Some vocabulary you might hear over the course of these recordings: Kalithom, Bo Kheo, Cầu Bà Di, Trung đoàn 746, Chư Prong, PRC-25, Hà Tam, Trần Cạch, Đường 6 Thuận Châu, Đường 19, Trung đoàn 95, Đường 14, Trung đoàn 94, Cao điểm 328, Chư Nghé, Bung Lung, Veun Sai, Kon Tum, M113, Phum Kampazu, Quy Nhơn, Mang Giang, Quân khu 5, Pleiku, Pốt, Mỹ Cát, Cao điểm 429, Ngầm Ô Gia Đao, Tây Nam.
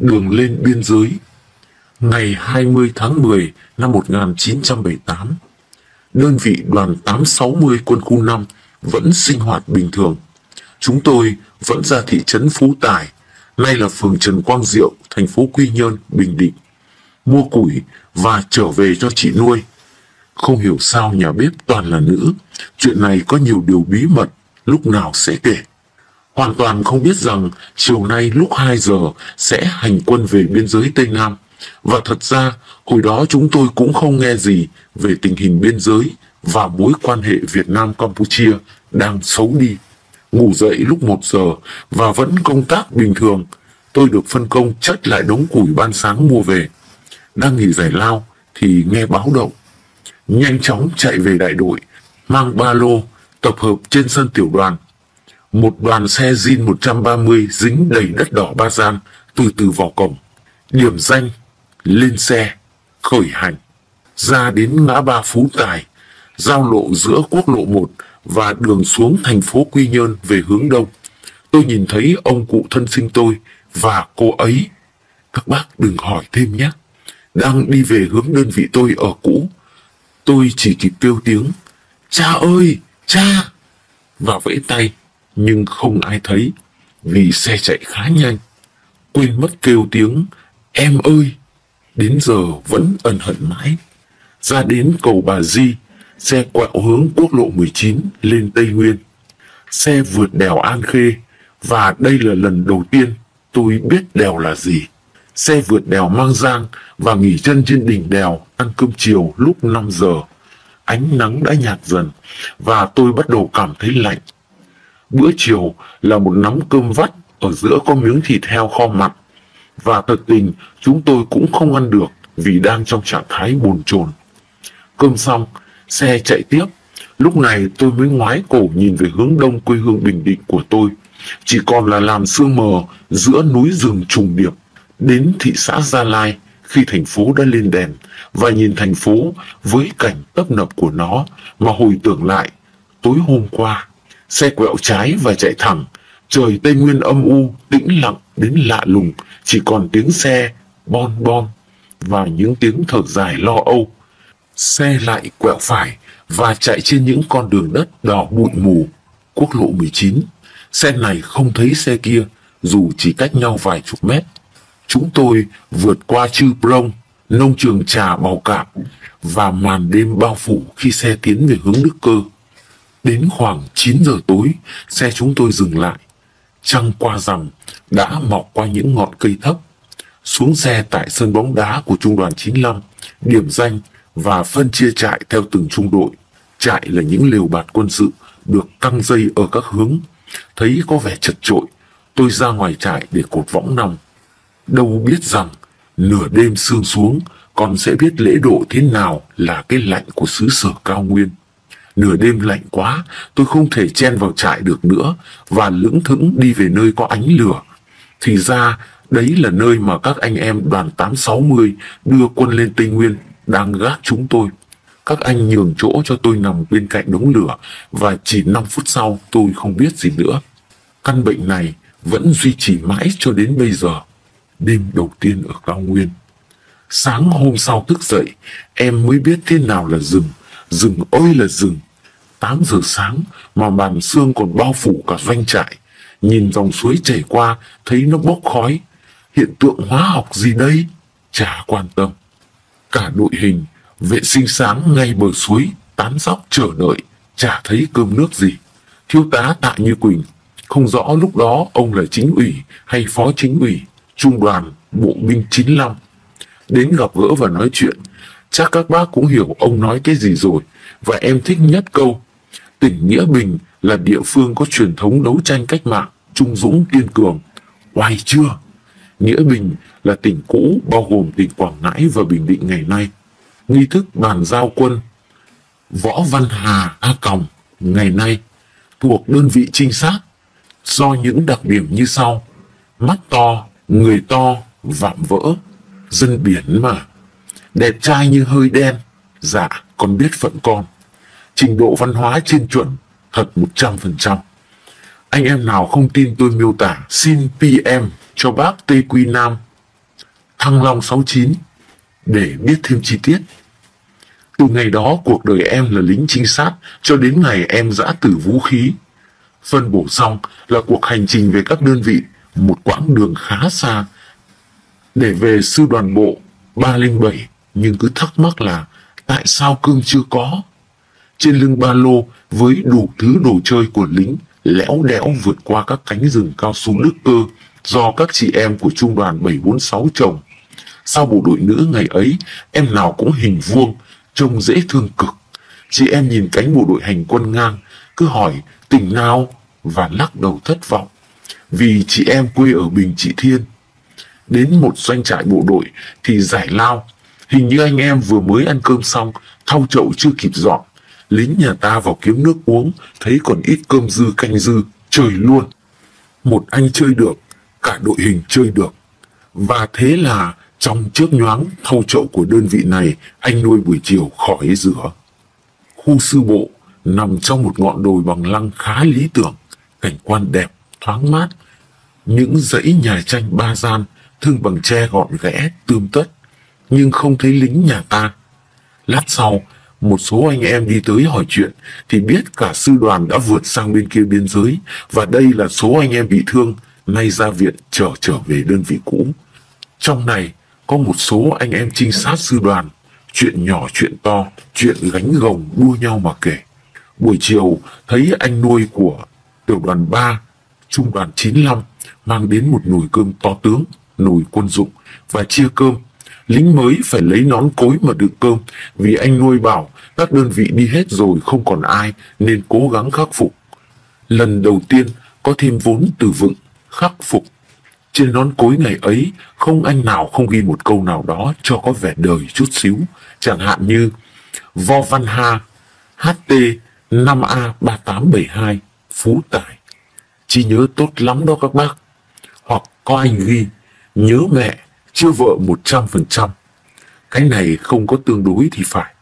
đường lên biên giới. Ngày 20 tháng 10 năm 1978, đơn vị đoàn 860 quân khu 5 vẫn sinh hoạt bình thường. Chúng tôi vẫn ra thị trấn Phú Tài, nay là phường Trần Quang Diệu, thành phố Quy Nhơn, Bình Định, mua củi và trở về cho chị nuôi. Không hiểu sao nhà bếp toàn là nữ, chuyện này có nhiều điều bí mật, lúc nào sẽ kể. Hoàn toàn không biết rằng chiều nay lúc 2 giờ sẽ hành quân về biên giới Tây Nam. Và thật ra, hồi đó chúng tôi cũng không nghe gì về tình hình biên giới và mối quan hệ Việt Nam-Campuchia đang xấu đi. Ngủ dậy lúc 1 giờ và vẫn công tác bình thường, tôi được phân công chất lại đống củi ban sáng mua về. Đang nghỉ giải lao thì nghe báo động. Nhanh chóng chạy về đại đội, mang ba lô, tập hợp trên sân tiểu đoàn. Một đoàn xe zin 130 dính đầy đất đỏ ba gian từ từ vào cổng. Điểm danh, lên xe, khởi hành. Ra đến ngã ba Phú Tài, giao lộ giữa quốc lộ 1 và đường xuống thành phố Quy Nhơn về hướng đông, tôi nhìn thấy ông cụ thân sinh tôi và cô ấy. Các bác đừng hỏi thêm nhé. Đang đi về hướng đơn vị tôi ở cũ, tôi chỉ kịp kêu tiếng "Cha ơi, cha!" và vẫy tay, nhưng không ai thấy vì xe chạy khá nhanh. Quên mất kêu tiếng "Em ơi!" Đến giờ vẫn ân hận mãi. Ra đến cầu Bà Di, xe quẹo hướng quốc lộ 19 lên Tây Nguyên. Xe vượt đèo An Khê, và đây là lần đầu tiên tôi biết đèo là gì. Xe vượt đèo Mang Giang và nghỉ chân trên đỉnh đèo, ăn cơm chiều lúc 5 giờ. Ánh nắng đã nhạt dần và tôi bắt đầu cảm thấy lạnh. Bữa chiều là một nắm cơm vắt, ở giữa có miếng thịt heo kho mặn. Và thật tình chúng tôi cũng không ăn được vì đang trong trạng thái bồn chồn. Cơm xong, xe chạy tiếp. Lúc này tôi mới ngoái cổ nhìn về hướng đông quê hương Bình Định của tôi. Chỉ còn là làn sương mờ giữa núi rừng trùng điệp. Đến thị xã Gia Lai khi thành phố đã lên đèn, và nhìn thành phố với cảnh tấp nập của nó mà hồi tưởng lại tối hôm qua. Xe quẹo trái và chạy thẳng. Trời Tây Nguyên âm u, tĩnh lặng đến lạ lùng, chỉ còn tiếng xe bon bon và những tiếng thở dài lo âu. Xe lại quẹo phải và chạy trên những con đường đất đỏ bụi mù, quốc lộ 19. Xe này không thấy xe kia, dù chỉ cách nhau vài chục mét. Chúng tôi vượt qua Chư Prong, nông trường trà Bào Cạn, và màn đêm bao phủ khi xe tiến về hướng Đức Cơ. Đến khoảng 9 giờ tối, xe chúng tôi dừng lại. Trăng qua rằm đã mọc qua những ngọn cây thấp. Xuống xe tại sân bóng đá của Trung đoàn 95, điểm danh và phân chia trại theo từng trung đội. Trại là những lều bạt quân sự được căng dây ở các hướng. Thấy có vẻ chật chội, tôi ra ngoài trại để cột võng nòng. Đâu biết rằng nửa đêm sương xuống còn sẽ biết lễ độ thế nào là cái lạnh của xứ sở cao nguyên. Nửa đêm lạnh quá, tôi không thể chen vào trại được nữa và lững thững đi về nơi có ánh lửa. Thì ra đấy là nơi mà các anh em đoàn 860 đưa quân lên Tây Nguyên đang gác chúng tôi. Các anh nhường chỗ cho tôi nằm bên cạnh đống lửa, và chỉ 5 phút sau tôi không biết gì nữa. Căn bệnh này vẫn duy trì mãi cho đến bây giờ. Đêm đầu tiên ở cao nguyên. Sáng hôm sau thức dậy, em mới biết thế nào là rừng. Rừng ơi là rừng. 8 giờ sáng mà màn sương còn bao phủ cả doanh trại. Nhìn dòng suối chảy qua, thấy nó bốc khói. Hiện tượng hóa học gì đây? Chả quan tâm. Cả đội hình vệ sinh sáng ngay bờ suối, tán dóc chờ đợi, chả thấy cơm nước gì. Thiếu tá Tạ Như Quỳnh, không rõ lúc đó ông là chính ủy hay phó chính ủy trung đoàn bộ binh 95, đến gặp gỡ và nói chuyện. Chắc các bác cũng hiểu ông nói cái gì rồi, và em thích nhất câu: tỉnh Nghĩa Bình là địa phương có truyền thống đấu tranh cách mạng, trung dũng kiên cường. Oai chưa? Nghĩa Bình là tỉnh cũ bao gồm tỉnh Quảng Ngãi và Bình Định ngày nay. Nghi thức bàn giao quân Võ Văn Hà A Còng ngày nay thuộc đơn vị trinh sát do những đặc điểm như sau: mắt to, người to, vạm vỡ, dân biển mà, đẹp trai như hơi đen, dạ còn biết phận con, trình độ văn hóa trên chuẩn, thật 100%. Anh em nào không tin tôi miêu tả xin PM cho bác Tây Quy Nam Thăng Long 69 để biết thêm chi tiết. Từ ngày đó cuộc đời em là lính trinh sát cho đến ngày em giã tử vũ khí. Phân bổ xong là cuộc hành trình về các đơn vị, một quãng đường khá xa để về sư đoàn bộ 307, nhưng cứ thắc mắc là tại sao cương chưa có. Trên lưng ba lô với đủ thứ đồ chơi của lính, lẽo đẽo vượt qua các cánh rừng cao su Đức Cơ do các chị em của trung đoàn 746 trồng. Sau bộ đội nữ ngày ấy, em nào cũng hình vuông, trông dễ thương cực. Chị em nhìn cánh bộ đội hành quân ngang, cứ hỏi tỉnh nào và lắc đầu thất vọng, vì chị em quê ở Bình Trị Thiên. Đến một doanh trại bộ đội thì giải lao. Hình như anh em vừa mới ăn cơm xong, thau chậu chưa kịp dọn. Lính nhà ta vào kiếm nước uống, thấy còn ít cơm dư canh dư, chơi luôn. Một anh chơi được, cả đội hình chơi được. Và thế là trong chớp nhoáng, thau chậu của đơn vị này anh nuôi buổi chiều khỏi rửa. Khu sư bộ nằm trong một ngọn đồi bằng lăng khá lý tưởng, cảnh quan đẹp, thoáng mát. Những dãy nhà tranh ba gian, thương bằng tre gọn ghẽ, tươm tất, nhưng không thấy lính nhà ta. Lát sau, một số anh em đi tới hỏi chuyện thì biết cả sư đoàn đã vượt sang bên kia biên giới, và đây là số anh em bị thương, nay ra viện trở về đơn vị cũ. Trong này có một số anh em trinh sát sư đoàn, chuyện nhỏ chuyện to, chuyện gánh gồng đua nhau mà kể. Buổi chiều thấy anh nuôi của tiểu đoàn 3, trung đoàn 95 mang đến một nồi cơm to tướng, nồi quân dụng, và chia cơm. Lính mới phải lấy nón cối mà đựng cơm, vì anh nuôi bảo các đơn vị đi hết rồi không còn ai nên cố gắng khắc phục. Lần đầu tiên có thêm vốn từ vựng, khắc phục. Trên nón cối ngày ấy không anh nào không ghi một câu nào đó cho có vẻ đời chút xíu, chẳng hạn như Võ Văn Hà, HT 5A3872, Phú Tài. Chỉ nhớ tốt lắm đó các bác. Hoặc có anh ghi nhớ mẹ, chưa vợ 100%. Cái này không có tương đối thì phải.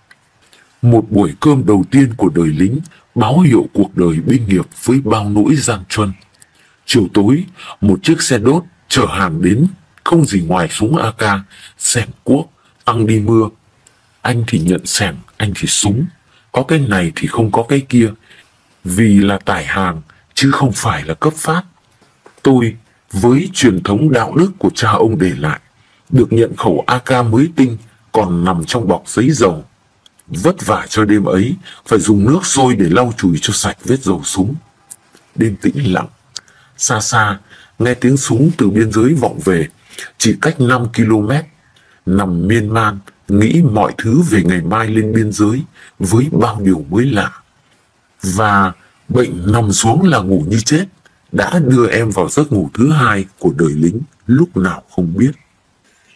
Một buổi cơm đầu tiên của đời lính báo hiệu cuộc đời binh nghiệp với bao nỗi gian truân. Chiều tối, một chiếc xe đốt chở hàng đến, không gì ngoài súng AK, xẻng cuốc, tăng đi mưa. Anh thì nhận xẻng, anh thì súng. Có cái này thì không có cái kia, vì là tải hàng chứ không phải là cấp phát. Tôi, với truyền thống đạo đức của cha ông để lại, được nhận khẩu AK mới tinh còn nằm trong bọc giấy dầu. Vất vả cho đêm ấy, phải dùng nước sôi để lau chùi cho sạch vết dầu súng. Đêm tĩnh lặng, xa xa nghe tiếng súng từ biên giới vọng về, chỉ cách 5 km. Nằm miên man nghĩ mọi thứ về ngày mai lên biên giới với bao điều mới lạ. Và bệnh nằm xuống là ngủ như chết đã đưa em vào giấc ngủ thứ hai của đời lính lúc nào không biết.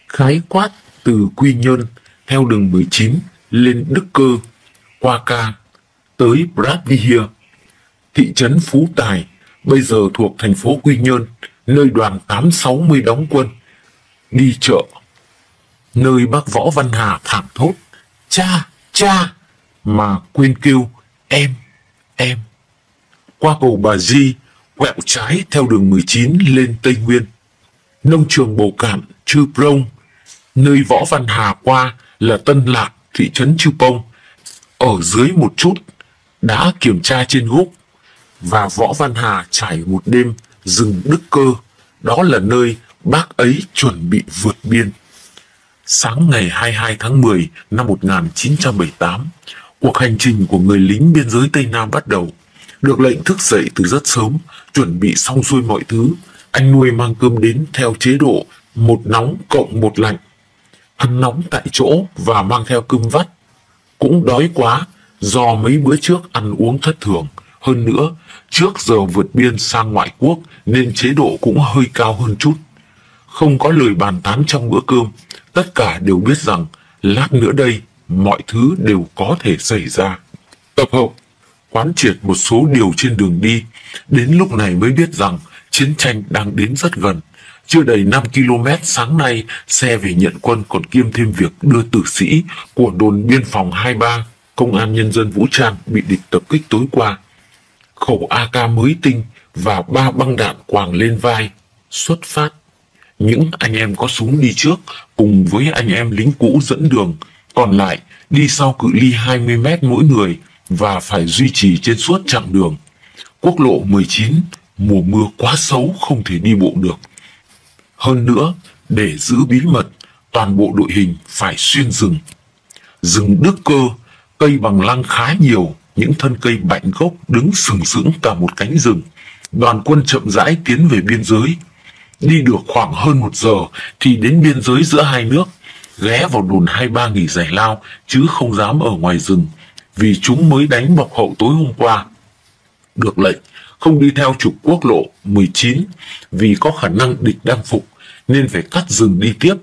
Khái quát từ Quy Nhơn theo đường 19 lên Đức Cơ, qua Ca tới Bradvihia, thị trấn Phú Tài bây giờ thuộc thành phố Quy Nhơn, nơi đoàn 860 đóng quân, đi chợ, nơi bác Võ Văn Hà thảm thốt cha cha mà quên kêu em. Qua cầu Bà Di quẹo trái theo đường 19 lên Tây Nguyên, nông trường Bầu Cạn, Chư Prong, nơi Võ Văn Hà qua là Tân Lạc, thị trấn Chư Prong. Ở dưới một chút đã kiểm tra trên gúc, và Võ Văn Hà trải một đêm rừng Đức Cơ, đó là nơi bác ấy chuẩn bị vượt biên. Sáng ngày 22 tháng 10 năm 1978, cuộc hành trình của người lính biên giới Tây Nam bắt đầu. Được lệnh thức dậy từ rất sớm, chuẩn bị xong xuôi mọi thứ, anh nuôi mang cơm đến theo chế độ 1 nóng + 1 lạnh. Ăn nóng tại chỗ và mang theo cơm vắt. Cũng đói quá do mấy bữa trước ăn uống thất thường. Hơn nữa, trước giờ vượt biên sang ngoại quốc nên chế độ cũng hơi cao hơn chút. Không có lời bàn tán trong bữa cơm, tất cả đều biết rằng lát nữa đây mọi thứ đều có thể xảy ra. Tập hợp, quán triệt một số điều trên đường đi, đến lúc này mới biết rằng chiến tranh đang đến rất gần. Chưa đầy 5 km sáng nay, xe về nhận quân còn kiêm thêm việc đưa tử sĩ của đồn biên phòng 23, công an nhân dân vũ trang bị địch tập kích tối qua. Khẩu AK mới tinh và 3 băng đạn quàng lên vai, xuất phát. Những anh em có súng đi trước cùng với anh em lính cũ dẫn đường, còn lại đi sau cự ly 20 mét mỗi người và phải duy trì trên suốt chặng đường. Quốc lộ 19 mùa mưa quá xấu không thể đi bộ được. Hơn nữa, để giữ bí mật, toàn bộ đội hình phải xuyên rừng. Rừng Đức Cơ, cây bằng lăng khá nhiều, những thân cây bạch gốc đứng sừng sững cả một cánh rừng. Đoàn quân chậm rãi tiến về biên giới. Đi được khoảng hơn 1 giờ thì đến biên giới giữa hai nước, ghé vào đồn 23 nghỉ giải lao chứ không dám ở ngoài rừng, vì chúng mới đánh bọc hậu tối hôm qua. Được lệnh không đi theo trục quốc lộ 19 vì có khả năng địch đang phục nên phải cắt rừng đi tiếp.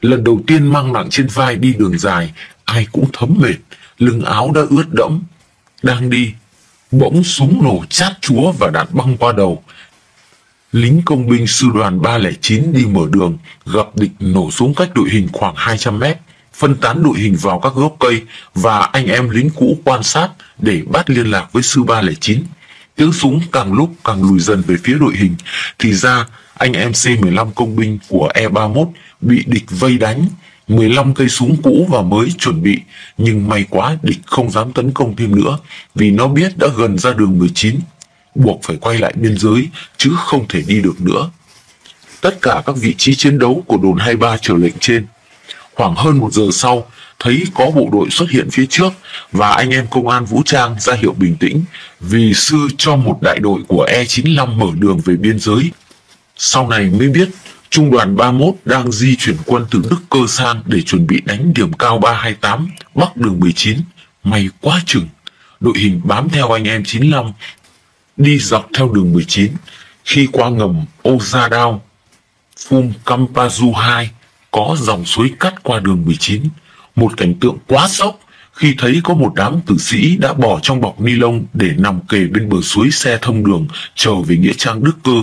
Lần đầu tiên mang nặng trên vai đi đường dài, ai cũng thấm mệt, lưng áo đã ướt đẫm. Đang đi, bỗng súng nổ chát chúa và đạn băng qua đầu. Lính công binh sư đoàn 309 đi mở đường, gặp địch nổ súng cách đội hình khoảng 200 mét, phân tán đội hình vào các gốc cây và anh em lính cũ quan sát để bắt liên lạc với sư 309. Tiếng súng càng lúc càng lùi dần về phía đội hình, thì ra anh em C-15 công binh của E-31 bị địch vây đánh, 15 cây súng cũ và mới chuẩn bị, nhưng may quá địch không dám tấn công thêm nữa vì nó biết đã gần ra đường 19. Buộc phải quay lại biên giới chứ không thể đi được nữa. Tất cả các vị trí chiến đấu của đồn 23 chờ lệnh trên. Khoảng hơn 1 giờ sau, thấy có bộ đội xuất hiện phía trước và anh em công an vũ trang ra hiệu bình tĩnh vì sư cho một đại đội của E-95 mở đường về biên giới. Sau này mới biết Trung đoàn 31 đang di chuyển quân từ Đức Cơ sang để chuẩn bị đánh điểm cao 328 bắc đường 19. May quá chừng, đội hình bám theo anh em 95 đi dọc theo đường 19. Khi qua ngầm Ô Gia Đao, Phum Kampazu 2 có dòng suối cắt qua đường 19. Một cảnh tượng quá sốc khi thấy có một đám tử sĩ đã bỏ trong bọc ni lông để nằm kề bên bờ suối xe thông đường trở về nghĩa trang Đức Cơ.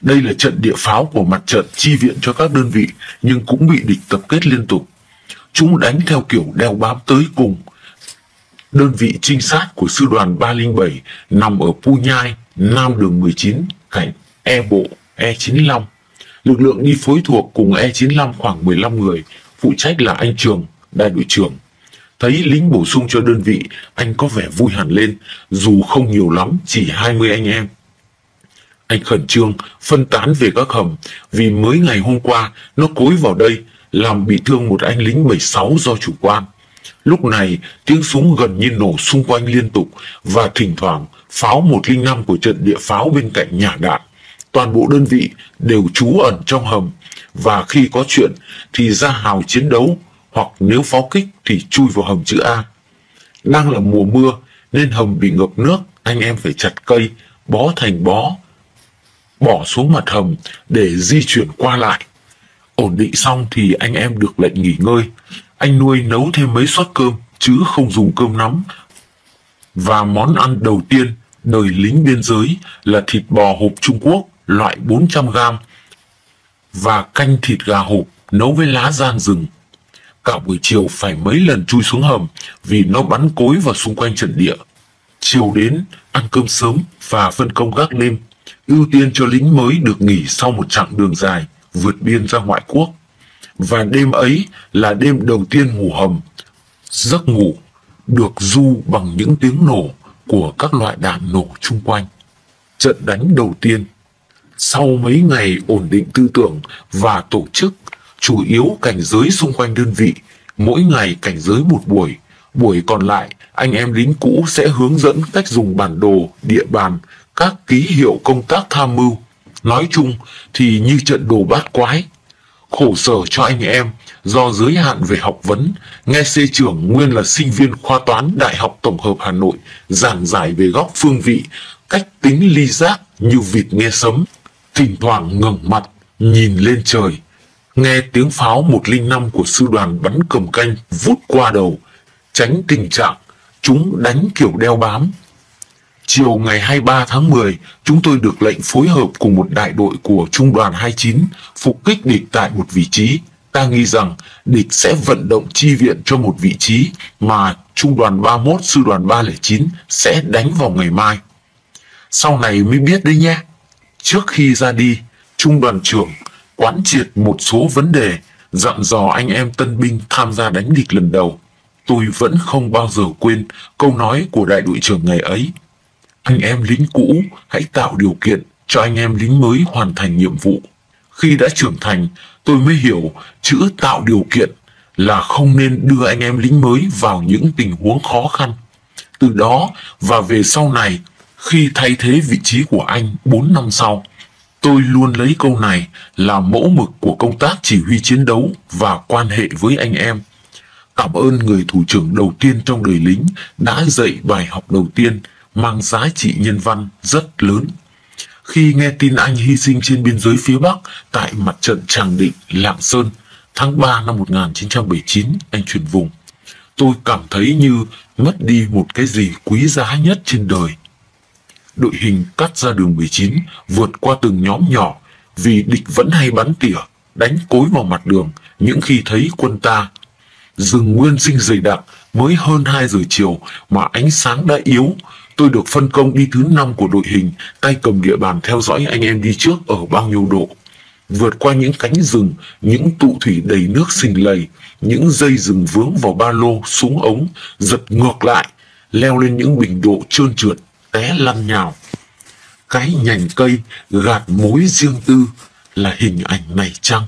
Đây là trận địa pháo của mặt trận chi viện cho các đơn vị nhưng cũng bị địch tập kết liên tục. Chúng đánh theo kiểu đeo bám tới cùng. Đơn vị trinh sát của sư đoàn 307 nằm ở Pu Nhai, nam đường 19, cạnh E Bộ, E-95. Lực lượng đi phối thuộc cùng E-95 khoảng 15 người, phụ trách là anh Trường, đại đội trưởng. Thấy lính bổ sung cho đơn vị, anh có vẻ vui hẳn lên, dù không nhiều lắm, chỉ 20 anh em. Anh khẩn trương, phân tán về các hầm, vì mới ngày hôm qua nó cối vào đây, làm bị thương một anh lính 76 do chủ quan. Lúc này, tiếng súng gần như nổ xung quanh liên tục và thỉnh thoảng pháo 105 của trận địa pháo bên cạnh nhả đạn. Toàn bộ đơn vị đều trú ẩn trong hầm và khi có chuyện thì ra hào chiến đấu hoặc nếu pháo kích thì chui vào hầm chữ A. Đang là mùa mưa nên hầm bị ngập nước, anh em phải chặt cây, bó thành bó, bỏ xuống mặt hầm để di chuyển qua lại. Ổn định xong thì anh em được lệnh nghỉ ngơi. Anh nuôi nấu thêm mấy suất cơm chứ không dùng cơm nắm. Và món ăn đầu tiên đời lính biên giới là thịt bò hộp Trung Quốc loại 400 g và canh thịt gà hộp nấu với lá rang rừng. Cả buổi chiều phải mấy lần chui xuống hầm vì nó bắn cối vào xung quanh trận địa. Chiều đến ăn cơm sớm và phân công gác đêm, ưu tiên cho lính mới được nghỉ sau một chặng đường dài vượt biên ra ngoại quốc. Và đêm ấy là đêm đầu tiên ngủ hầm. Giấc ngủ được du bằng những tiếng nổ của các loại đạn nổ chung quanh. Trận đánh đầu tiên. Sau mấy ngày ổn định tư tưởng và tổ chức, chủ yếu cảnh giới xung quanh đơn vị, mỗi ngày cảnh giới một buổi. Buổi còn lại, anh em lính cũ sẽ hướng dẫn cách dùng bản đồ, địa bàn, các ký hiệu công tác tham mưu. Nói chung thì như trận đồ bát quái. Khổ sở cho anh em do giới hạn về học vấn, nghe C trưởng nguyên là sinh viên khoa toán Đại học Tổng hợp Hà Nội giảng giải về góc phương vị, cách tính ly giác như vịt nghe sấm, thỉnh thoảng ngẩng mặt nhìn lên trời, nghe tiếng pháo 105 của sư đoàn bắn cầm canh vút qua đầu, tránh tình trạng chúng đánh kiểu đeo bám. Chiều ngày 23 tháng 10, chúng tôi được lệnh phối hợp cùng một đại đội của Trung đoàn 29 phục kích địch tại một vị trí. Ta nghi rằng địch sẽ vận động chi viện cho một vị trí mà Trung đoàn 31, Sư đoàn 309 sẽ đánh vào ngày mai. Sau này mới biết đấy nhé. Trước khi ra đi, Trung đoàn trưởng quán triệt một số vấn đề, dặn dò anh em tân binh tham gia đánh địch lần đầu. Tôi vẫn không bao giờ quên câu nói của đại đội trưởng ngày ấy. Anh em lính cũ hãy tạo điều kiện cho anh em lính mới hoàn thành nhiệm vụ. Khi đã trưởng thành, tôi mới hiểu chữ tạo điều kiện là không nên đưa anh em lính mới vào những tình huống khó khăn. Từ đó và về sau này, khi thay thế vị trí của anh 4 năm sau, tôi luôn lấy câu này là mẫu mực của công tác chỉ huy chiến đấu và quan hệ với anh em. Cảm ơn người thủ trưởng đầu tiên trong đời lính đã dạy bài học đầu tiên mang giá trị nhân văn rất lớn. Khi nghe tin anh hy sinh trên biên giới phía Bắc tại mặt trận Tràng Định, Lạng Sơn, tháng 3 năm 1979, anh chuyển vùng. Tôi cảm thấy như mất đi một cái gì quý giá nhất trên đời. Đội hình cắt ra đường 19, vượt qua từng nhóm nhỏ, vì địch vẫn hay bắn tỉa, đánh cối vào mặt đường những khi thấy quân ta. Rừng nguyên sinh dày đặc, mới hơn 2 giờ chiều mà ánh sáng đã yếu. Tôi được phân công đi thứ 5 của đội hình, tay cầm địa bàn theo dõi anh em đi trước ở bao nhiêu độ. Vượt qua những cánh rừng, những tụ thủy đầy nước sình lầy, những dây rừng vướng vào ba lô, súng ống, giật ngược lại, leo lên những bình độ trơn trượt, té lăn nhào. Cái nhành cây gạt mối riêng tư là hình ảnh này chăng?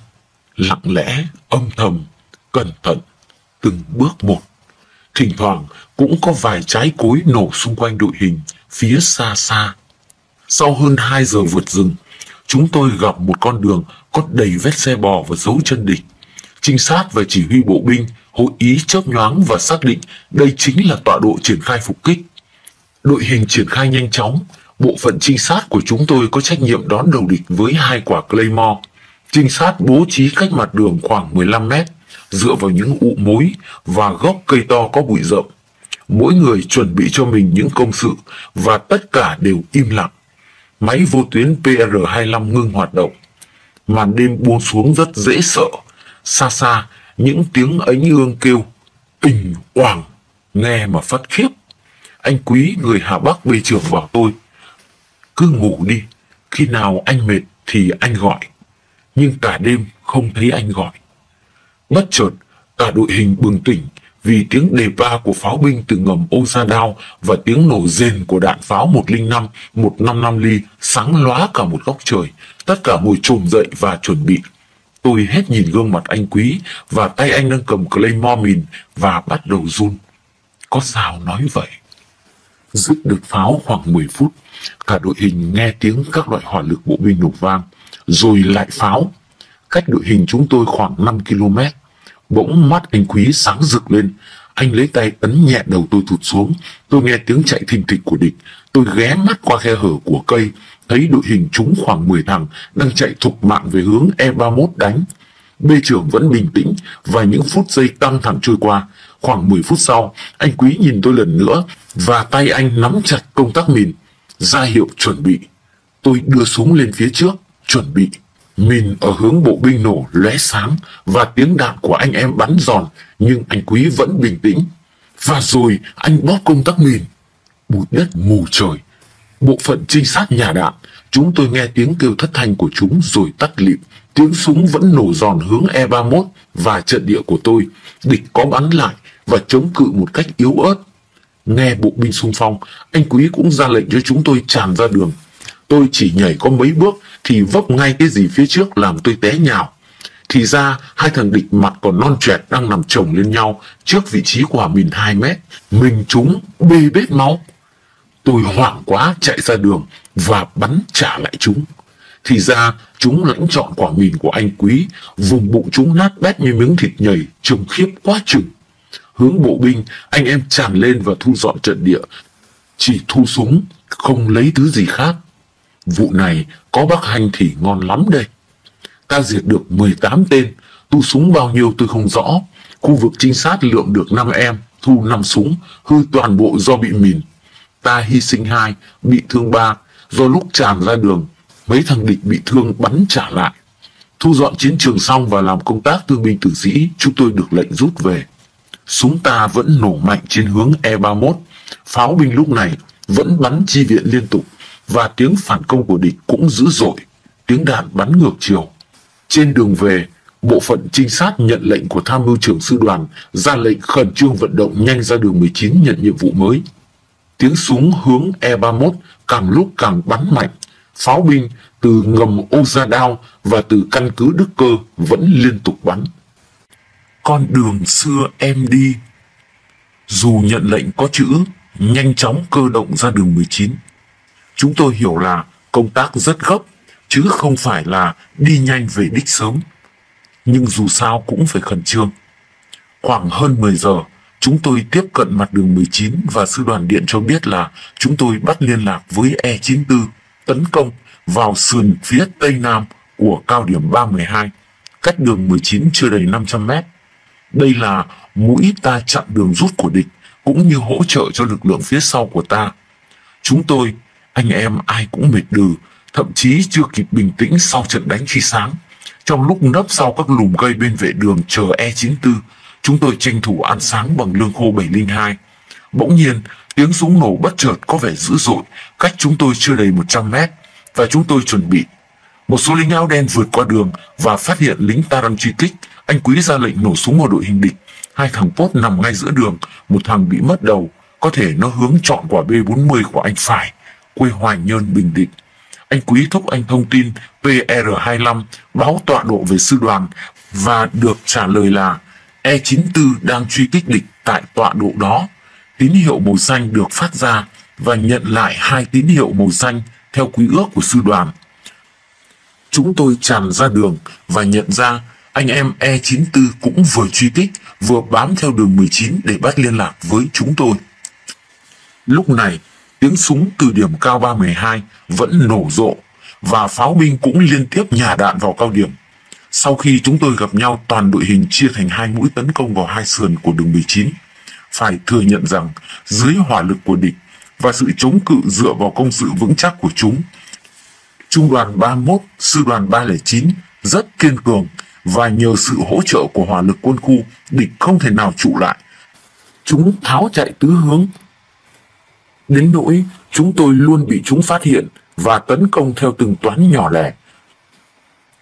Lặng lẽ, âm thầm, cẩn thận, từng bước một. Thỉnh thoảng cũng có vài trái cối nổ xung quanh đội hình, phía xa xa. Sau hơn 2 giờ vượt rừng, chúng tôi gặp một con đường có đầy vết xe bò và dấu chân địch. Trinh sát và chỉ huy bộ binh hội ý chớp nhoáng và xác định đây chính là tọa độ triển khai phục kích. Đội hình triển khai nhanh chóng, bộ phận trinh sát của chúng tôi có trách nhiệm đón đầu địch với 2 quả Claymore. Trinh sát bố trí cách mặt đường khoảng 15 mét, dựa vào những ụ mối và gốc cây to có bụi rậm. Mỗi người chuẩn bị cho mình những công sự và tất cả đều im lặng. Máy vô tuyến PR-25 ngưng hoạt động. Màn đêm buông xuống rất dễ sợ. Xa xa, những tiếng ánh ương kêu ình oàng, nghe mà phát khiếp. Anh Quý, người Hà Bắc, bê trưởng bảo tôi: cứ ngủ đi, khi nào anh mệt thì anh gọi. Nhưng cả đêm không thấy anh gọi. Bất chợt, cả đội hình bừng tỉnh vì tiếng đề ba của pháo binh từ ngầm Ô Gia Đao và tiếng nổ rền của đạn pháo 105, 155 ly sáng lóa cả một góc trời. Tất cả ngồi chồm dậy và chuẩn bị. Tôi hết nhìn gương mặt anh Quý và tay anh đang cầm Claymore mìn và bắt đầu run. Có sao nói vậy? Dứt được pháo khoảng 10 phút, cả đội hình nghe tiếng các loại hỏa lực bộ binh nổ vang, rồi lại pháo. Cách đội hình chúng tôi khoảng 5 km. Bỗng mắt anh Quý sáng rực lên. Anh lấy tay ấn nhẹ đầu tôi thụt xuống. Tôi nghe tiếng chạy thình thịch của địch. Tôi ghé mắt qua khe hở của cây, thấy đội hình chúng khoảng 10 thằng đang chạy thục mạng về hướng E31 đánh. Bê trưởng vẫn bình tĩnh và những phút giây căng thẳng trôi qua. Khoảng 10 phút sau, anh Quý nhìn tôi lần nữa và tay anh nắm chặt công tắc mìn, ra hiệu chuẩn bị. Tôi đưa súng lên phía trước, chuẩn bị. Mìn ở hướng bộ binh nổ lóe sáng và tiếng đạn của anh em bắn giòn, nhưng anh Quý vẫn bình tĩnh. Và rồi anh bóp công tắc mìn. Bụi đất mù trời. Bộ phận trinh sát nhà đạn, chúng tôi nghe tiếng kêu thất thanh của chúng rồi tắt lịm. Tiếng súng vẫn nổ giòn hướng E31 và trận địa của tôi. Địch có bắn lại và chống cự một cách yếu ớt. Nghe bộ binh xung phong, anh Quý cũng ra lệnh cho chúng tôi tràn ra đường. Tôi chỉ nhảy có mấy bước thì vấp ngay cái gì phía trước làm tôi té nhào. Thì ra hai thằng địch mặt còn non trẻ đang nằm chồng lên nhau trước vị trí quả mìn 2 mét. Mình chúng bê bết máu. Tôi hoảng quá chạy ra đường và bắn trả lại chúng. Thì ra chúng lãnh chọn quả mìn của anh Quý. Vùng bụng chúng nát bét như miếng thịt nhầy, trông khiếp quá chừng. Hướng bộ binh, anh em tràn lên và thu dọn trận địa. Chỉ thu súng, không lấy thứ gì khác. Vụ này có bác Hành thì ngon lắm đây. Ta diệt được 18 tên, thu súng bao nhiêu tôi không rõ. Khu vực trinh sát lượm được 5 em, thu 5 súng, hư toàn bộ do bị mìn. Ta hy sinh 2, bị thương 3, do lúc tràn ra đường, mấy thằng địch bị thương bắn trả lại. Thu dọn chiến trường xong và làm công tác thương binh tử sĩ, chúng tôi được lệnh rút về. Súng ta vẫn nổ mạnh trên hướng E31, pháo binh lúc này vẫn bắn chi viện liên tục. Và tiếng phản công của địch cũng dữ dội, tiếng đạn bắn ngược chiều. Trên đường về, bộ phận trinh sát nhận lệnh của tham mưu trưởng sư đoàn ra lệnh khẩn trương vận động nhanh ra đường 19 nhận nhiệm vụ mới. Tiếng súng hướng E-31 càng lúc càng bắn mạnh, pháo binh từ ngầm Ô Gia Đao và từ căn cứ Đức Cơ vẫn liên tục bắn. Con đường xưa em đi. Dù nhận lệnh có chữ, nhanh chóng cơ động ra đường 19. Chúng tôi hiểu là công tác rất gấp, chứ không phải là đi nhanh về đích sớm. Nhưng dù sao cũng phải khẩn trương. Khoảng hơn 10 giờ, chúng tôi tiếp cận mặt đường 19 và sư đoàn điện cho biết là chúng tôi bắt liên lạc với E-94 tấn công vào sườn phía tây nam của cao điểm 312, cách đường 19 chưa đầy 500 mét. Đây là mũi ta chặn đường rút của địch, cũng như hỗ trợ cho lực lượng phía sau của ta. Chúng tôi, anh em ai cũng mệt đừ, thậm chí chưa kịp bình tĩnh sau trận đánh khi sáng. Trong lúc nấp sau các lùm cây bên vệ đường chờ E-94, chúng tôi tranh thủ ăn sáng bằng lương khô 702. Bỗng nhiên, tiếng súng nổ bất chợt có vẻ dữ dội, cách chúng tôi chưa đầy 100 mét, và chúng tôi chuẩn bị. Một số lính áo đen vượt qua đường và phát hiện lính ta đang truy kích. Anh Quý ra lệnh nổ súng vào đội hình địch. Hai thằng Pốt nằm ngay giữa đường, một thằng bị mất đầu, có thể nó hướng chọn quả B40 của anh Phải, quê Hoài Nhơn, Bình Định. Anh Quý thúc anh thông tin PR25 báo tọa độ về sư đoàn và được trả lời là E-94 đang truy kích địch tại tọa độ đó. Tín hiệu màu xanh được phát ra và nhận lại hai tín hiệu màu xanh theo quy ước của sư đoàn. Chúng tôi tràn ra đường và nhận ra anh em E-94 cũng vừa truy kích vừa bám theo đường 19 để bắt liên lạc với chúng tôi. Lúc này, tiếng súng từ điểm cao 312 vẫn nổ rộ và pháo binh cũng liên tiếp nhả đạn vào cao điểm. Sau khi chúng tôi gặp nhau, toàn đội hình chia thành hai mũi tấn công vào hai sườn của đường 19. Phải thừa nhận rằng dưới hỏa lực của địch và sự chống cự dựa vào công sự vững chắc của chúng, Trung đoàn 31, Sư đoàn 309 rất kiên cường và nhờ sự hỗ trợ của hỏa lực quân khu, địch không thể nào trụ lại. Chúng tháo chạy tứ hướng. Đến nỗi chúng tôi luôn bị chúng phát hiện và tấn công theo từng toán nhỏ lẻ.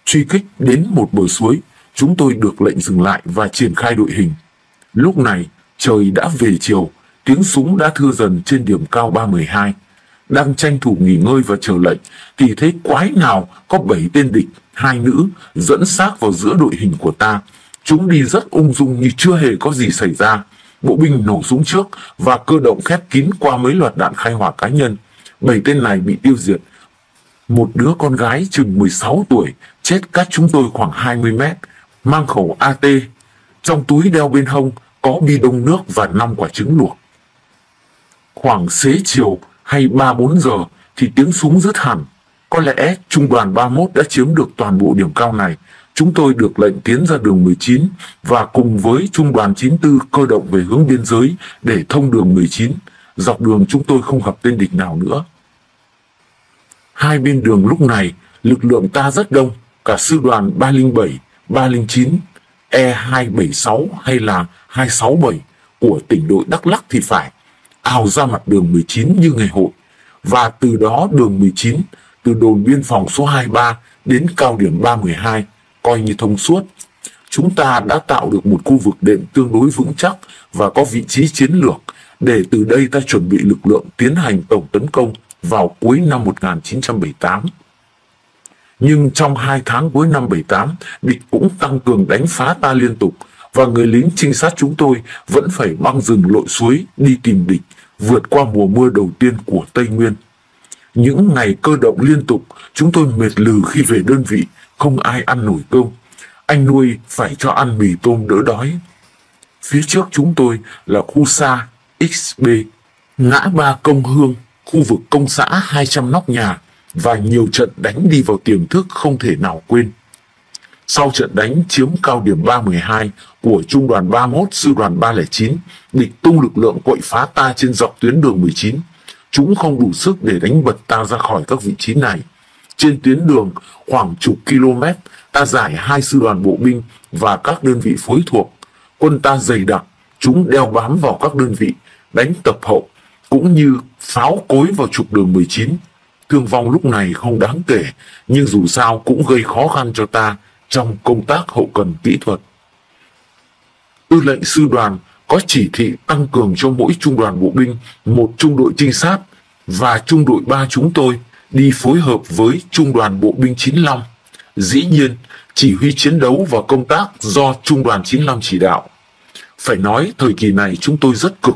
Truy kích đến một bờ suối, chúng tôi được lệnh dừng lại và triển khai đội hình. Lúc này, trời đã về chiều, tiếng súng đã thưa dần trên điểm cao 312. Đang tranh thủ nghỉ ngơi và chờ lệnh, thì thấy quái nào có 7 tên địch, 2 nữ, dẫn xác vào giữa đội hình của ta. Chúng đi rất ung dung như chưa hề có gì xảy ra. Bộ binh nổ súng trước và cơ động khép kín qua mấy loạt đạn khai hỏa cá nhân. 7 tên này bị tiêu diệt. Một đứa con gái chừng 16 tuổi, chết cách chúng tôi khoảng 20 mét, mang khẩu AT. Trong túi đeo bên hông có bi đông nước và 5 quả trứng luộc. Khoảng xế chiều hay 3-4 giờ thì tiếng súng dứt hẳn. Có lẽ Trung đoàn 31 đã chiếm được toàn bộ điểm cao này. Chúng tôi được lệnh tiến ra đường 19 và cùng với Trung đoàn 94 cơ động về hướng biên giới để thông đường 19. Dọc đường chúng tôi không gặp tên địch nào nữa. Hai bên đường lúc này, lực lượng ta rất đông, cả sư đoàn 307, 309, E-276 hay là 267 của tỉnh đội Đắk Lắk thì phải, ào ra mặt đường 19 như ngày hội. Và từ đó đường 19, từ đồn biên phòng số 23 đến cao điểm 312, coi như thông suốt. Chúng ta đã tạo được một khu vực đệm tương đối vững chắc và có vị trí chiến lược, để từ đây ta chuẩn bị lực lượng tiến hành tổng tấn công vào cuối năm 1978. Nhưng trong 2 tháng cuối năm 78, địch cũng tăng cường đánh phá ta liên tục, và người lính trinh sát chúng tôi vẫn phải băng rừng lội suối đi tìm địch, vượt qua mùa mưa đầu tiên của Tây Nguyên. Những ngày cơ động liên tục, chúng tôi mệt lừ khi về đơn vị, không ai ăn nổi cơm. Anh nuôi phải cho ăn mì tôm đỡ đói. Phía trước chúng tôi là khu Sa, XB, ngã ba Công Hương, khu vực công xã 200 nóc nhà, và nhiều trận đánh đi vào tiềm thức không thể nào quên. Sau trận đánh chiếm cao điểm 312 của Trung đoàn 31, Sư đoàn 309, địch tung lực lượng quậy phá ta trên dọc tuyến đường 19. Chúng không đủ sức để đánh bật ta ra khỏi các vị trí này. Trên tuyến đường khoảng chục km, ta giải 2 sư đoàn bộ binh và các đơn vị phối thuộc. Quân ta dày đặc, chúng đeo bám vào các đơn vị, đánh tập hậu, cũng như pháo cối vào trục đường 19. Thương vong lúc này không đáng kể, nhưng dù sao cũng gây khó khăn cho ta trong công tác hậu cần kỹ thuật. Tư lệnh sư đoàn có chỉ thị tăng cường cho mỗi trung đoàn bộ binh một trung đội trinh sát và trung đội 3 chúng tôi đi phối hợp với trung đoàn bộ binh 95. Dĩ nhiên, chỉ huy chiến đấu và công tác do trung đoàn 95 chỉ đạo. Phải nói thời kỳ này chúng tôi rất cực,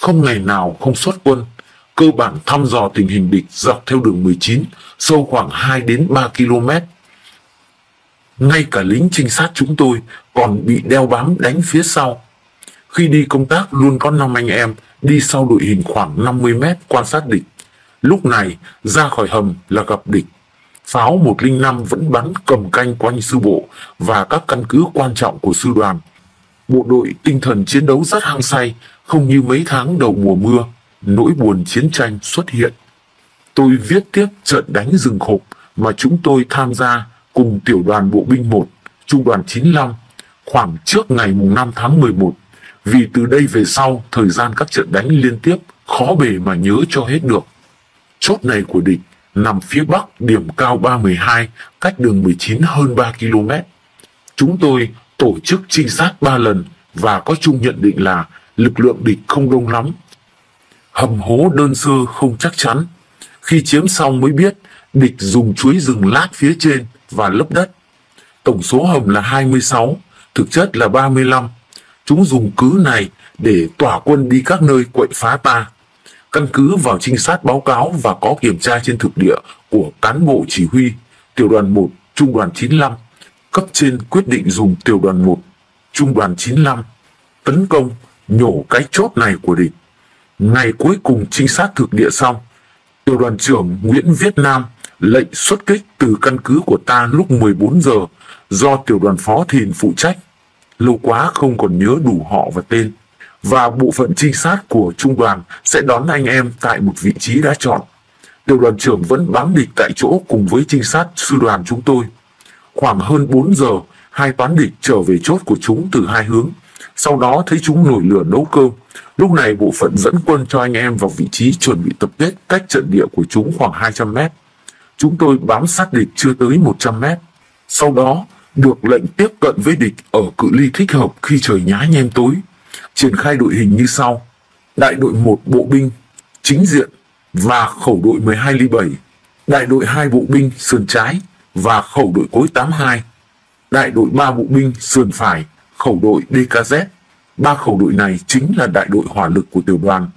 không ngày nào không xuất quân, cơ bản thăm dò tình hình địch dọc theo đường 19, sâu khoảng 2 đến 3 km. Ngay cả lính trinh sát chúng tôi còn bị đeo bám đánh phía sau. Khi đi công tác luôn có 5 anh em đi sau đội hình khoảng 50 mét quan sát địch. Lúc này ra khỏi hầm là gặp địch. Pháo 105 vẫn bắn cầm canh quanh sư bộ và các căn cứ quan trọng của sư đoàn. Bộ đội tinh thần chiến đấu rất hăng say, không như mấy tháng đầu mùa mưa, nỗi buồn chiến tranh xuất hiện. Tôi viết tiếp trận đánh rừng khộp mà chúng tôi tham gia cùng tiểu đoàn bộ binh 1, trung đoàn 95, khoảng trước ngày 5 tháng 11, vì từ đây về sau thời gian các trận đánh liên tiếp khó bề mà nhớ cho hết được. Chốt này của địch nằm phía bắc điểm cao 312, cách đường 19 hơn 3 km. Chúng tôi tổ chức trinh sát 3 lần và có chung nhận định là lực lượng địch không đông lắm. Hầm hố đơn sơ không chắc chắn. Khi chiếm xong mới biết địch dùng chuối rừng lát phía trên và lấp đất. Tổng số hầm là 26, thực chất là 35. Chúng dùng cứ này để tỏa quân đi các nơi quậy phá ta. Căn cứ vào trinh sát báo cáo và có kiểm tra trên thực địa của cán bộ chỉ huy, tiểu đoàn 1, trung đoàn 95, cấp trên quyết định dùng tiểu đoàn 1, trung đoàn 95, tấn công, nhổ cái chốt này của địch. Ngày cuối cùng trinh sát thực địa xong, tiểu đoàn trưởng Nguyễn Việt Nam lệnh xuất kích từ căn cứ của ta lúc 14 giờ do tiểu đoàn phó Thìn phụ trách. Lâu quá không còn nhớ đủ họ và tên. Và bộ phận trinh sát của trung đoàn sẽ đón anh em tại một vị trí đã chọn. Tiểu đoàn trưởng vẫn bám địch tại chỗ cùng với trinh sát sư đoàn chúng tôi. Khoảng hơn 4 giờ, hai toán địch trở về chốt của chúng từ hai hướng. Sau đó thấy chúng nổi lửa nấu cơm. Lúc này bộ phận dẫn quân cho anh em vào vị trí chuẩn bị tập kết cách trận địa của chúng khoảng 200 mét. Chúng tôi bám sát địch chưa tới 100 mét. Sau đó được lệnh tiếp cận với địch ở cự ly thích hợp khi trời nhá nhem tối. Triển khai đội hình như sau: đại đội 1 bộ binh chính diện và khẩu đội 12 ly 7, đại đội 2 bộ binh sườn trái và khẩu đội cối 82, đại đội 3 bộ binh sườn phải, khẩu đội DKZ. Ba khẩu đội này chính là đại đội hỏa lực của tiểu đoàn.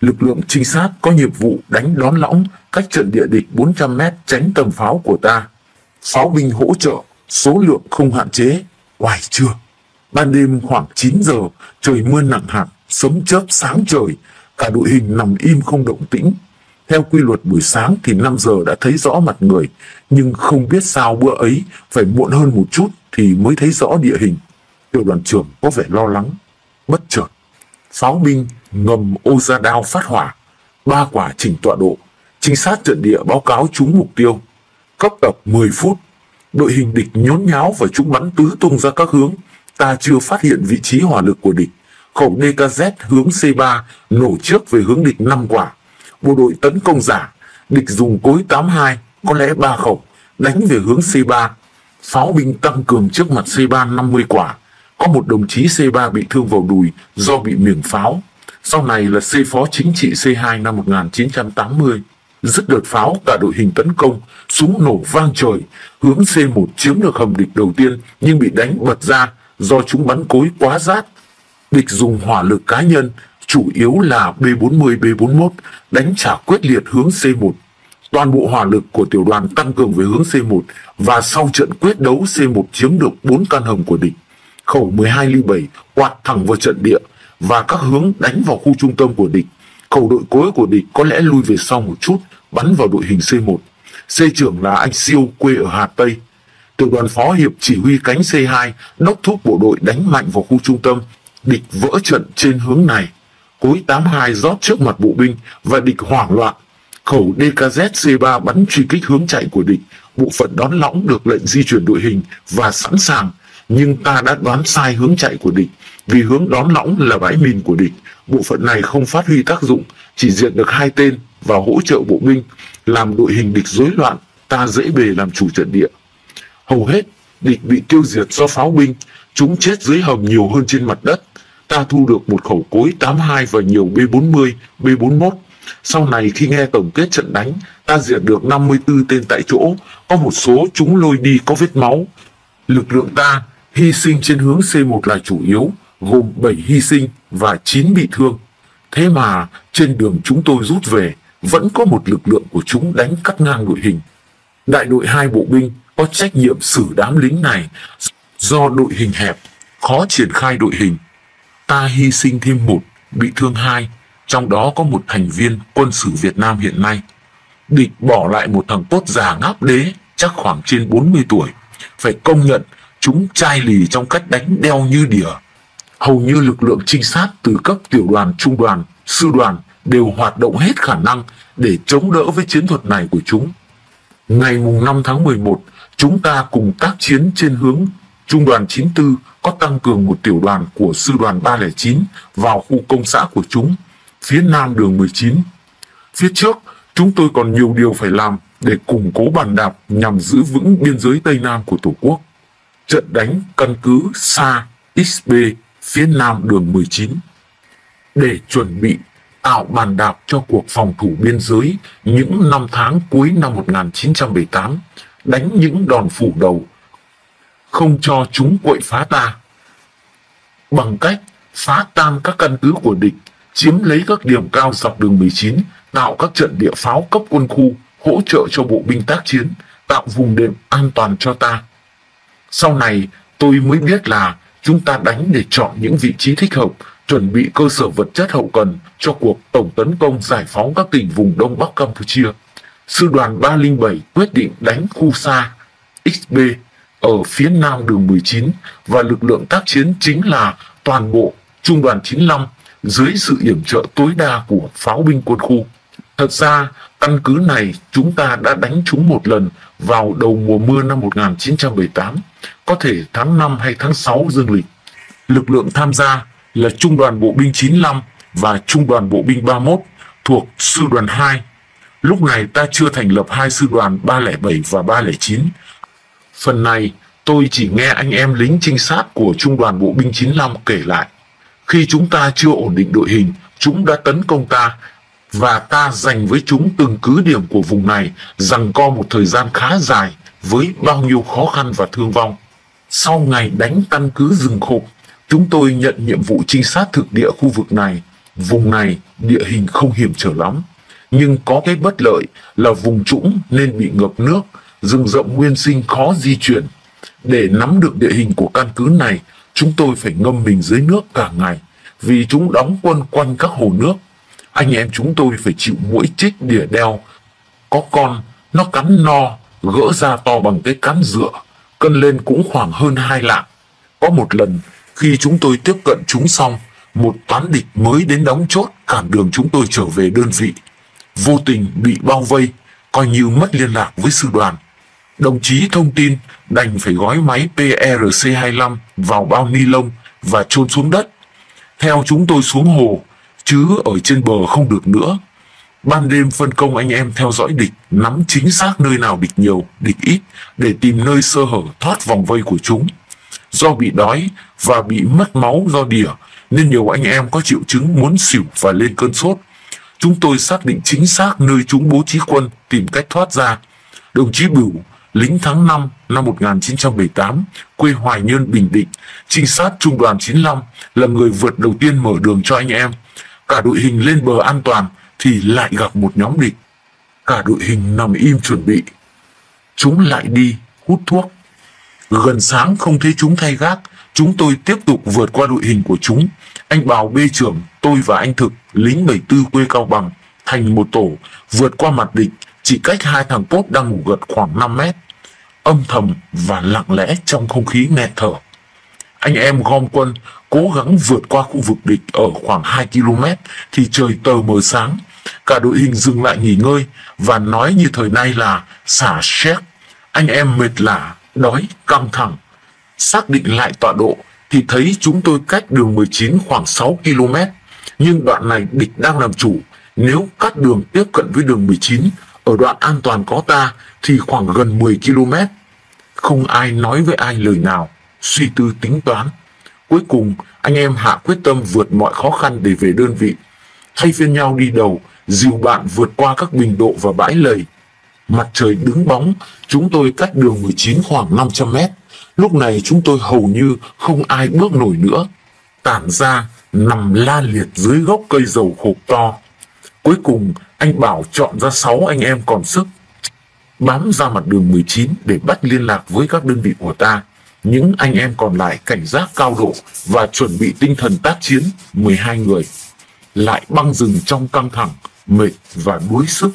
Lực lượng trinh sát có nhiệm vụ đánh đón lõng cách trận địa địch 400 mét tránh tầm pháo của ta. Pháo binh hỗ trợ, số lượng không hạn chế. Oải chưa? Ban đêm khoảng 9 giờ, trời mưa nặng hạt, sấm chớp sáng trời, cả đội hình nằm im không động tĩnh. Theo quy luật buổi sáng thì 5 giờ đã thấy rõ mặt người, nhưng không biết sao bữa ấy phải muộn hơn một chút thì mới thấy rõ địa hình. Tiểu đoàn trưởng có vẻ lo lắng. Bất chợt, pháo binh ngầm Ô Gia Đao phát hỏa, 3 quả chỉnh tọa độ, trinh sát trận địa báo cáo trúng mục tiêu. Cấp tập 10 phút, đội hình địch nhốn nháo và chúng bắn tứ tung ra các hướng. Ta chưa phát hiện vị trí hỏa lực của địch. Khẩu DKZ hướng C3 nổ trước về hướng địch 5 quả. Bộ đội tấn công giả, địch dùng cối 82, có lẽ 3 khẩu, đánh về hướng C3. Pháo binh tăng cường trước mặt C3 50 quả. Có một đồng chí C3 bị thương vào đùi do bị miệng pháo. Sau này là C phó chính trị C2 năm 1980. Dứt đợt pháo, cả đội hình tấn công, súng nổ vang trời. Hướng C1 chiếm được hầm địch đầu tiên nhưng bị đánh bật ra do chúng bắn cối quá rát. Địch dùng hỏa lực cá nhân, chủ yếu là B40, B41, đánh trả quyết liệt hướng C1. Toàn bộ hỏa lực của tiểu đoàn tăng cường về hướng C1 và sau trận quyết đấu C1 chiếm được 4 căn hầm của địch. Khẩu 12 ly 7 quạt thẳng vào trận địa và các hướng đánh vào khu trung tâm của địch. Khẩu đội cối của địch có lẽ lui về sau một chút, bắn vào đội hình C1. C trưởng là anh Siêu quê ở Hà Tây. Tiểu đoàn phó hiệp chỉ huy cánh C2 đốc thúc bộ đội đánh mạnh vào khu trung tâm. Địch vỡ trận trên hướng này. Cối 82 rót trước mặt bộ binh và địch hoảng loạn. Khẩu DKZ C3 bắn truy kích hướng chạy của địch. Bộ phận đón lõng được lệnh di chuyển đội hình và sẵn sàng. Nhưng ta đã đoán sai hướng chạy của địch, vì hướng đón lõng là bãi mìn của địch. Bộ phận này không phát huy tác dụng, chỉ diệt được 2 tên và hỗ trợ bộ binh, làm đội hình địch rối loạn, ta dễ bề làm chủ trận địa. Hầu hết, địch bị tiêu diệt do pháo binh, chúng chết dưới hầm nhiều hơn trên mặt đất. Ta thu được một khẩu cối 82 và nhiều B40, B41. Sau này khi nghe tổng kết trận đánh, ta diệt được 54 tên tại chỗ, có một số chúng lôi đi có vết máu. Lực lượng ta hy sinh trên hướng C1 là chủ yếu, gồm 7 hy sinh và 9 bị thương. Thế mà trên đường chúng tôi rút về, vẫn có một lực lượng của chúng đánh cắt ngang đội hình. Đại đội 2 bộ binh có trách nhiệm xử đám lính này, do đội hình hẹp, khó triển khai đội hình. Ta hy sinh thêm 1, bị thương 2, trong đó có một thành viên quân sự Việt Nam hiện nay. Địch bỏ lại một thằng tốt già ngáp đế, chắc khoảng trên 40 tuổi. Phải công nhận, chúng chai lì trong cách đánh đeo như đỉa. Hầu như lực lượng trinh sát từ cấp tiểu đoàn, trung đoàn, sư đoàn đều hoạt động hết khả năng để chống đỡ với chiến thuật này của chúng. Ngày mùng 5 tháng 11, chúng ta cùng tác chiến trên hướng. Trung đoàn 94 có tăng cường một tiểu đoàn của sư đoàn 309 vào khu công xã của chúng, phía nam đường 19. Phía trước, chúng tôi còn nhiều điều phải làm để củng cố bàn đạp nhằm giữ vững biên giới Tây Nam của Tổ quốc. Trận đánh căn cứ Sa XB phía nam đường 19. Để chuẩn bị tạo bàn đạp cho cuộc phòng thủ biên giới những năm tháng cuối năm 1978, đánh những đòn phủ đầu, không cho chúng quậy phá ta, bằng cách phá tan các căn cứ của địch, chiếm lấy các điểm cao dọc đường 19, tạo các trận địa pháo cấp quân khu, hỗ trợ cho bộ binh tác chiến, tạo vùng đệm an toàn cho ta. Sau này, tôi mới biết là chúng ta đánh để chọn những vị trí thích hợp, chuẩn bị cơ sở vật chất hậu cần cho cuộc tổng tấn công giải phóng các tỉnh vùng Đông Bắc Campuchia. Sư đoàn 307 quyết định đánh khu Sa XB ở phía nam đường 19 và lực lượng tác chiến chính là toàn bộ Trung đoàn 95 dưới sự yểm trợ tối đa của pháo binh quân khu. Thật ra, căn cứ này chúng ta đã đánh chúng một lần vào đầu mùa mưa năm 1978, có thể tháng 5 hay tháng 6 dương lịch. Lực lượng tham gia là Trung đoàn Bộ binh 95 và Trung đoàn Bộ binh 31 thuộc Sư đoàn 2. Lúc này ta chưa thành lập hai sư đoàn 307 và 309. Phần này, tôi chỉ nghe anh em lính trinh sát của Trung đoàn Bộ binh 95 kể lại. Khi chúng ta chưa ổn định đội hình, chúng đã tấn công ta, và ta giành với chúng từng cứ điểm của vùng này, giằng co một thời gian khá dài, với bao nhiêu khó khăn và thương vong. Sau ngày đánh căn cứ rừng khộp, chúng tôi nhận nhiệm vụ trinh sát thực địa khu vực này. Vùng này, địa hình không hiểm trở lắm, nhưng có cái bất lợi là vùng trũng nên bị ngập nước, rừng rộng nguyên sinh khó di chuyển. Để nắm được địa hình của căn cứ này, chúng tôi phải ngâm mình dưới nước cả ngày, vì chúng đóng quân quanh các hồ nước. Anh em chúng tôi phải chịu mũi chích đỉa đeo. Có con, nó cắn no, gỡ ra to bằng cái cán dựa, cân lên cũng khoảng hơn 2 lạng. Có một lần, khi chúng tôi tiếp cận chúng xong, một toán địch mới đến đóng chốt cản đường chúng tôi trở về đơn vị. Vô tình bị bao vây, coi như mất liên lạc với sư đoàn. Đồng chí thông tin đành phải gói máy PRC-25 vào bao ni lông và chôn xuống đất. Theo chúng tôi xuống hồ, chứ ở trên bờ không được nữa. Ban đêm phân công anh em theo dõi địch, nắm chính xác nơi nào địch nhiều, địch ít, để tìm nơi sơ hở thoát vòng vây của chúng. Do bị đói và bị mất máu do đỉa, nên nhiều anh em có triệu chứng muốn xỉu và lên cơn sốt. Chúng tôi xác định chính xác nơi chúng bố trí quân, tìm cách thoát ra. Đồng chí Bửu, lính tháng 5 năm 1978, quê Hoài Nhơn, Bình Định, trinh sát Trung đoàn 95, là người vượt đầu tiên mở đường cho anh em. Cả đội hình lên bờ an toàn thì lại gặp một nhóm địch. Cả đội hình nằm im chuẩn bị. Chúng lại đi hút thuốc. Gần sáng không thấy chúng thay gác, chúng tôi tiếp tục vượt qua đội hình của chúng. Anh Bào Bê Trưởng, tôi và anh Thực, lính 74 quê Cao Bằng, thành một tổ, vượt qua mặt địch, chỉ cách hai thằng tốt đang ngủ gật khoảng 5 mét. Âm thầm và lặng lẽ trong không khí nghẹt thở. Anh em gom quân, cố gắng vượt qua khu vực địch ở khoảng 2 km, thì trời tờ mờ sáng. Cả đội hình dừng lại nghỉ ngơi, và nói như thời nay là xả stress. Anh em mệt lả, đói, căng thẳng. Xác định lại tọa độ, thì thấy chúng tôi cách đường 19 khoảng 6 km. Nhưng đoạn này địch đang làm chủ. Nếu cắt đường tiếp cận với đường 19, ở đoạn an toàn có ta, thì khoảng gần 10 km. không ai nói với ai lời nào, suy tư tính toán. Cuối cùng, anh em hạ quyết tâm vượt mọi khó khăn để về đơn vị. Thay phiên nhau đi đầu, dìu bạn vượt qua các bình độ và bãi lầy. Mặt trời đứng bóng, chúng tôi cách đường 19 khoảng 500 mét. Lúc này chúng tôi hầu như không ai bước nổi nữa. Tản ra, nằm la liệt dưới gốc cây dầu khộp to. Cuối cùng, anh Bảo chọn ra 6 anh em còn sức, bám ra mặt đường 19 để bắt liên lạc với các đơn vị của ta. Những anh em còn lại cảnh giác cao độ và chuẩn bị tinh thần tác chiến, 12 người. Lại băng rừng trong căng thẳng, mệt và đuối sức.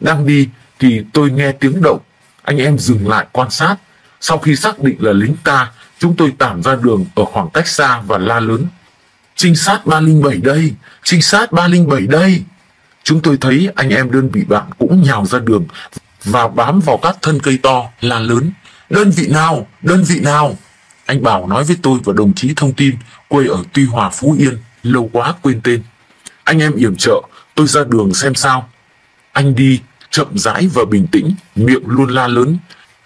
Đang đi thì tôi nghe tiếng động, anh em dừng lại quan sát. Sau khi xác định là lính ta, chúng tôi tản ra đường ở khoảng cách xa và la lớn. Trinh sát 307 đây, trinh sát 307 đây. Chúng tôi thấy anh em đơn vị bạn cũng nhào ra đường và bám vào các thân cây to, la lớn. Đơn vị nào, đơn vị nào. Anh Bảo nói với tôi và đồng chí thông tin, quê ở Tuy Hòa, Phú Yên, lâu quá quên tên. Anh em yểm trợ, tôi ra đường xem sao. Anh đi chậm rãi và bình tĩnh, miệng luôn la lớn.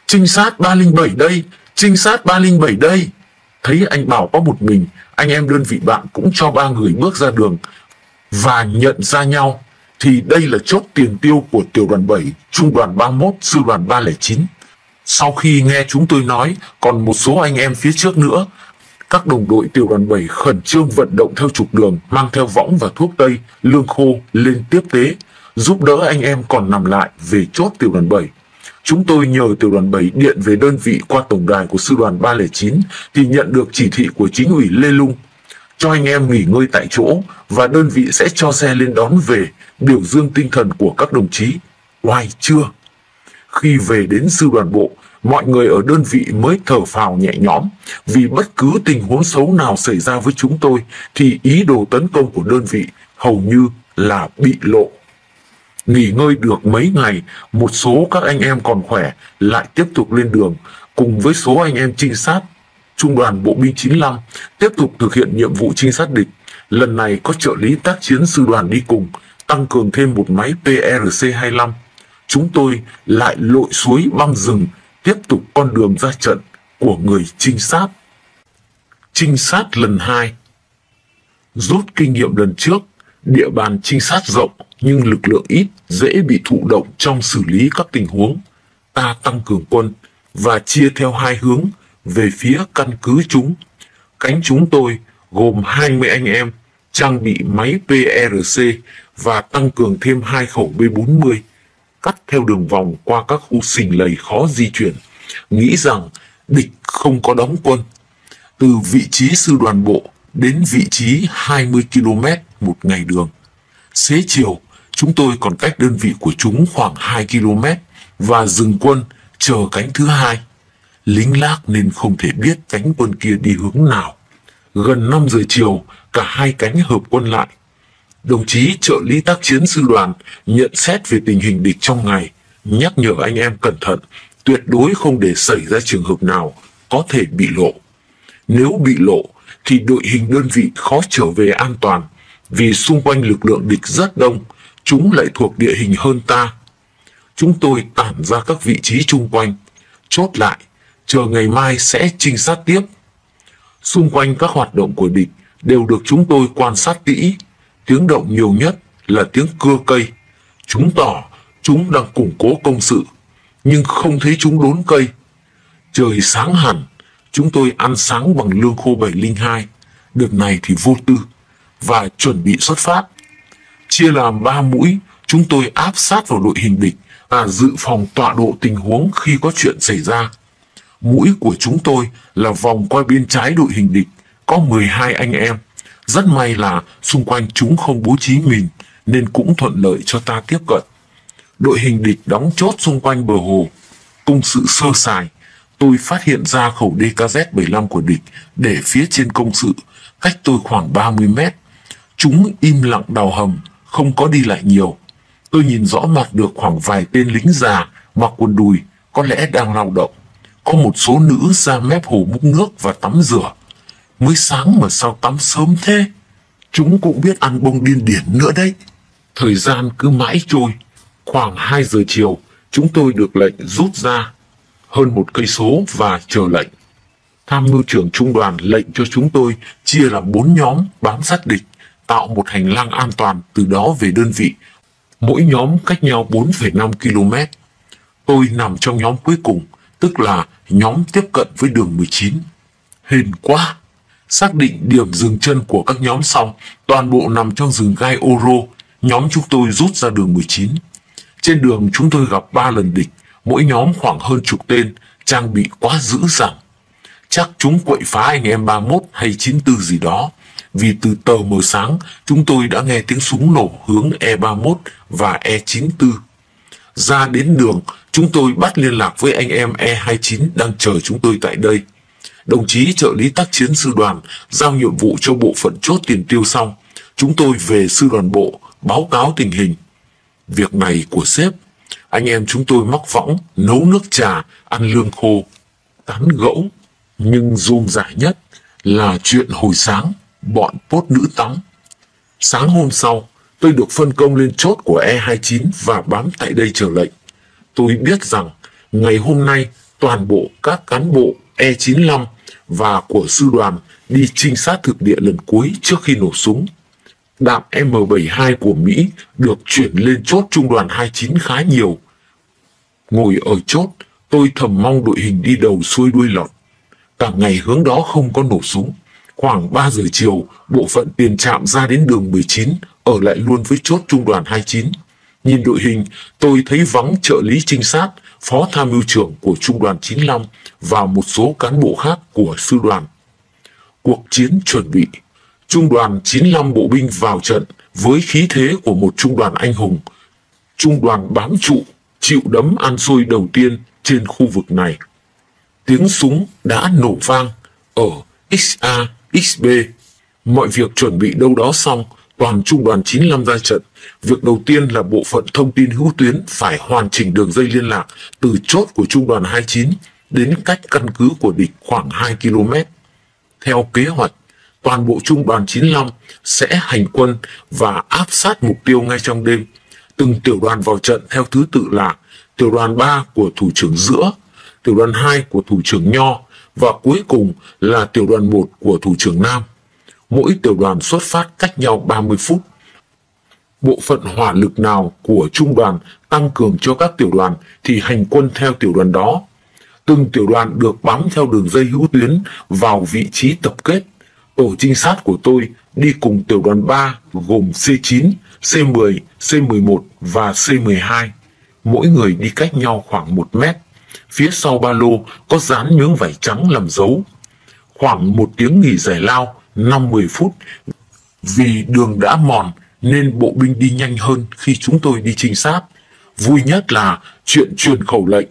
Trinh sát 307 đây, trinh sát 307 đây. Thấy anh Bảo có một mình, anh em đơn vị bạn cũng cho 3 người bước ra đường và nhận ra nhau. Thì đây là chốt tiền tiêu của tiểu đoàn 7, trung đoàn 31, sư đoàn 309. Sau khi nghe chúng tôi nói, còn một số anh em phía trước nữa, các đồng đội tiểu đoàn 7 khẩn trương vận động theo trục đường, mang theo võng và thuốc tây, lương khô lên tiếp tế, giúp đỡ anh em còn nằm lại về chốt tiểu đoàn 7. Chúng tôi nhờ tiểu đoàn 7 điện về đơn vị qua tổng đài của sư đoàn 309 thì nhận được chỉ thị của chính ủy Lê Lung, cho anh em nghỉ ngơi tại chỗ và đơn vị sẽ cho xe lên đón về, biểu dương tinh thần của các đồng chí. Oai chưa? Khi về đến sư đoàn bộ, mọi người ở đơn vị mới thở phào nhẹ nhõm, vì bất cứ tình huống xấu nào xảy ra với chúng tôi thì ý đồ tấn công của đơn vị hầu như là bị lộ. Nghỉ ngơi được mấy ngày, một số các anh em còn khỏe lại tiếp tục lên đường cùng với số anh em trinh sát trung đoàn bộ binh 95 tiếp tục thực hiện nhiệm vụ trinh sát địch. Lần này có trợ lý tác chiến sư đoàn đi cùng, tăng cường thêm một máy PRC-25. Chúng tôi lại lội suối băng rừng, tiếp tục con đường ra trận của người trinh sát. Trinh sát lần 2. Rút kinh nghiệm lần trước, địa bàn trinh sát rộng nhưng lực lượng ít, dễ bị thụ động trong xử lý các tình huống. Ta tăng cường quân và chia theo 2 hướng về phía căn cứ chúng. Cánh chúng tôi gồm 20 anh em, trang bị máy PRC và tăng cường thêm 2 khẩu B40. Cắt theo đường vòng qua các khu sình lầy khó di chuyển, nghĩ rằng địch không có đóng quân. Từ vị trí sư đoàn bộ đến vị trí 20 km một ngày đường. Xế chiều, chúng tôi còn cách đơn vị của chúng khoảng 2 km và dừng quân chờ cánh thứ 2. Lính lác nên không thể biết cánh quân kia đi hướng nào. Gần 5 giờ chiều, cả hai cánh hợp quân lại. Đồng chí trợ lý tác chiến sư đoàn nhận xét về tình hình địch trong ngày, nhắc nhở anh em cẩn thận, tuyệt đối không để xảy ra trường hợp nào có thể bị lộ. Nếu bị lộ thì đội hình đơn vị khó trở về an toàn, vì xung quanh lực lượng địch rất đông, chúng lại thuộc địa hình hơn ta. Chúng tôi tản ra các vị trí chung quanh, chốt lại, chờ ngày mai sẽ trinh sát tiếp. Xung quanh các hoạt động của địch đều được chúng tôi quan sát kỹ. Tiếng động nhiều nhất là tiếng cưa cây. Chúng tỏ chúng đang củng cố công sự, nhưng không thấy chúng đốn cây. Trời sáng hẳn, chúng tôi ăn sáng bằng lương khô 702, đợt này thì vô tư, và chuẩn bị xuất phát. Chia làm 3 mũi, chúng tôi áp sát vào đội hình địch và dự phòng tọa độ tình huống khi có chuyện xảy ra. Mũi của chúng tôi là vòng qua bên trái đội hình địch, có 12 anh em. Rất may là xung quanh chúng không bố trí mình, nên cũng thuận lợi cho ta tiếp cận. Đội hình địch đóng chốt xung quanh bờ hồ. Công sự sơ sài, tôi phát hiện ra khẩu DKZ-75 của địch để phía trên công sự, cách tôi khoảng 30 mét. Chúng im lặng đào hầm, không có đi lại nhiều. Tôi nhìn rõ mặt được khoảng vài tên lính già, mặc quần đùi, có lẽ đang lao động. Có một số nữ ra mép hồ múc nước và tắm rửa. Mới sáng mà sao tắm sớm thế? Chúng cũng biết ăn bông điên điển nữa đấy. Thời gian cứ mãi trôi. Khoảng 2 giờ chiều, chúng tôi được lệnh rút ra. hơn 1 cây số và chờ lệnh. Tham mưu trưởng trung đoàn lệnh cho chúng tôi chia làm 4 nhóm bám sát địch, tạo một hành lang an toàn từ đó về đơn vị. Mỗi nhóm cách nhau 4,5 km. Tôi nằm trong nhóm cuối cùng, tức là nhóm tiếp cận với đường 19. Hên quá! Xác định điểm dừng chân của các nhóm xong, toàn bộ nằm trong rừng gai Oro, nhóm chúng tôi rút ra đường 19. Trên đường chúng tôi gặp 3 lần địch, mỗi nhóm khoảng hơn chục tên, trang bị quá dữ dằn. Chắc chúng quậy phá anh em 31 hay 94 gì đó, vì từ tờ mờ sáng chúng tôi đã nghe tiếng súng nổ hướng E31 và E94. Ra đến đường, chúng tôi bắt liên lạc với anh em E29 đang chờ chúng tôi tại đây. Đồng chí trợ lý tác chiến sư đoàn giao nhiệm vụ cho bộ phận chốt tiền tiêu xong, chúng tôi về sư đoàn bộ báo cáo tình hình. Việc này của sếp, anh em chúng tôi móc võng, nấu nước trà, ăn lương khô, tán gẫu. Nhưng rôm rả nhất là chuyện hồi sáng, bọn pốt nữ tắm. Sáng hôm sau, tôi được phân công lên chốt của E29 và bám tại đây chờ lệnh. Tôi biết rằng ngày hôm nay toàn bộ các cán bộ E95 và của sư đoàn đi trinh sát thực địa lần cuối trước khi nổ súng. Đạn M72 của Mỹ được chuyển lên chốt trung đoàn 29 khá nhiều. Ngồi ở chốt, tôi thầm mong đội hình đi đầu xuôi đuôi lọt. Cả ngày hướng đó không có nổ súng. Khoảng 3 giờ chiều, bộ phận tiền trạm ra đến đường 19, ở lại luôn với chốt trung đoàn 29. Nhìn đội hình, tôi thấy vắng trợ lý trinh sát, phó tham mưu trưởng của trung đoàn 95 và một số cán bộ khác của sư đoàn. Cuộc chiến chuẩn bị. Trung đoàn 95 bộ binh vào trận với khí thế của một trung đoàn anh hùng. Trung đoàn bám trụ, chịu đấm ăn xôi đầu tiên trên khu vực này. Tiếng súng đã nổ vang ở XA, XB. Mọi việc chuẩn bị đâu đó xong, toàn trung đoàn 95 ra trận. Việc đầu tiên là bộ phận thông tin hữu tuyến phải hoàn chỉnh đường dây liên lạc từ chốt của trung đoàn 29 đến cách căn cứ của địch khoảng 2 km. Theo kế hoạch, toàn bộ trung đoàn 95 sẽ hành quân và áp sát mục tiêu ngay trong đêm. Từng tiểu đoàn vào trận theo thứ tự là tiểu đoàn 3 của thủ trưởng Giữa, tiểu đoàn 2 của thủ trưởng Nho và cuối cùng là tiểu đoàn 1 của thủ trưởng Nam. Mỗi tiểu đoàn xuất phát cách nhau 30 phút. Bộ phận hỏa lực nào của trung đoàn tăng cường cho các tiểu đoàn thì hành quân theo tiểu đoàn đó. Từng tiểu đoàn được bám theo đường dây hữu tuyến vào vị trí tập kết. Tổ trinh sát của tôi đi cùng tiểu đoàn 3 gồm C9, C10, C11 và C12. Mỗi người đi cách nhau khoảng 1 mét. Phía sau ba lô có dán miếng vải trắng làm dấu. Khoảng 1 tiếng nghỉ giải lao, 5-10 phút. Vì đường đã mòn nên bộ binh đi nhanh hơn khi chúng tôi đi trinh sát. Vui nhất là chuyện truyền khẩu lệnh.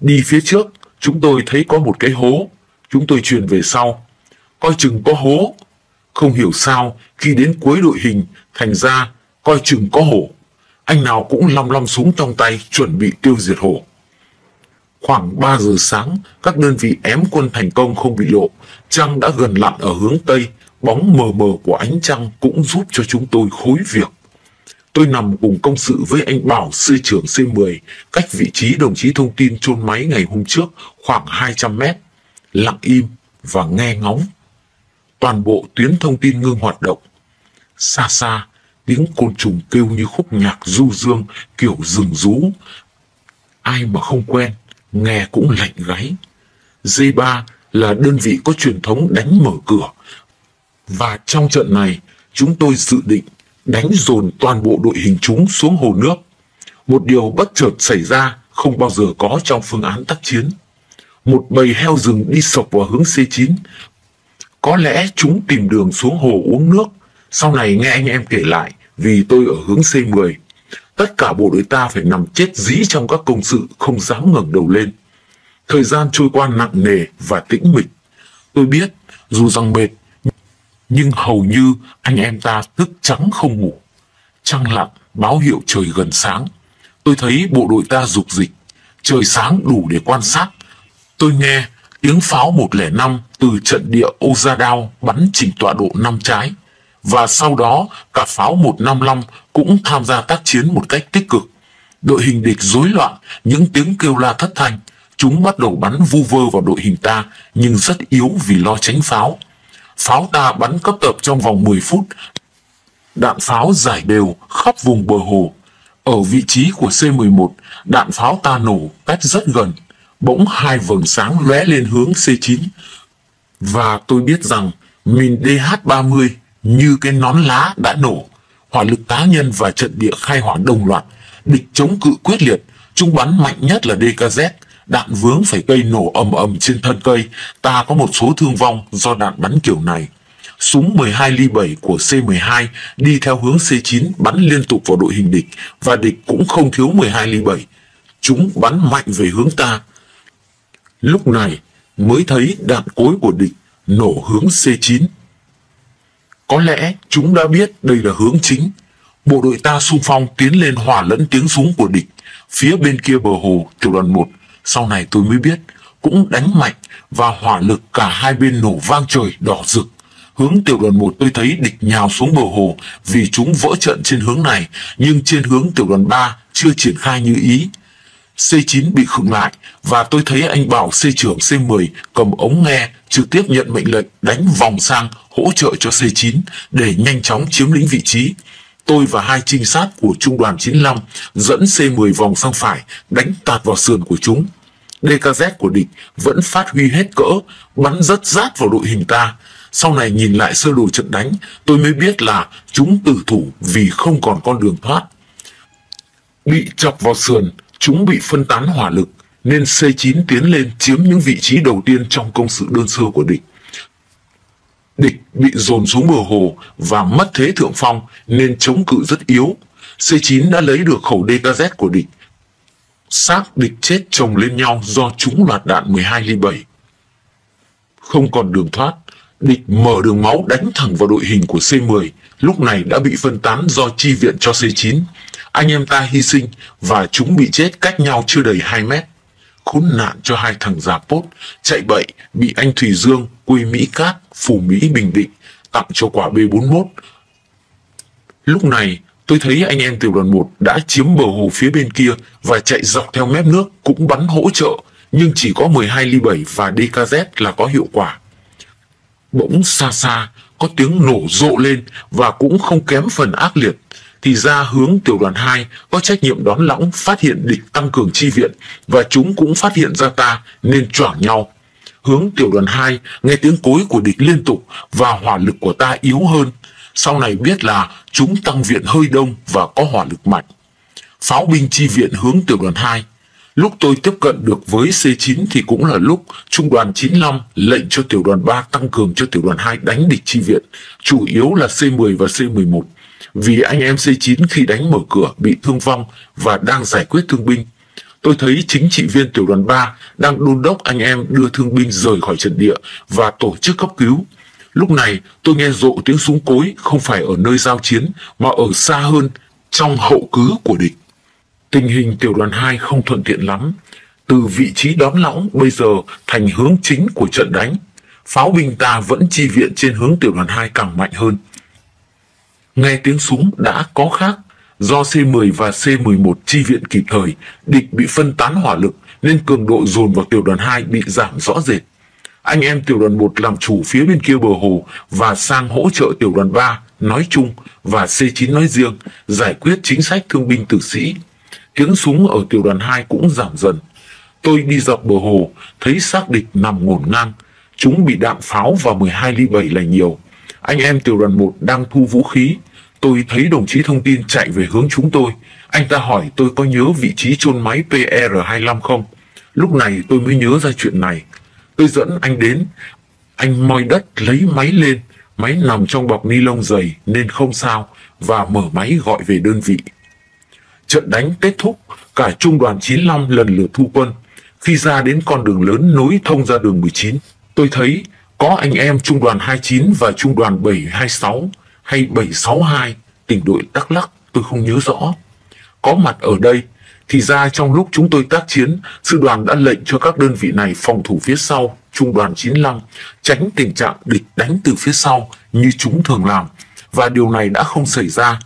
Đi phía trước, chúng tôi thấy có một cái hố. Chúng tôi truyền về sau. Coi chừng có hố. Không hiểu sao, khi đến cuối đội hình, thành ra coi chừng có hổ. Anh nào cũng lăm lăm súng trong tay chuẩn bị tiêu diệt hổ. Khoảng 3 giờ sáng, các đơn vị ém quân thành công không bị lộ. Trăng đã gần lặn ở hướng Tây, bóng mờ mờ của ánh trăng cũng giúp cho chúng tôi khối việc. Tôi nằm cùng công sự với anh Bảo, sư trưởng C10, cách vị trí đồng chí thông tin chôn máy ngày hôm trước khoảng 200 mét. Lặng im và nghe ngóng. Toàn bộ tuyến thông tin ngưng hoạt động. Xa xa, tiếng côn trùng kêu như khúc nhạc du dương kiểu rừng rú. Ai mà không quen, nghe cũng lạnh gáy. D3 là đơn vị có truyền thống đánh mở cửa. Và trong trận này, chúng tôi dự định đánh dồn toàn bộ đội hình chúng xuống hồ nước. Một điều bất chợt xảy ra không bao giờ có trong phương án tác chiến. Một bầy heo rừng đi sộc vào hướng C9. Có lẽ chúng tìm đường xuống hồ uống nước. Sau này nghe anh em kể lại, vì tôi ở hướng C10. Tất cả bộ đội ta phải nằm chết dí trong các công sự, không dám ngẩng đầu lên. Thời gian trôi qua nặng nề và tĩnh mịch. Tôi biết, dù rằng mệt, nhưng hầu như anh em ta thức trắng không ngủ. Trăng lặn báo hiệu trời gần sáng. Tôi thấy bộ đội ta rục rịch. Trời sáng đủ để quan sát. Tôi nghe tiếng pháo 105 từ trận địa Ô Gia Đao bắn chỉnh tọa độ 5 trái. Và sau đó cả pháo 155 cũng tham gia tác chiến một cách tích cực. Đội hình địch rối loạn, những tiếng kêu la thất thanh. Chúng bắt đầu bắn vu vơ vào đội hình ta, nhưng rất yếu vì lo tránh pháo. Pháo ta bắn cấp tập trong vòng 10 phút. Đạn pháo giải đều khắp vùng bờ hồ. Ở vị trí của C-11, đạn pháo ta nổ cách rất gần. Bỗng hai vầng sáng lóe lên hướng C-9. Và tôi biết rằng mình DH-30 như cái nón lá đã nổ. Hỏa lực cá nhân và trận địa khai hỏa đồng loạt. Địch chống cự quyết liệt. Chúng bắn mạnh nhất là DKZ. Đạn vướng phải cây nổ ầm ầm trên thân cây. Ta có một số thương vong do đạn bắn kiểu này. Súng 12 ly 7 của C-12 đi theo hướng C-9 bắn liên tục vào đội hình địch. Và địch cũng không thiếu 12 ly 7. Chúng bắn mạnh về hướng ta. Lúc này mới thấy đạn cối của địch nổ hướng C-9. Có lẽ chúng đã biết đây là hướng chính. Bộ đội ta xung phong tiến lên hòa lẫn tiếng súng của địch. Phía bên kia bờ hồ, tiểu đoàn 1, sau này tôi mới biết, cũng đánh mạnh và hỏa lực cả hai bên nổ vang trời đỏ rực. Hướng tiểu đoàn 1 tôi thấy địch nhào xuống bờ hồ vì chúng vỡ trận trên hướng này, nhưng trên hướng tiểu đoàn 3 chưa triển khai như ý. C9 bị khựng lại và tôi thấy anh Bảo C trưởng C10 cầm ống nghe trực tiếp nhận mệnh lệnh đánh vòng sang hỗ trợ cho C9 để nhanh chóng chiếm lĩnh vị trí. Tôi và hai trinh sát của Trung đoàn 95 dẫn C10 vòng sang phải đánh tạt vào sườn của chúng. DKZ của địch vẫn phát huy hết cỡ, bắn rất rát vào đội hình ta. Sau này nhìn lại sơ đồ trận đánh, tôi mới biết là chúng tử thủ vì không còn con đường thoát. Bị chọc vào sườn, chúng bị phân tán hỏa lực, nên C9 tiến lên chiếm những vị trí đầu tiên trong công sự đơn sơ của địch. Địch bị dồn xuống bờ hồ và mất thế thượng phong nên chống cự rất yếu. C9 đã lấy được khẩu DKZ của địch. Xác địch chết chồng lên nhau do trúng loạt đạn 12 ly 7. Không còn đường thoát, địch mở đường máu đánh thẳng vào đội hình của C10, lúc này đã bị phân tán do chi viện cho C9. Anh em ta hy sinh và chúng bị chết cách nhau chưa đầy 2 mét. Khốn nạn cho hai thằng giả pốt, chạy bậy, bị anh Thùy Dương, quê Mỹ Cát, Phù Mỹ, Bình Định, tặng cho quả B41. Lúc này, tôi thấy anh em tiểu đoàn 1 đã chiếm bờ hồ phía bên kia và chạy dọc theo mép nước cũng bắn hỗ trợ, nhưng chỉ có 12 ly 7 và DKZ là có hiệu quả. Bỗng xa xa, có tiếng nổ rộ lên và cũng không kém phần ác liệt. Thì ra hướng tiểu đoàn 2 có trách nhiệm đón lõng phát hiện địch tăng cường chi viện và chúng cũng phát hiện ra ta nên choảng nhau. Hướng tiểu đoàn 2 nghe tiếng cối của địch liên tục và hỏa lực của ta yếu hơn. Sau này biết là chúng tăng viện hơi đông và có hỏa lực mạnh. Pháo binh chi viện hướng tiểu đoàn 2. Lúc tôi tiếp cận được với C9 thì cũng là lúc Trung đoàn 95 lệnh cho tiểu đoàn 3 tăng cường cho tiểu đoàn 2 đánh địch chi viện, chủ yếu là C10 và C11. Vì anh em C9 khi đánh mở cửa bị thương vong và đang giải quyết thương binh. Tôi thấy chính trị viên tiểu đoàn 3 đang đôn đốc anh em đưa thương binh rời khỏi trận địa và tổ chức cấp cứu. Lúc này tôi nghe rộ tiếng súng cối không phải ở nơi giao chiến mà ở xa hơn trong hậu cứ của địch. Tình hình tiểu đoàn 2 không thuận tiện lắm. Từ vị trí đón lõng bây giờ thành hướng chính của trận đánh. Pháo binh ta vẫn chi viện trên hướng tiểu đoàn 2 càng mạnh hơn. Nghe tiếng súng đã có khác, do C10 và C11 chi viện kịp thời, địch bị phân tán hỏa lực nên cường độ dồn vào tiểu đoàn 2 bị giảm rõ rệt. Anh em tiểu đoàn 1 làm chủ phía bên kia bờ hồ và sang hỗ trợ tiểu đoàn 3 nói chung và C9 nói riêng, giải quyết chính sách thương binh tử sĩ. Tiếng súng ở tiểu đoàn 2 cũng giảm dần. Tôi đi dọc bờ hồ, thấy xác địch nằm ngổn ngang, chúng bị đạn pháo và 12 ly 7 là nhiều. Anh em tiểu đoàn 1 đang thu vũ khí. Tôi thấy đồng chí thông tin chạy về hướng chúng tôi. Anh ta hỏi tôi có nhớ vị trí chôn máy PR-25 không? Lúc này tôi mới nhớ ra chuyện này. Tôi dẫn anh đến. Anh moi đất lấy máy lên. Máy nằm trong bọc ni lông dày nên không sao. Và mở máy gọi về đơn vị. Trận đánh kết thúc. Cả Trung đoàn 95 lần lượt thu quân. Khi ra đến con đường lớn nối thông ra đường 19, tôi thấy có anh em Trung đoàn 29 và Trung đoàn 726 hay 762, tỉnh đội Đắk Lắk, tôi không nhớ rõ, có mặt ở đây. Thì ra trong lúc chúng tôi tác chiến, sư đoàn đã lệnh cho các đơn vị này phòng thủ phía sau Trung đoàn 95, tránh tình trạng địch đánh từ phía sau như chúng thường làm. Và điều này đã không xảy ra.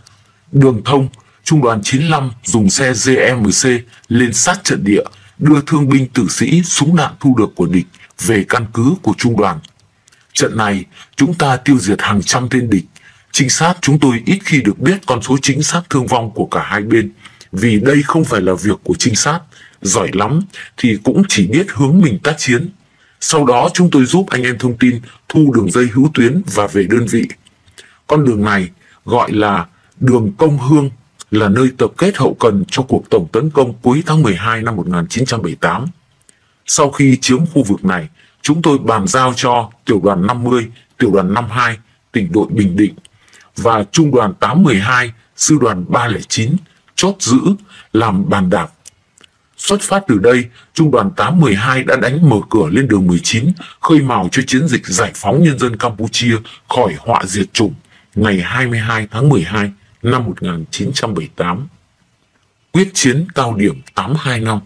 Đường thông, Trung đoàn 95 dùng xe GMC lên sát trận địa, đưa thương binh tử sĩ, súng đạn thu được của địch về căn cứ của trung đoàn. Trận này, chúng ta tiêu diệt hàng trăm tên địch. Trinh sát chúng tôi ít khi được biết con số chính xác thương vong của cả hai bên, vì đây không phải là việc của trinh sát. Giỏi lắm thì cũng chỉ biết hướng mình tác chiến. Sau đó chúng tôi giúp anh em thông tin, thu đường dây hữu tuyến và về đơn vị. Con đường này gọi là đường Công Hương, là nơi tập kết hậu cần cho cuộc tổng tấn công cuối tháng 12 năm 1978. Sau khi chiếm khu vực này, chúng tôi bàn giao cho tiểu đoàn 50, tiểu đoàn 52, tỉnh đội Bình Định và trung đoàn 812, sư đoàn 309, chốt giữ làm bàn đạp. Xuất phát từ đây, trung đoàn 812 đã đánh mở cửa lên đường 19, khơi mào cho chiến dịch giải phóng nhân dân Campuchia khỏi họa diệt chủng ngày 22 tháng 12 năm 1978. Quyết chiến cao điểm 825 năm.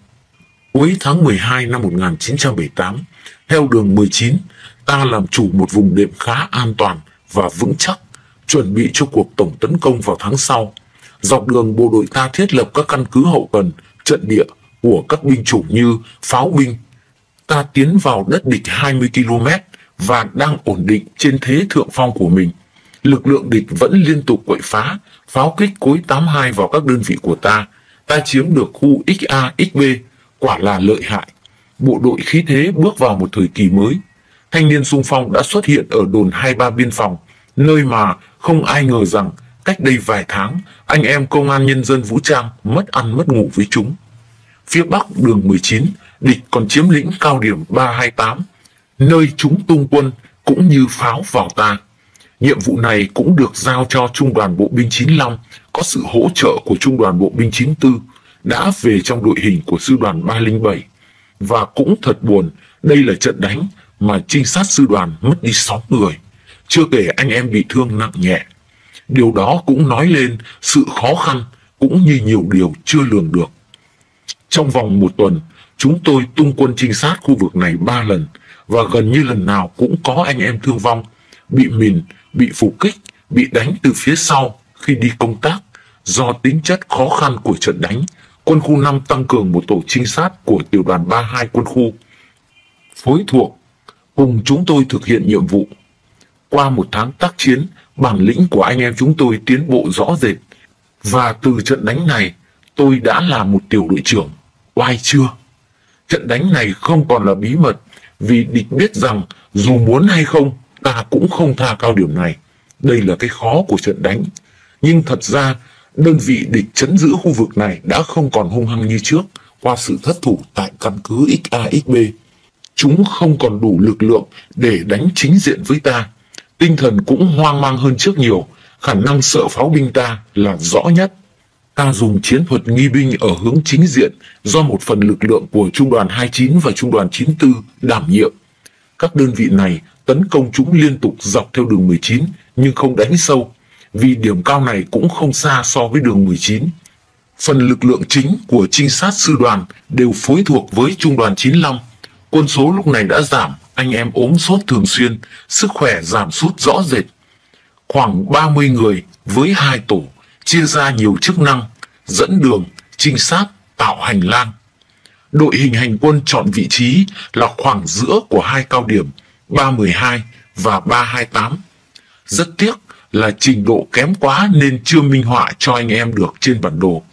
Cuối tháng 12 năm 1978, theo đường 19, ta làm chủ một vùng đệm khá an toàn và vững chắc, chuẩn bị cho cuộc tổng tấn công vào tháng sau. Dọc đường, bộ đội ta thiết lập các căn cứ hậu cần, trận địa của các binh chủng như pháo binh. Ta tiến vào đất địch 20 km và đang ổn định trên thế thượng phong của mình. Lực lượng địch vẫn liên tục quậy phá, pháo kích cối 82 vào các đơn vị của ta. Ta chiếm được khu XA, XB, quả là lợi hại. Bộ đội khí thế bước vào một thời kỳ mới. Thanh niên xung phong đã xuất hiện ở đồn 23 biên phòng, nơi mà không ai ngờ rằng cách đây vài tháng, anh em công an nhân dân vũ trang mất ăn mất ngủ với chúng. Phía bắc đường 19, địch còn chiếm lĩnh cao điểm 328, nơi chúng tung quân cũng như pháo vào ta. Nhiệm vụ này cũng được giao cho Trung đoàn Bộ binh 95, có sự hỗ trợ của Trung đoàn Bộ binh 94, đã về trong đội hình của Sư đoàn 307. Và cũng thật buồn, đây là trận đánh mà trinh sát sư đoàn mất đi 6 người, chưa kể anh em bị thương nặng nhẹ. Điều đó cũng nói lên sự khó khăn cũng như nhiều điều chưa lường được. Trong vòng một tuần, chúng tôi tung quân trinh sát khu vực này 3 lần và gần như lần nào cũng có anh em thương vong, bị mìn, bị phục kích, bị đánh từ phía sau khi đi công tác. Do tính chất khó khăn của trận đánh, quân khu 5 tăng cường một tổ trinh sát của tiểu đoàn 32 quân khu phối thuộc cùng chúng tôi thực hiện nhiệm vụ. Qua một tháng tác chiến, bản lĩnh của anh em chúng tôi tiến bộ rõ rệt và từ trận đánh này tôi đã là một tiểu đội trưởng. Oai chưa? Trận đánh này không còn là bí mật vì địch biết rằng dù muốn hay không, ta cũng không tha cao điểm này. Đây là cái khó của trận đánh. Nhưng thật ra, đơn vị địch trấn giữ khu vực này đã không còn hung hăng như trước qua sự thất thủ tại căn cứ XAXB. Chúng không còn đủ lực lượng để đánh chính diện với ta. Tinh thần cũng hoang mang hơn trước nhiều, khả năng sợ pháo binh ta là rõ nhất. Ta dùng chiến thuật nghi binh ở hướng chính diện do một phần lực lượng của Trung đoàn 29 và Trung đoàn 94 đảm nhiệm. Các đơn vị này tấn công chúng liên tục dọc theo đường 19 nhưng không đánh sâu, vì điểm cao này cũng không xa so với đường 19. Phần lực lượng chính của trinh sát sư đoàn đều phối thuộc với Trung đoàn 95. Quân số lúc này đã giảm, anh em ốm sốt thường xuyên, sức khỏe giảm sút rõ rệt. Khoảng 30 người với 2 tổ, chia ra nhiều chức năng, dẫn đường, trinh sát, tạo hành lang. Đội hình hành quân chọn vị trí là khoảng giữa của hai cao điểm 312 và 328. Rất tiếc là trình độ kém quá nên chưa minh họa cho anh em được trên bản đồ.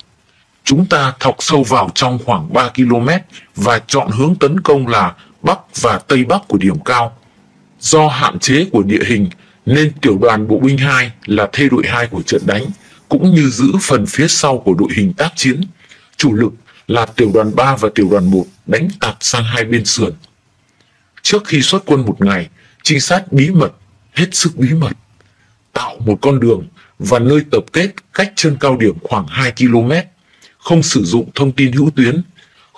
Chúng ta thọc sâu vào trong khoảng 3 km và chọn hướng tấn công là bắc và tây bắc của điểm cao. Do hạn chế của địa hình nên tiểu đoàn bộ binh 2 là thê đội 2 của trận đánh, cũng như giữ phần phía sau của đội hình tác chiến. Chủ lực là tiểu đoàn 3 và tiểu đoàn 1 đánh tạt sang hai bên sườn. Trước khi xuất quân một ngày, trinh sát bí mật, hết sức bí mật, tạo một con đường và nơi tập kết cách chân cao điểm khoảng 2 km, không sử dụng thông tin hữu tuyến.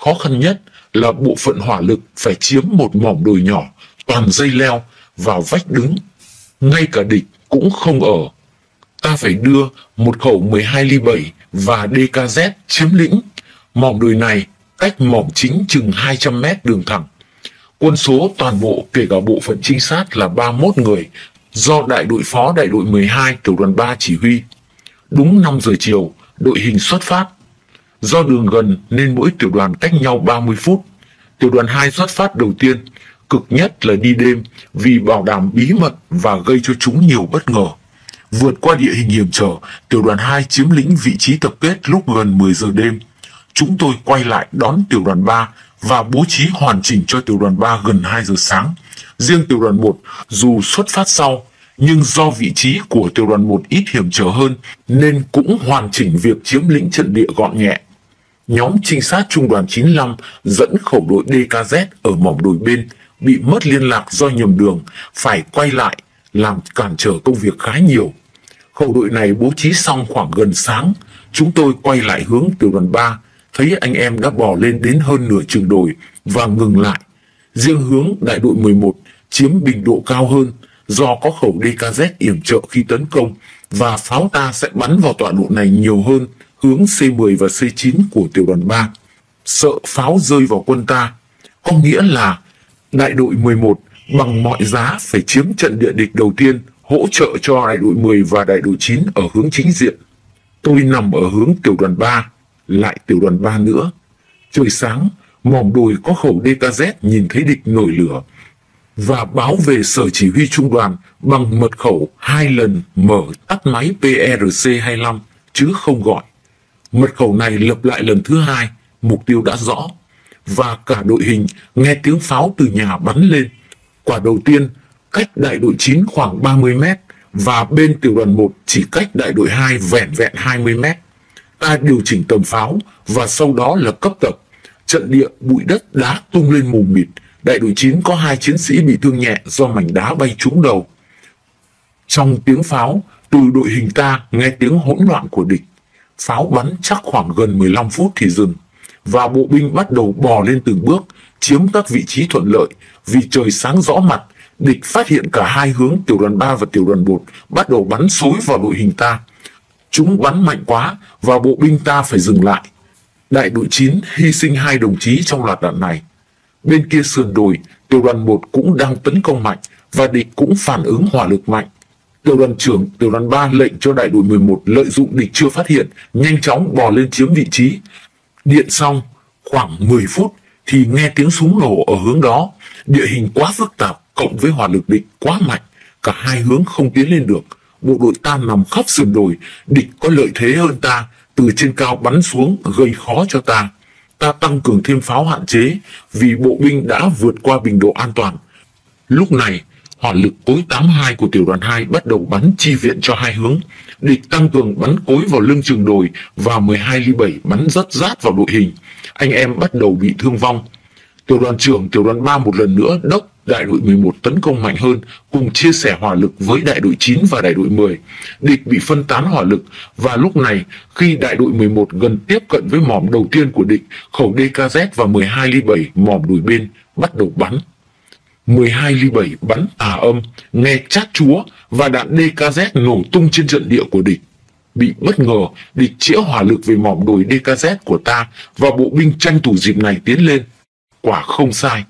Khó khăn nhất là bộ phận hỏa lực phải chiếm một mỏm đồi nhỏ, toàn dây leo vào vách đứng. Ngay cả địch cũng không ở. Ta phải đưa một khẩu 12 ly 7 và DKZ chiếm lĩnh. Mỏm đồi này cách mỏm chính chừng 200 mét đường thẳng. Quân số toàn bộ kể cả bộ phận trinh sát là 31 người do đại đội phó đại đội 12 tiểu đoàn 3 chỉ huy. Đúng 5 giờ chiều, đội hình xuất phát. Do đường gần nên mỗi tiểu đoàn cách nhau 30 phút. Tiểu đoàn 2 xuất phát đầu tiên, cực nhất là đi đêm vì bảo đảm bí mật và gây cho chúng nhiều bất ngờ. Vượt qua địa hình hiểm trở, tiểu đoàn 2 chiếm lĩnh vị trí tập kết lúc gần 10 giờ đêm. Chúng tôi quay lại đón tiểu đoàn 3 và bố trí hoàn chỉnh cho tiểu đoàn 3 gần 2 giờ sáng. Riêng tiểu đoàn 1, dù xuất phát sau, nhưng do vị trí của tiểu đoàn 1 ít hiểm trở hơn nên cũng hoàn chỉnh việc chiếm lĩnh trận địa gọn nhẹ. Nhóm trinh sát trung đoàn 95 dẫn khẩu đội DKZ ở mỏm đồi bên, bị mất liên lạc do nhầm đường, phải quay lại, làm cản trở công việc khá nhiều. Khẩu đội này bố trí xong khoảng gần sáng, chúng tôi quay lại hướng tiểu đoàn 3, thấy anh em đã bò lên đến hơn nửa chừng đồi và ngừng lại. Riêng hướng đại đội 11 chiếm bình độ cao hơn do có khẩu DKZ yểm trợ khi tấn công và pháo ta sẽ bắn vào tọa độ này nhiều hơn hướng C10 và C9 của tiểu đoàn 3. Sợ pháo rơi vào quân ta, có nghĩa là đại đội 11 bằng mọi giá phải chiếm trận địa địch đầu tiên, hỗ trợ cho đại đội 10 và đại đội 9 ở hướng chính diện. Tôi nằm ở hướng tiểu đoàn 3, lại tiểu đoàn 3 nữa. Trời sáng, mỏm đồi có khẩu DKZ nhìn thấy địch nổi lửa và báo về sở chỉ huy trung đoàn bằng mật khẩu 2 lần mở tắt máy PRC-25 chứ không gọi. Mật khẩu này lặp lại lần thứ 2, mục tiêu đã rõ và cả đội hình nghe tiếng pháo từ nhà bắn lên. Quả đầu tiên cách đại đội 9 khoảng 30 mét và bên tiểu đoàn 1 chỉ cách đại đội 2 vẻn vẹn 20 mét. Ta điều chỉnh tầm pháo và sau đó là cấp tập. Trận địa bụi đất đá tung lên mù mịt. Đại đội 9 có 2 chiến sĩ bị thương nhẹ do mảnh đá bay trúng đầu. Trong tiếng pháo, từ đội hình ta nghe tiếng hỗn loạn của địch. Pháo bắn chắc khoảng gần 15 phút thì dừng và bộ binh bắt đầu bò lên từng bước, chiếm các vị trí thuận lợi. Vì trời sáng rõ mặt, địch phát hiện cả hai hướng tiểu đoàn 3 và tiểu đoàn 1 bắt đầu bắn xối vào đội hình ta. Chúng bắn mạnh quá và bộ binh ta phải dừng lại. Đại đội 9 hy sinh 2 đồng chí trong loạt đạn này. Bên kia sườn đồi, tiểu đoàn 1 cũng đang tấn công mạnh và địch cũng phản ứng hỏa lực mạnh. Tiểu đoàn trưởng tiểu đoàn 3 lệnh cho đại đội 11 lợi dụng địch chưa phát hiện, nhanh chóng bò lên chiếm vị trí. Điện xong, khoảng 10 phút thì nghe tiếng súng nổ ở hướng đó. Địa hình quá phức tạp cộng với hỏa lực địch quá mạnh, cả hai hướng không tiến lên được. Bộ đội ta nằm khắp sườn đồi, địch có lợi thế hơn ta, từ trên cao bắn xuống gây khó cho ta. Ta tăng cường thêm pháo hạn chế vì bộ binh đã vượt qua bình độ an toàn. Lúc này, hỏa lực cối 82 của tiểu đoàn 2 bắt đầu bắn chi viện cho hai hướng. Địch tăng cường bắn cối vào lưng chừng đồi và 12 ly 7 bắn rất rát vào đội hình. Anh em bắt đầu bị thương vong. Tiểu đoàn trưởng tiểu đoàn 3 một lần nữa đốc đại đội 11 tấn công mạnh hơn, cùng chia sẻ hỏa lực với đại đội 9 và đại đội 10. Địch bị phân tán hỏa lực và lúc này khi đại đội 11 gần tiếp cận với mỏm đầu tiên của địch, khẩu DKZ và 12 ly 7 mỏm đùi bên bắt đầu bắn. 12 ly 7 bắn ả âm, nghe chát chúa và đạn DKZ nổ tung trên trận địa của địch. Bị bất ngờ, địch chĩa hỏa lực về mỏm đồi DKZ của ta và bộ binh tranh thủ dịp này tiến lên. Quả không sai,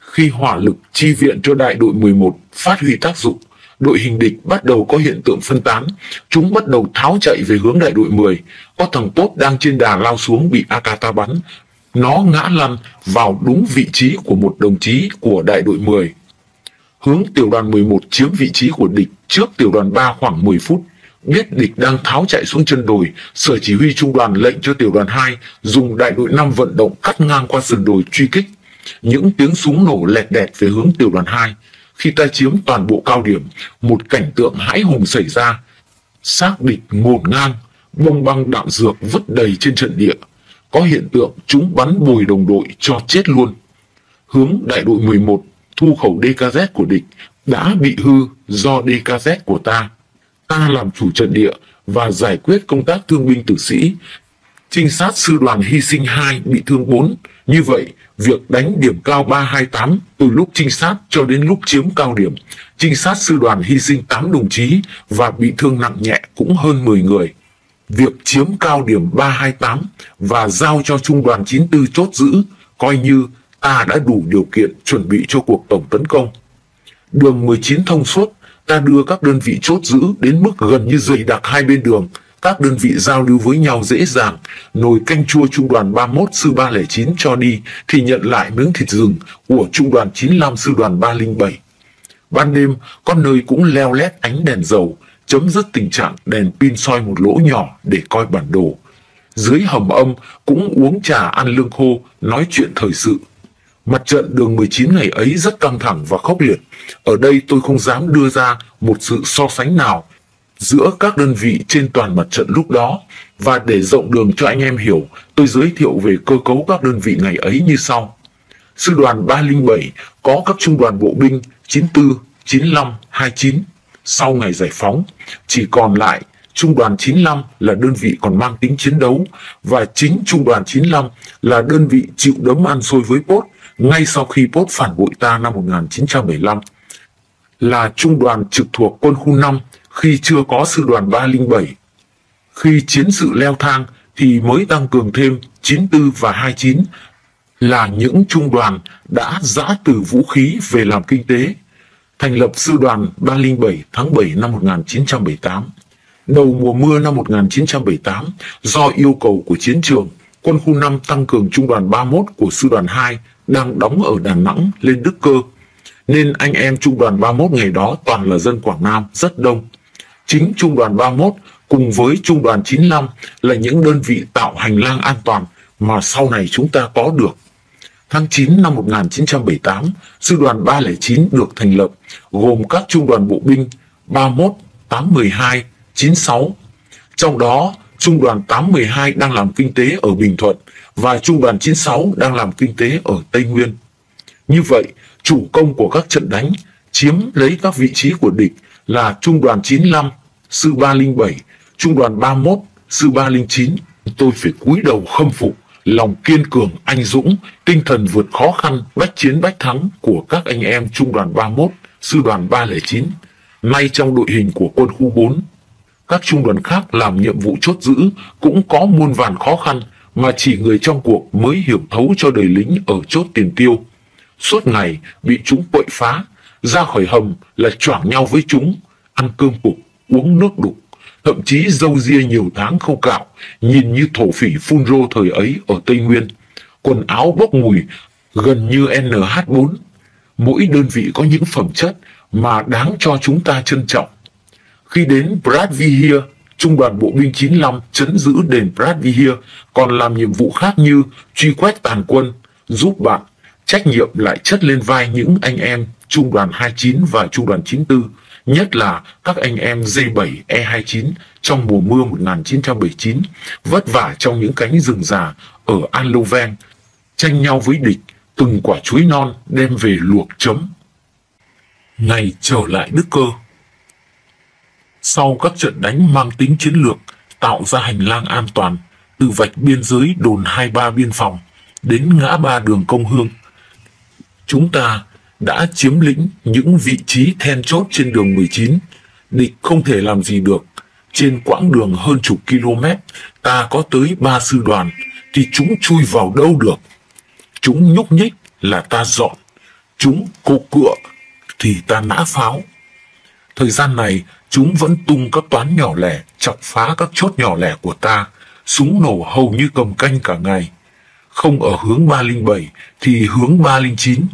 khi hỏa lực chi viện cho đại đội 11 phát huy tác dụng, đội hình địch bắt đầu có hiện tượng phân tán. Chúng bắt đầu tháo chạy về hướng đại đội 10. Có thằng Pop đang trên đà lao xuống bị Akata bắn. Nó ngã lăn vào đúng vị trí của một đồng chí của đại đội 10. Hướng tiểu đoàn 11 chiếm vị trí của địch trước tiểu đoàn 3 khoảng 10 phút. Biết địch đang tháo chạy xuống chân đồi, sở chỉ huy trung đoàn lệnh cho tiểu đoàn 2 dùng đại đội 5 vận động cắt ngang qua sườn đồi truy kích. Những tiếng súng nổ lẹt đẹt về hướng tiểu đoàn 2. Khi ta chiếm toàn bộ cao điểm, một cảnh tượng hãi hùng xảy ra. Xác địch ngổn ngang, bông băng đạn dược vứt đầy trên trận địa. Có hiện tượng chúng bắn bồi đồng đội cho chết luôn. Hướng đại đội 11 thu khẩu DKZ của địch đã bị hư do DKZ của ta. Ta làm chủ trận địa và giải quyết công tác thương binh tử sĩ. Trinh sát sư đoàn hy sinh 2 bị thương 4. Như vậy, việc đánh điểm cao 328 từ lúc trinh sát cho đến lúc chiếm cao điểm, trinh sát sư đoàn hy sinh 8 đồng chí và bị thương nặng nhẹ cũng hơn 10 người. Việc chiếm cao điểm 328 và giao cho trung đoàn 94 chốt giữ, coi như ta đã đủ điều kiện chuẩn bị cho cuộc tổng tấn công. Đường 19 thông suốt, ta đưa các đơn vị chốt giữ đến mức gần như dày đặc hai bên đường. các đơn vị giao lưu với nhau dễ dàng. Nồi canh chua Trung đoàn 31 Sư 309 cho đi thì nhận lại miếng thịt rừng của Trung đoàn 95 Sư đoàn 307. Ban đêm, có nơi cũng leo lét ánh đèn dầu, chấm dứt tình trạng đèn pin soi một lỗ nhỏ để coi bản đồ. Dưới hầm âm cũng uống trà ăn lương khô, nói chuyện thời sự. Mặt trận đường 19 ngày ấy rất căng thẳng và khốc liệt. Ở đây tôi không dám đưa ra một sự so sánh nào giữa các đơn vị trên toàn mặt trận lúc đó. Và để rộng đường cho anh em hiểu, tôi giới thiệu về cơ cấu các đơn vị ngày ấy như sau. Sư đoàn 307 có các trung đoàn bộ binh 94, 95, 29. Sau ngày giải phóng, chỉ còn lại Trung đoàn 95 là đơn vị còn mang tính chiến đấu, và chính Trung đoàn 95 là đơn vị chịu đấm ăn xôi với Pốt ngay sau khi Pốt phản bội ta năm 1975. Là trung đoàn trực thuộc quân khu 5 khi chưa có sư đoàn 307. Khi chiến sự leo thang thì mới tăng cường thêm 94 và 29 là những trung đoàn đã giã từ vũ khí về làm kinh tế. Thành lập sư đoàn 307 tháng 7 năm 1978. Đầu mùa mưa năm 1978, do yêu cầu của chiến trường, quân khu 5 tăng cường trung đoàn 31 của sư đoàn 2 đang đóng ở Đà Nẵng lên Đức Cơ, nên anh em trung đoàn 31 ngày đó toàn là dân Quảng Nam rất đông. Chính trung đoàn 31 cùng với trung đoàn 95 là những đơn vị tạo hành lang an toàn mà sau này chúng ta có được. Tháng 9 năm 1978, sư đoàn 309 được thành lập, gồm các trung đoàn bộ binh 31, 812, 96. Trong đó, Trung đoàn 812 đang làm kinh tế ở Bình Thuận và Trung đoàn 96 đang làm kinh tế ở Tây Nguyên. Như vậy, chủ công của các trận đánh chiếm lấy các vị trí của địch là Trung đoàn 95, Sư 307, Trung đoàn 31, Sư 309. Tôi phải cúi đầu khâm phục lòng kiên cường, anh dũng, tinh thần vượt khó khăn, bách chiến bách thắng của các anh em Trung đoàn 31, Sư đoàn 309, nay trong đội hình của quân khu 4. Các trung đoàn khác làm nhiệm vụ chốt giữ cũng có muôn vàn khó khăn mà chỉ người trong cuộc mới hiểu thấu cho đời lính ở chốt tiền tiêu. Suốt ngày bị chúng quậy phá, ra khỏi hầm là choảng nhau với chúng, ăn cơm cục, uống nước đục, thậm chí râu ria nhiều tháng không cạo, nhìn như thổ phỉ phun rô thời ấy ở Tây Nguyên, quần áo bốc mùi gần như NH4. Mỗi đơn vị có những phẩm chất mà đáng cho chúng ta trân trọng. Khi đến Prattvihia, Trung đoàn bộ binh 95 trấn giữ đền Prattvihia, còn làm nhiệm vụ khác như truy quét tàn quân, giúp bạn, trách nhiệm lại chất lên vai những anh em Trung đoàn 29 và Trung đoàn 94, nhất là các anh em D7E29 trong mùa mưa 1979, vất vả trong những cánh rừng già ở An Lô Ven, tranh nhau với địch, từng quả chuối non đem về luộc chấm. Ngày trở lại Đức Cơ. Sau các trận đánh mang tính chiến lược, tạo ra hành lang an toàn, từ vạch biên giới đồn 23 biên phòng đến ngã ba đường Công Hương, chúng ta đã chiếm lĩnh những vị trí then chốt trên đường 19. Địch không thể làm gì được. Trên quãng đường hơn chục km, ta có tới 3 sư đoàn, thì chúng chui vào đâu được? Chúng nhúc nhích là ta dọn, chúng cục cựa thì ta nã pháo. Thời gian này, chúng vẫn tung các toán nhỏ lẻ, chọc phá các chốt nhỏ lẻ của ta, súng nổ hầu như cầm canh cả ngày. Không ở hướng 307 thì hướng 309.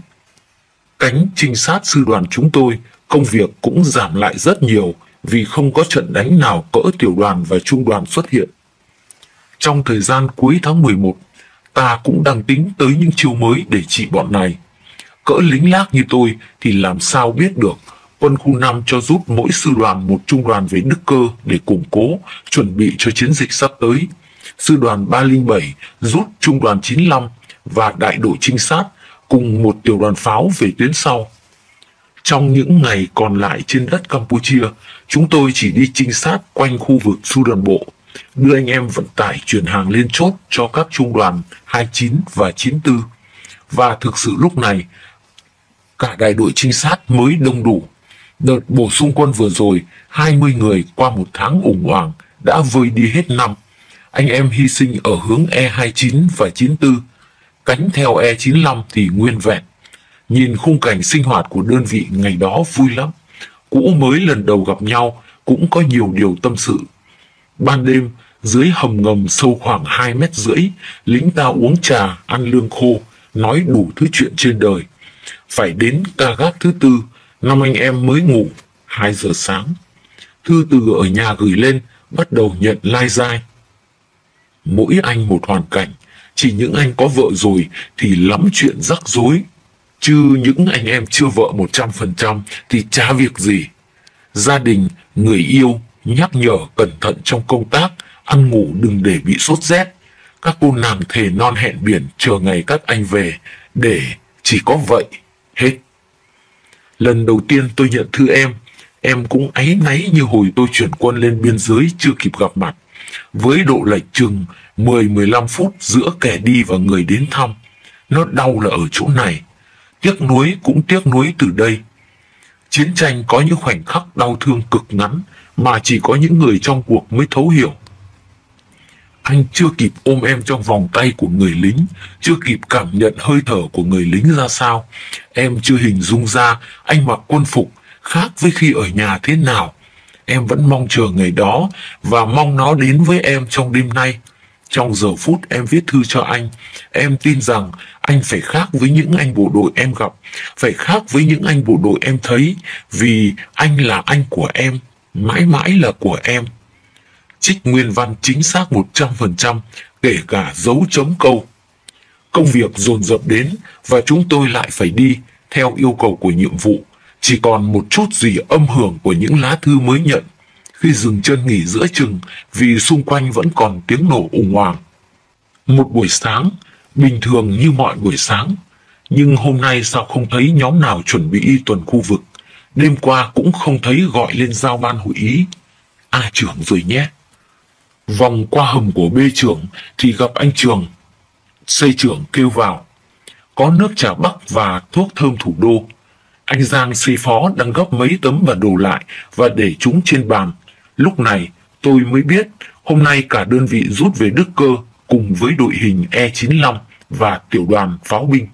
Cánh trinh sát sư đoàn chúng tôi, công việc cũng giảm lại rất nhiều vì không có trận đánh nào cỡ tiểu đoàn và trung đoàn xuất hiện. Trong thời gian cuối tháng 11, ta cũng đang tính tới những chiêu mới để trị bọn này. Cỡ lính lác như tôi thì làm sao biết được. Quân khu 5 cho rút mỗi sư đoàn một trung đoàn về Đức Cơ để củng cố, chuẩn bị cho chiến dịch sắp tới. Sư đoàn 307 rút trung đoàn 95 và đại đội trinh sát cùng một tiểu đoàn pháo về tuyến sau. Trong những ngày còn lại trên đất Campuchia, chúng tôi chỉ đi trinh sát quanh khu vực sư đoàn bộ, đưa anh em vận tải chuyển hàng lên chốt cho các trung đoàn 29 và 94. Và thực sự lúc này, cả đại đội trinh sát mới đông đủ. Đợt bổ sung quân vừa rồi, 20 người qua một tháng ủng hoảng đã vơi đi hết năm. Anh em hy sinh ở hướng E29 và 94, cánh theo E95 thì nguyên vẹn. Nhìn khung cảnh sinh hoạt của đơn vị ngày đó vui lắm. Cũ mới lần đầu gặp nhau cũng có nhiều điều tâm sự. Ban đêm, dưới hầm ngầm sâu khoảng 2,5 mét, lính ta uống trà, ăn lương khô, nói đủ thứ chuyện trên đời. Phải đến ca gác thứ tư, 5 anh em mới ngủ, 2 giờ sáng. Thư từ ở nhà gửi lên, bắt đầu nhận lai dai. Mỗi anh một hoàn cảnh, chỉ những anh có vợ rồi thì lắm chuyện rắc rối. Chứ những anh em chưa vợ 100% thì chả việc gì. Gia đình, người yêu, nhắc nhở cẩn thận trong công tác, ăn ngủ đừng để bị sốt rét. Các cô nàng thề non hẹn biển chờ ngày các anh về, để chỉ có vậy, hết. Lần đầu tiên tôi nhận thư em cũng áy náy như hồi tôi chuyển quân lên biên giới chưa kịp gặp mặt. Với độ lệch chừng 10-15 phút giữa kẻ đi và người đến thăm, nó đau là ở chỗ này. Tiếc nuối cũng tiếc nuối từ đây. Chiến tranh có những khoảnh khắc đau thương cực ngắn mà chỉ có những người trong cuộc mới thấu hiểu. Anh chưa kịp ôm em trong vòng tay của người lính, chưa kịp cảm nhận hơi thở của người lính ra sao. Em chưa hình dung ra anh mặc quân phục khác với khi ở nhà thế nào. Em vẫn mong chờ ngày đó và mong nó đến với em trong đêm nay. Trong giờ phút em viết thư cho anh, em tin rằng anh phải khác với những anh bộ đội em gặp, phải khác với những anh bộ đội em thấy, vì anh là anh của em, mãi mãi là của em. Trích nguyên văn chính xác 100%, kể cả dấu chấm câu. Công việc dồn dập đến và chúng tôi lại phải đi theo yêu cầu của nhiệm vụ. Chỉ còn một chút gì âm hưởng của những lá thư mới nhận, khi dừng chân nghỉ giữa chừng vì xung quanh vẫn còn tiếng nổ ùng ào. Một buổi sáng, bình thường như mọi buổi sáng, nhưng hôm nay sao không thấy nhóm nào chuẩn bị y tuần khu vực, đêm qua cũng không thấy gọi lên giao ban hội ý. A trưởng rồi nhé. Vòng qua hầm của B trưởng thì gặp anh Trường. C trưởng kêu vào, có nước trà Bắc và thuốc thơm thủ đô. Anh Giang sĩ phó đang gấp mấy tấm bản đồ lại và để chúng trên bàn. Lúc này tôi mới biết hôm nay cả đơn vị rút về Đức Cơ cùng với đội hình E95 và tiểu đoàn pháo binh.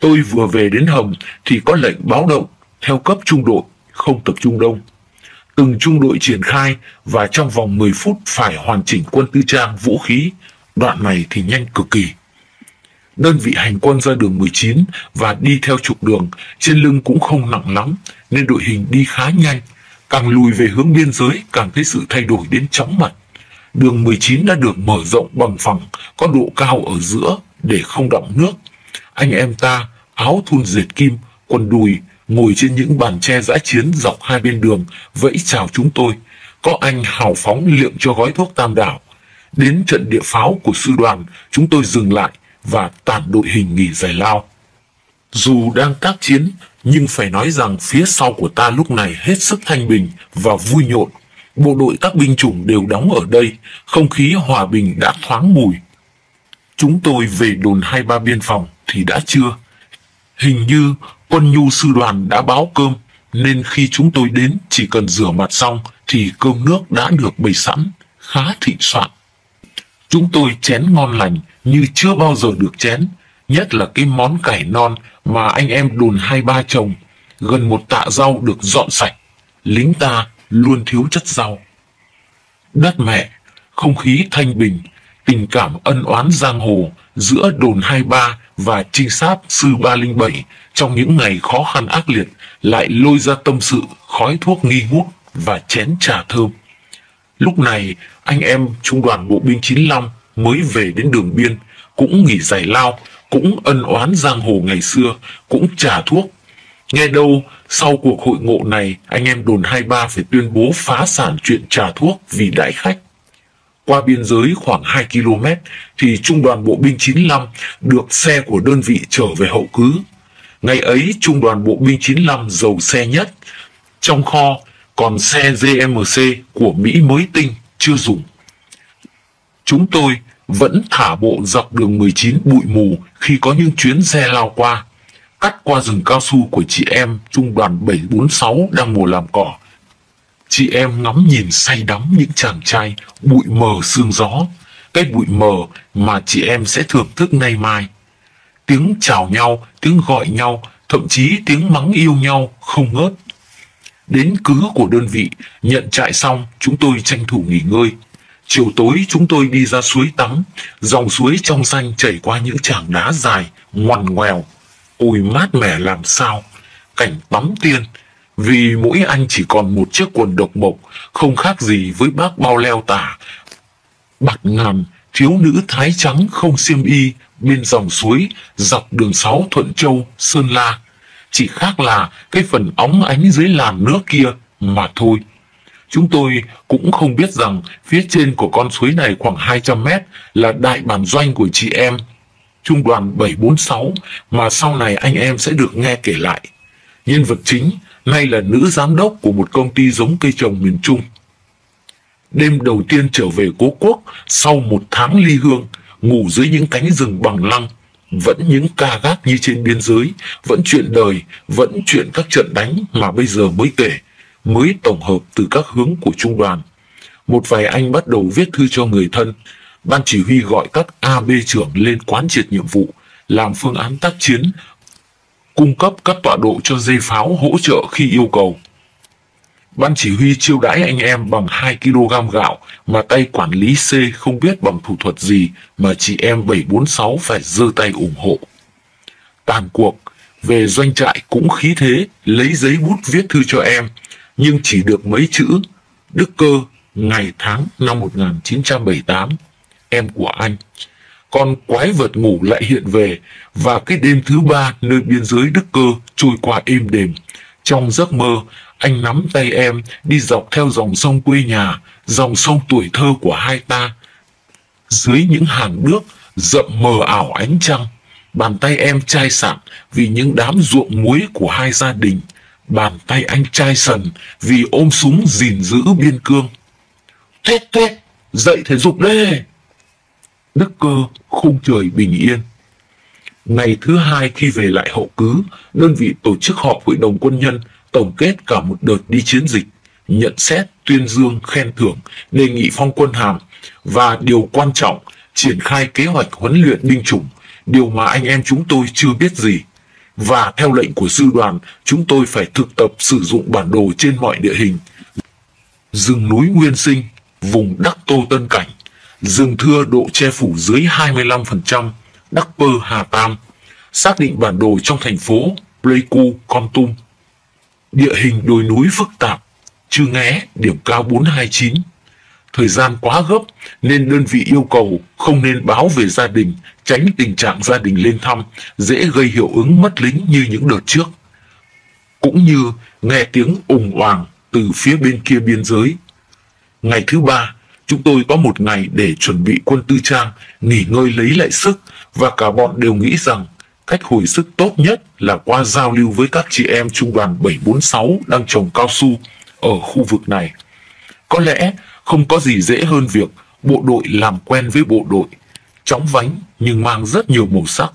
Tôi vừa về đến hầm thì có lệnh báo động theo cấp trung đội, không tập trung đông. Từng trung đội triển khai và trong vòng 10 phút phải hoàn chỉnh quân tư trang vũ khí. Đoạn này thì nhanh cực kỳ. Đơn vị hành quân ra đường 19 và đi theo trục đường, trên lưng cũng không nặng lắm nên đội hình đi khá nhanh. Càng lùi về hướng biên giới càng thấy sự thay đổi đến chóng mặt. Đường 19 đã được mở rộng bằng phẳng, có độ cao ở giữa để không đọng nước. Anh em ta áo thun dệt kim, quần đùi, ngồi trên những bàn tre dã chiến dọc hai bên đường vẫy chào chúng tôi. Có anh hào phóng liệm cho gói thuốc Tam Đảo. Đến trận địa pháo của sư đoàn, chúng tôi dừng lại và tản đội hình nghỉ giải lao. Dù đang tác chiến, nhưng phải nói rằng phía sau của ta lúc này hết sức thanh bình và vui nhộn. Bộ đội các binh chủng đều đóng ở đây, không khí hòa bình đã thoáng mùi. Chúng tôi về đồn 23 biên phòng thì đã trưa. Hình như quân nhu sư đoàn đã báo cơm, nên khi chúng tôi đến chỉ cần rửa mặt xong thì cơm nước đã được bày sẵn, khá thịnh soạn. Chúng tôi chén ngon lành như chưa bao giờ được chén, nhất là cái món cải non mà anh em đồn 23 trồng, gần một tạ rau được dọn sạch. Lính ta luôn thiếu chất rau. Đất mẹ, không khí thanh bình, tình cảm ân oán giang hồ giữa đồn 23 và trinh sát sư 307 trong những ngày khó khăn ác liệt lại lôi ra tâm sự khói thuốc nghi ngút và chén trà thơm. Lúc này, anh em trung đoàn bộ binh 95 mới về đến đường biên, cũng nghỉ giải lao, cũng ân oán giang hồ ngày xưa, cũng trả thuốc. Nghe đâu, sau cuộc hội ngộ này, anh em đồn 23 phải tuyên bố phá sản chuyện trả thuốc vì đãi khách. Qua biên giới khoảng 2 km thì trung đoàn bộ binh 95 được xe của đơn vị trở về hậu cứ. Ngày ấy, trung đoàn bộ binh 95 giàu xe nhất. Trong kho còn xe GMC của Mỹ mới tinh, chưa dùng. Chúng tôi vẫn thả bộ dọc đường 19 bụi mù khi có những chuyến xe lao qua, cắt qua rừng cao su của chị em trung đoàn 746 đang mùa làm cỏ. Chị em ngắm nhìn say đắm những chàng trai, bụi mờ sương gió, cái bụi mờ mà chị em sẽ thưởng thức nay mai. Tiếng chào nhau, tiếng gọi nhau, thậm chí tiếng mắng yêu nhau không ngớt. Đến cứ của đơn vị, nhận trại xong, chúng tôi tranh thủ nghỉ ngơi. Chiều tối chúng tôi đi ra suối tắm, dòng suối trong xanh chảy qua những trảng đá dài, ngoằn ngoèo, ôi mát mẻ làm sao, cảnh tắm tiên. Vì mỗi anh chỉ còn một chiếc quần độc mộc, không khác gì với bác bao leo tả, bạt ngàn, thiếu nữ thái trắng không xiêm y bên dòng suối dọc đường 6 Thuận Châu, Sơn La. Chỉ khác là cái phần óng ánh dưới làn nước kia mà thôi. Chúng tôi cũng không biết rằng phía trên của con suối này khoảng 200 mét là đại bản doanh của chị em, Trung đoàn 746 mà sau này anh em sẽ được nghe kể lại. Nhân vật chính nay là nữ giám đốc của một công ty giống cây trồng miền Trung. Đêm đầu tiên trở về cố quốc sau một tháng ly hương, ngủ dưới những cánh rừng bằng lăng, vẫn những ca gác như trên biên giới, vẫn chuyện đời, vẫn chuyện các trận đánh mà bây giờ mới kể, mới tổng hợp từ các hướng của trung đoàn. Một vài anh bắt đầu viết thư cho người thân. Ban chỉ huy gọi các AB trưởng lên quán triệt nhiệm vụ, làm phương án tác chiến, cung cấp các tọa độ cho dây pháo hỗ trợ khi yêu cầu. Ban chỉ huy chiêu đãi anh em bằng 2 kg gạo mà tay quản lý C không biết bằng thủ thuật gì mà chị em 746 phải giơ tay ủng hộ. Tàn cuộc, về doanh trại cũng khí thế, lấy giấy bút viết thư cho em, nhưng chỉ được mấy chữ: Đức Cơ, ngày tháng năm 1978, em của anh. Con quái vật ngủ lại hiện về, và cái đêm thứ ba nơi biên giới Đức Cơ trôi qua êm đềm. Trong giấc mơ, anh nắm tay em đi dọc theo dòng sông quê nhà, dòng sông tuổi thơ của hai ta. Dưới những hàng nước rậm mờ ảo ánh trăng, bàn tay em chai sạn vì những đám ruộng muối của hai gia đình, bàn tay anh chai sần vì ôm súng gìn giữ biên cương. Thét thét, dậy thể dục đê! Đức Cơ, khung trời bình yên. Ngày thứ hai khi về lại hậu cứ, đơn vị tổ chức họp hội đồng quân nhân, tổng kết cả một đợt đi chiến dịch, nhận xét, tuyên dương, khen thưởng, đề nghị phong quân hàm, và điều quan trọng, triển khai kế hoạch huấn luyện binh chủng, điều mà anh em chúng tôi chưa biết gì. Và theo lệnh của sư đoàn, chúng tôi phải thực tập sử dụng bản đồ trên mọi địa hình. Rừng núi nguyên sinh, vùng Đắc Tô Tân Cảnh, rừng thưa độ che phủ dưới 25%, Đắc Pơ Hà Tam, xác định bản đồ trong thành phố Pleiku, Kon Tum. Địa hình đồi núi phức tạp, Chư Nghé, điểm cao 429. Thời gian quá gấp nên đơn vị yêu cầu không nên báo về gia đình, tránh tình trạng gia đình lên thăm, dễ gây hiệu ứng mất lính như những đợt trước. Cũng như nghe tiếng ùng oàng từ phía bên kia biên giới. Ngày thứ ba, chúng tôi có một ngày để chuẩn bị quân tư trang, nghỉ ngơi lấy lại sức, và cả bọn đều nghĩ rằng cách hồi sức tốt nhất là qua giao lưu với các chị em Trung đoàn 746 đang trồng cao su ở khu vực này. Có lẽ không có gì dễ hơn việc bộ đội làm quen với bộ đội, chóng vánh nhưng mang rất nhiều màu sắc.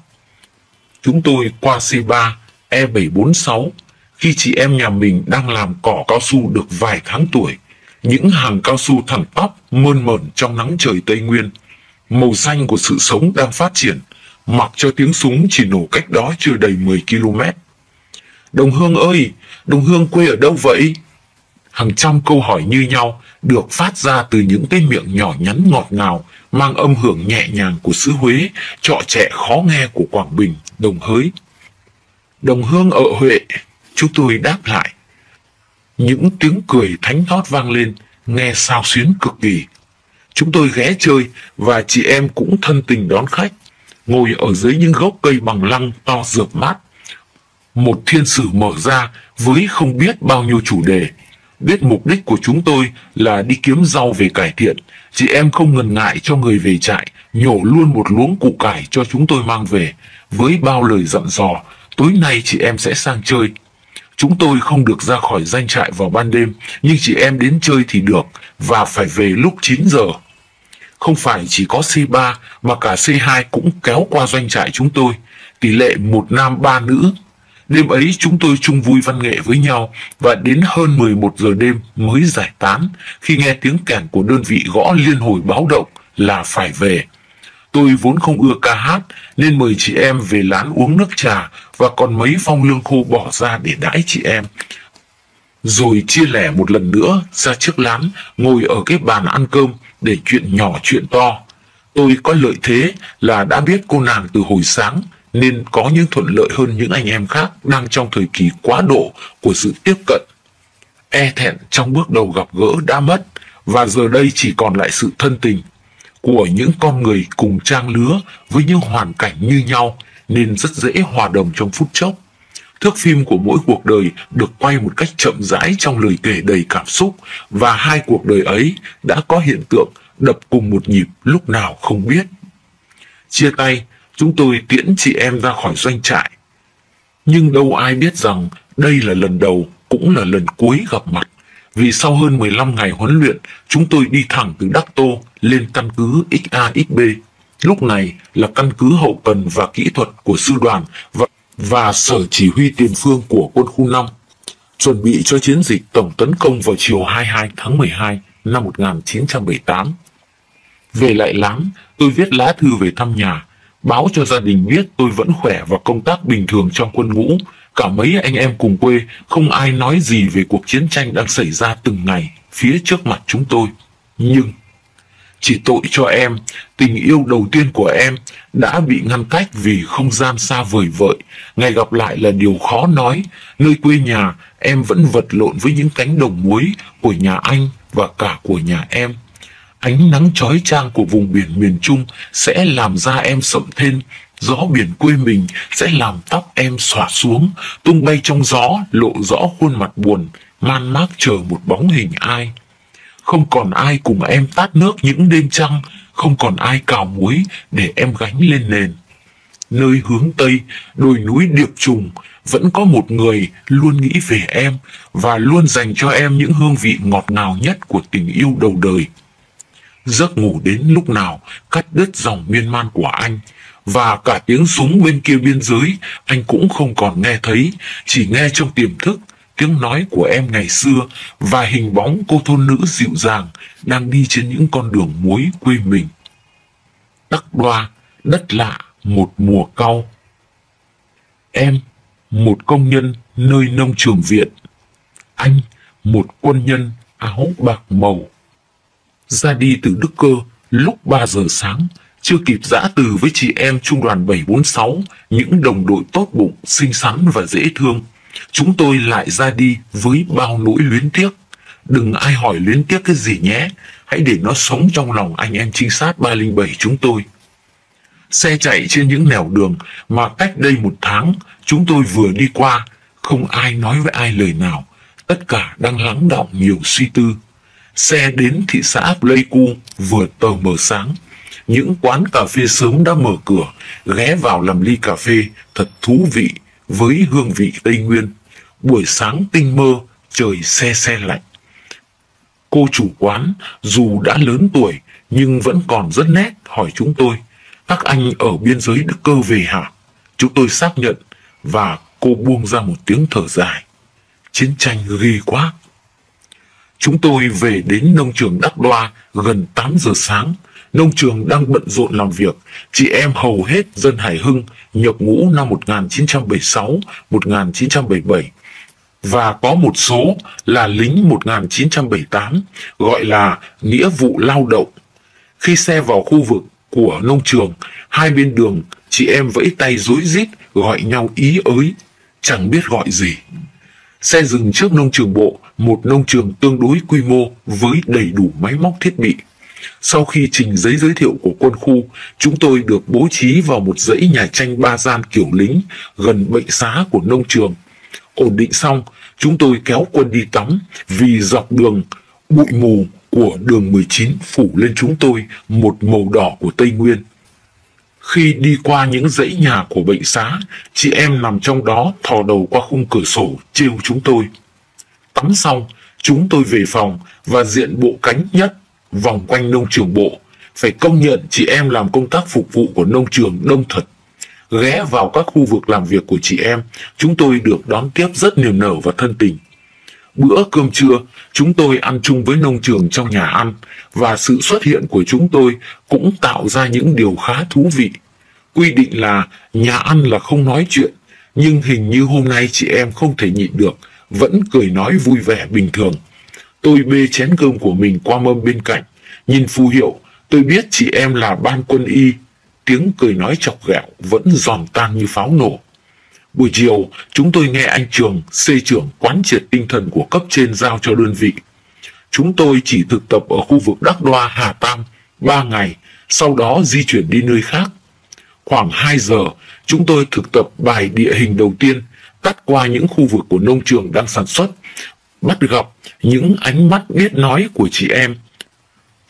Chúng tôi qua C3, E746, khi chị em nhà mình đang làm cỏ cao su được vài tháng tuổi, những hàng cao su thẳng tắp mơn mởn trong nắng trời Tây Nguyên, màu xanh của sự sống đang phát triển, mặc cho tiếng súng chỉ nổ cách đó chưa đầy 10 km. Đồng Hương ơi, Đồng Hương quê ở đâu vậy? Hàng trăm câu hỏi như nhau được phát ra từ những cái miệng nhỏ nhắn ngọt ngào, mang âm hưởng nhẹ nhàng của xứ Huế, trọ trẻ khó nghe của Quảng Bình, Đồng Hới. Đồng Hương ở Huệ, chúng tôi đáp lại. Những tiếng cười thánh thót vang lên, nghe xao xuyến cực kỳ. Chúng tôi ghé chơi và chị em cũng thân tình đón khách, ngồi ở dưới những gốc cây bằng lăng to rợp mát. Một thiên sử mở ra với không biết bao nhiêu chủ đề. Biết mục đích của chúng tôi là đi kiếm rau về cải thiện, chị em không ngần ngại cho người về trại nhổ luôn một luống củ cải cho chúng tôi mang về, với bao lời dặn dò, tối nay chị em sẽ sang chơi. Chúng tôi không được ra khỏi doanh trại vào ban đêm, nhưng chị em đến chơi thì được, và phải về lúc 9 giờ. Không phải chỉ có C3 mà cả C2 cũng kéo qua doanh trại chúng tôi, tỷ lệ 1 nam 3 nữ. Đêm ấy chúng tôi chung vui văn nghệ với nhau, và đến hơn 11 giờ đêm mới giải tán, khi nghe tiếng kèn của đơn vị gõ liên hồi báo động là phải về. Tôi vốn không ưa ca hát nên mời chị em về lán uống nước trà, và còn mấy phong lương khô bỏ ra để đãi chị em. rồi chia lẻ một lần nữa ra trước lán, ngồi ở cái bàn ăn cơm để chuyện nhỏ chuyện to. Tôi có lợi thế là đã biết cô nàng từ hồi sáng, nên có những thuận lợi hơn những anh em khác đang trong thời kỳ quá độ của sự tiếp cận. E thẹn trong bước đầu gặp gỡ đã mất, và giờ đây chỉ còn lại sự thân tình của những con người cùng trang lứa với những hoàn cảnh như nhau, nên rất dễ hòa đồng trong phút chốc. Thước phim của mỗi cuộc đời được quay một cách chậm rãi trong lời kể đầy cảm xúc, và hai cuộc đời ấy đã có hiện tượng đập cùng một nhịp lúc nào không biết. Chia tay, chúng tôi tiễn chị em ra khỏi doanh trại. Nhưng đâu ai biết rằng đây là lần đầu cũng là lần cuối gặp mặt, vì sau hơn 15 ngày huấn luyện, chúng tôi đi thẳng từ Đắc Tô lên căn cứ XAXB. Lúc này là căn cứ hậu cần và kỹ thuật của sư đoàn và sở chỉ huy tiền phương của quân khu 5, chuẩn bị cho chiến dịch tổng tấn công vào chiều 22 tháng 12 năm 1978. Về lại lán, tôi viết lá thư về thăm nhà, báo cho gia đình biết tôi vẫn khỏe và công tác bình thường trong quân ngũ. Cả mấy anh em cùng quê không ai nói gì về cuộc chiến tranh đang xảy ra từng ngày phía trước mặt chúng tôi. Nhưng chỉ tội cho em, tình yêu đầu tiên của em đã bị ngăn cách vì không gian xa vời vợi. Ngày gặp lại là điều khó nói. Nơi quê nhà, em vẫn vật lộn với những cánh đồng muối của nhà anh và cả của nhà em. Ánh nắng chói chang của vùng biển miền Trung sẽ làm da em sậm thêm. Gió biển quê mình sẽ làm tóc em xõa xuống, tung bay trong gió, lộ rõ khuôn mặt buồn, man mác chờ một bóng hình ai. Không còn ai cùng em tát nước những đêm trăng, không còn ai cào muối để em gánh lên nền. Nơi hướng Tây, đồi núi Điệp Trùng, vẫn có một người luôn nghĩ về em và luôn dành cho em những hương vị ngọt ngào nhất của tình yêu đầu đời. Giấc ngủ đến lúc nào cắt đứt dòng miên man của anh, và cả tiếng súng bên kia biên giới anh cũng không còn nghe thấy, chỉ nghe trong tiềm thức tiếng nói của em ngày xưa và hình bóng cô thôn nữ dịu dàng đang đi trên những con đường muối quê mình. Đắc Đoa, đất lạ, một mùa cau. Em, một công nhân nơi nông trường viện. Anh, một quân nhân áo bạc màu. Ra đi từ Đức Cơ lúc 3 giờ sáng, chưa kịp giã từ với chị em trung đoàn 746, những đồng đội tốt bụng, xinh xắn và dễ thương. Chúng tôi lại ra đi với bao nỗi luyến tiếc. Đừng ai hỏi luyến tiếc cái gì nhé, hãy để nó sống trong lòng anh em trinh sát 307 chúng tôi. Xe chạy trên những nẻo đường mà cách đây một tháng chúng tôi vừa đi qua, không ai nói với ai lời nào, tất cả đang lắng đọng nhiều suy tư. Xe đến thị xã Pleiku vừa tờ mờ sáng. Những quán cà phê sớm đã mở cửa, ghé vào làm ly cà phê thật thú vị với hương vị Tây Nguyên. Buổi sáng tinh mơ, trời se lạnh. Cô chủ quán dù đã lớn tuổi nhưng vẫn còn rất nét, hỏi chúng tôi: các anh ở biên giới Đức Cơ về hả? Chúng tôi xác nhận, và cô buông ra một tiếng thở dài. Chiến tranh ghê quá. Chúng tôi về đến nông trường Đắc Đoa gần 8 giờ sáng. Nông trường đang bận rộn làm việc, chị em hầu hết dân Hải Hưng, nhập ngũ năm 1976, 1977, và có một số là lính 1978, gọi là nghĩa vụ lao động. Khi xe vào khu vực của nông trường, hai bên đường, chị em vẫy tay rối rít gọi nhau ý ới, chẳng biết gọi gì. Xe dừng trước nông trường bộ, một nông trường tương đối quy mô với đầy đủ máy móc thiết bị. Sau khi trình giấy giới thiệu của quân khu, chúng tôi được bố trí vào một dãy nhà tranh ba gian kiểu lính gần bệnh xá của nông trường. Ổn định xong, chúng tôi kéo quân đi tắm vì dọc đường, bụi mù của đường 19 phủ lên chúng tôi một màu đỏ của Tây Nguyên. Khi đi qua những dãy nhà của bệnh xá, chị em nằm trong đó thò đầu qua khung cửa sổ trêu chúng tôi. Tắm xong, chúng tôi về phòng và diện bộ cánh nhất vòng quanh nông trường bộ. Phải công nhận chị em làm công tác phục vụ của nông trường đông thật. Ghé vào các khu vực làm việc của chị em, chúng tôi được đón tiếp rất niềm nở và thân tình. Bữa cơm trưa, chúng tôi ăn chung với nông trường trong nhà ăn, và sự xuất hiện của chúng tôi cũng tạo ra những điều khá thú vị. Quy định là nhà ăn là không nói chuyện, nhưng hình như hôm nay chị em không thể nhịn được, vẫn cười nói vui vẻ bình thường. Tôi bê chén cơm của mình qua mâm bên cạnh, nhìn phù hiệu, tôi biết chị em là ban quân y. Tiếng cười nói chọc ghẹo vẫn giòn tan như pháo nổ. Buổi chiều, chúng tôi nghe anh Trường, C trưởng quán triệt tinh thần của cấp trên giao cho đơn vị. Chúng tôi chỉ thực tập ở khu vực Đắc Đoa, Hà Tam 3 ngày, sau đó di chuyển đi nơi khác. Khoảng 2 giờ, chúng tôi thực tập bài địa hình đầu tiên, tắt qua những khu vực của nông trường đang sản xuất, bắt gặp những ánh mắt biết nói của chị em.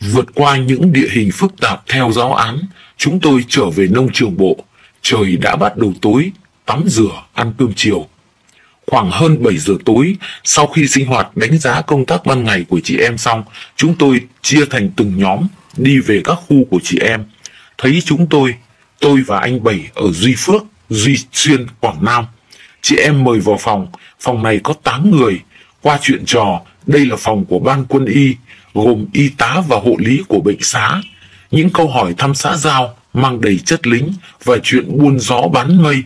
Vượt qua những địa hình phức tạp theo giáo án, chúng tôi trở về nông trường bộ. Trời đã bắt đầu tối, tắm rửa, ăn cơm chiều. Khoảng hơn 7 giờ tối, sau khi sinh hoạt đánh giá công tác ban ngày của chị em xong, chúng tôi chia thành từng nhóm, đi về các khu của chị em. Thấy chúng tôi và anh Bảy ở Duy Phước, Duy Xuyên, Quảng Nam. Chị em mời vào phòng, phòng này có 8 người. Qua chuyện trò, đây là phòng của ban quân y, gồm y tá và hộ lý của bệnh xá. Những câu hỏi thăm xã giao mang đầy chất lính và chuyện buôn gió bán mây.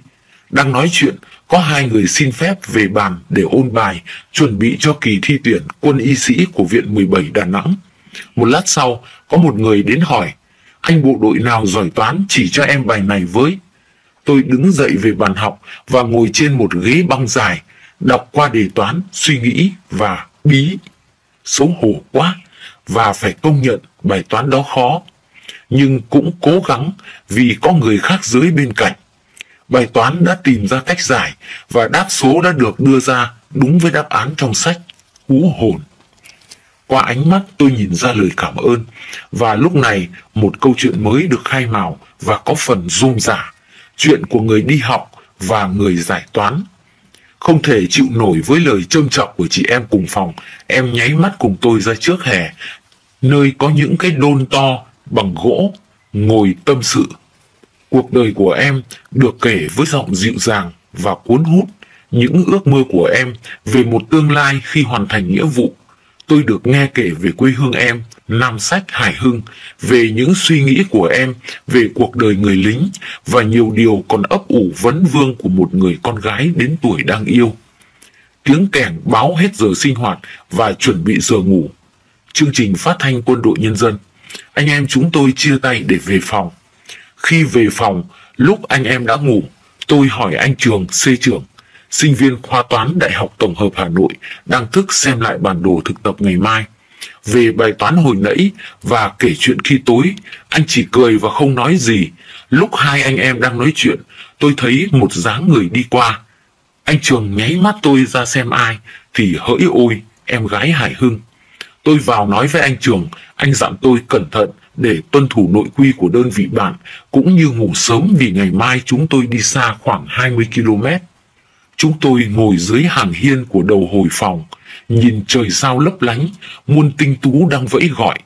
Đang nói chuyện, có 2 người xin phép về bàn để ôn bài, chuẩn bị cho kỳ thi tuyển quân y sĩ của Viện 17 Đà Nẵng. Một lát sau, có một người đến hỏi, anh bộ đội nào giỏi toán chỉ cho em bài này với. Tôi đứng dậy về bàn học và ngồi trên một ghế băng dài, đọc qua đề toán, suy nghĩ và bí. Xấu hổ quá, và phải công nhận bài toán đó khó. Nhưng cũng cố gắng vì có người khác dưới bên cạnh. Bài toán đã tìm ra cách giải và đáp số đã được đưa ra đúng với đáp án trong sách. Hú hồn. Qua ánh mắt tôi nhìn ra lời cảm ơn. Và lúc này một câu chuyện mới được khai mào và có phần rôm rả. Chuyện của người đi học và người giải toán. Không thể chịu nổi với lời trâm trọng của chị em cùng phòng, em nháy mắt cùng tôi ra trước hè, nơi có những cái đôn to bằng gỗ, ngồi tâm sự. Cuộc đời của em được kể với giọng dịu dàng và cuốn hút, những ước mơ của em về một tương lai khi hoàn thành nghĩa vụ. Tôi được nghe kể về quê hương em, Nam Sách, Hải Hưng, về những suy nghĩ của em, về cuộc đời người lính và nhiều điều còn ấp ủ vấn vương của một người con gái đến tuổi đang yêu. Tiếng kèn báo hết giờ sinh hoạt và chuẩn bị giờ ngủ. Chương trình phát thanh Quân đội Nhân dân. Anh em chúng tôi chia tay để về phòng. Khi về phòng, lúc anh em đã ngủ, tôi hỏi anh Trường, C trưởng, sinh viên khoa toán Đại học Tổng hợp Hà Nội, đang thức xem lại bản đồ thực tập ngày mai, về bài toán hồi nãy và kể chuyện khi tối. Anh chỉ cười và không nói gì. Lúc hai anh em đang nói chuyện, tôi thấy một dáng người đi qua. Anh Trường nháy mắt tôi ra xem ai, thì hỡi ôi, em gái Hải Hưng. Tôi vào nói với anh Trường, anh dặn tôi cẩn thận để tuân thủ nội quy của đơn vị bạn, cũng như ngủ sớm vì ngày mai chúng tôi đi xa khoảng 20 km. Chúng tôi ngồi dưới hàng hiên của đầu hồi phòng, nhìn trời sao lấp lánh, muôn tinh tú đang vẫy gọi.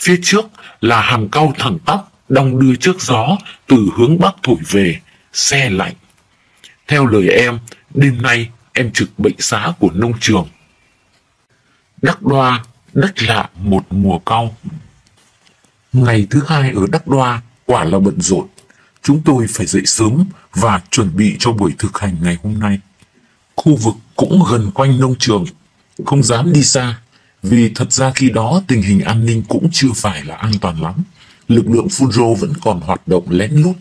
Phía trước là hàng cau thẳng tắp, đong đưa trước gió, từ hướng Bắc thổi về, se lạnh. Theo lời em, đêm nay em trực bệnh xá của nông trường. Đắc Đoa, đất lạ một mùa cau. Ngày thứ hai ở Đắc Đoa quả là bận rộn. Chúng tôi phải dậy sớm và chuẩn bị cho buổi thực hành ngày hôm nay. Khu vực cũng gần quanh nông trường, không dám đi xa, vì thật ra khi đó tình hình an ninh cũng chưa phải là an toàn lắm. Lực lượng Fungro vẫn còn hoạt động lén lút.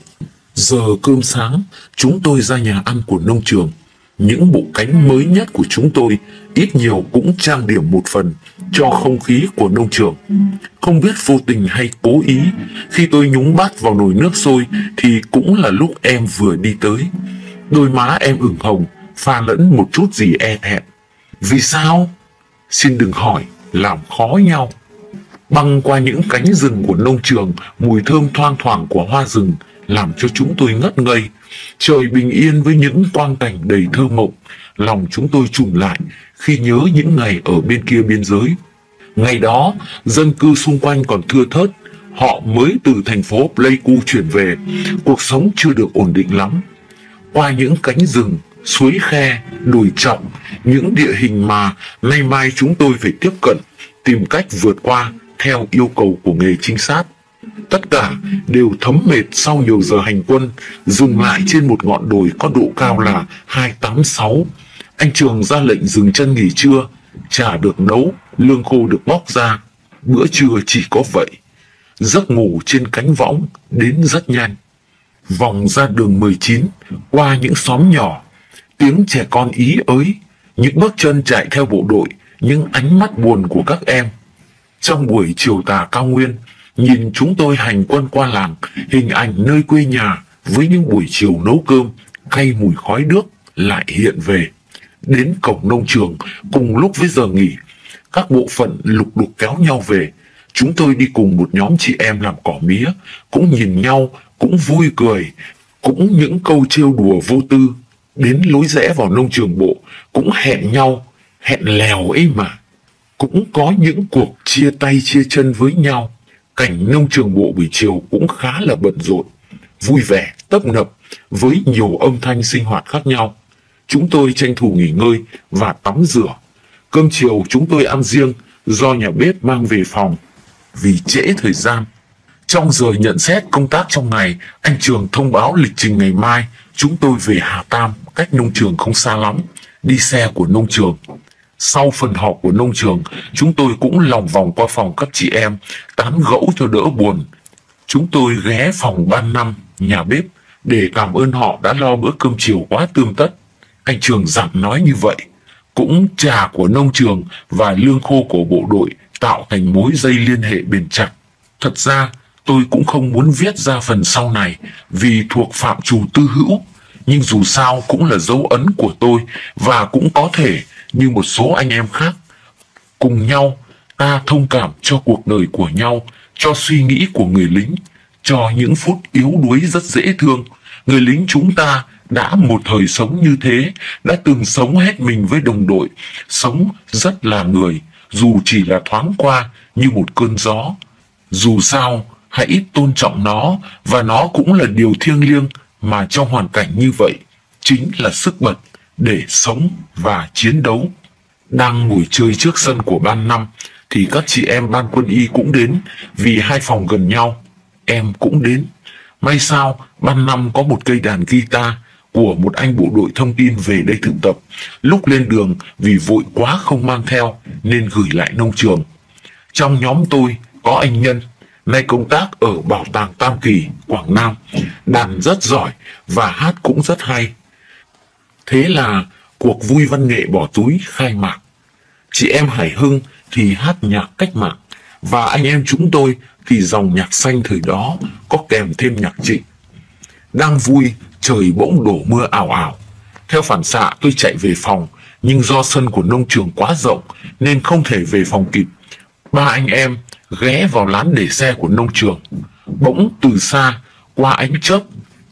Giờ cơm sáng, chúng tôi ra nhà ăn của nông trường. Những bộ cánh mới nhất của chúng tôi ít nhiều cũng trang điểm một phần cho không khí của nông trường. Không biết vô tình hay cố ý, khi tôi nhúng bát vào nồi nước sôi thì cũng là lúc em vừa đi tới. Đôi má em ửng hồng, pha lẫn một chút gì e thẹn. Vì sao? Xin đừng hỏi, làm khó nhau. Băng qua những cánh rừng của nông trường, mùi thơm thoang thoảng của hoa rừng làm cho chúng tôi ngất ngây. Trời bình yên với những quang cảnh đầy thơ mộng. Lòng chúng tôi trùng lại khi nhớ những ngày ở bên kia biên giới. Ngày đó dân cư xung quanh còn thưa thớt, họ mới từ thành phố Pleiku chuyển về, cuộc sống chưa được ổn định lắm. Qua những cánh rừng, suối khe, đồi trọng, những địa hình mà nay mai chúng tôi phải tiếp cận, tìm cách vượt qua theo yêu cầu của nghề trinh sát. Tất cả đều thấm mệt sau nhiều giờ hành quân, dừng lại trên một ngọn đồi có độ cao là 286. Anh Trường ra lệnh dừng chân nghỉ trưa, chả được nấu, lương khô được bóc ra. Bữa trưa chỉ có vậy. Giấc ngủ trên cánh võng đến rất nhanh. Vòng ra đường 19, qua những xóm nhỏ, tiếng trẻ con ý ới, những bước chân chạy theo bộ đội, những ánh mắt buồn của các em. Trong buổi chiều tà cao nguyên, nhìn chúng tôi hành quân qua làng, hình ảnh nơi quê nhà với những buổi chiều nấu cơm, cay mùi khói đước lại hiện về. Đến cổng nông trường, cùng lúc với giờ nghỉ, các bộ phận lục đục kéo nhau về. Chúng tôi đi cùng một nhóm chị em làm cỏ mía, cũng nhìn nhau, cũng vui cười, cũng những câu trêu đùa vô tư. Đến lối rẽ vào nông trường bộ, cũng hẹn nhau, hẹn lèo ấy mà. Cũng có những cuộc chia tay chia chân với nhau. Cảnh nông trường bộ buổi chiều cũng khá là bận rộn, vui vẻ, tấp nập, với nhiều âm thanh sinh hoạt khác nhau. Chúng tôi tranh thủ nghỉ ngơi và tắm rửa. Cơm chiều chúng tôi ăn riêng do nhà bếp mang về phòng vì trễ thời gian. Trong giờ nhận xét công tác trong ngày, anh Trường thông báo lịch trình ngày mai. Chúng tôi về Hà Tam, cách nông trường không xa lắm, đi xe của nông trường. Sau phần họp của nông trường, chúng tôi cũng lòng vòng qua phòng các chị em, tán gẫu cho đỡ buồn. Chúng tôi ghé phòng ban năm, nhà bếp, để cảm ơn họ đã lo bữa cơm chiều quá tươm tất. Anh Trường dặn nói như vậy. Cũng trà của nông trường và lương khô của bộ đội tạo thành mối dây liên hệ bền chặt. Thật ra, tôi cũng không muốn viết ra phần sau này vì thuộc phạm trù tư hữu, nhưng dù sao cũng là dấu ấn của tôi và cũng có thể như một số anh em khác. Cùng nhau, ta thông cảm cho cuộc đời của nhau, cho suy nghĩ của người lính, cho những phút yếu đuối rất dễ thương. Người lính chúng ta đã một thời sống như thế, đã từng sống hết mình với đồng đội, sống rất là người, dù chỉ là thoáng qua như một cơn gió. Dù sao, hãy tôn trọng nó, và nó cũng là điều thiêng liêng mà trong hoàn cảnh như vậy, chính là sức bật để sống và chiến đấu. Đang ngồi chơi trước sân của ban năm, thì các chị em ban quân y cũng đến, vì hai phòng gần nhau, em cũng đến. May sao, ban năm có một cây đàn guitar của một anh bộ đội thông tin về đây thực tập. Lúc lên đường, vì vội quá không mang theo, nên gửi lại nông trường. Trong nhóm tôi có anh Nhân, nay công tác ở Bảo tàng Tam Kỳ, Quảng Nam. Đàn rất giỏi và hát cũng rất hay. Thế là cuộc vui văn nghệ bỏ túi khai mạc. Chị em Hải Hưng thì hát nhạc cách mạng, và anh em chúng tôi thì dòng nhạc xanh thời đó có kèm thêm nhạc Trịnh. Đang vui, trời bỗng đổ mưa ảo ảo. Theo phản xạ tôi chạy về phòng, nhưng do sân của nông trường quá rộng nên không thể về phòng kịp. Ba anh em ghé vào lán để xe của nông trường. Bỗng từ xa, qua ánh chớp,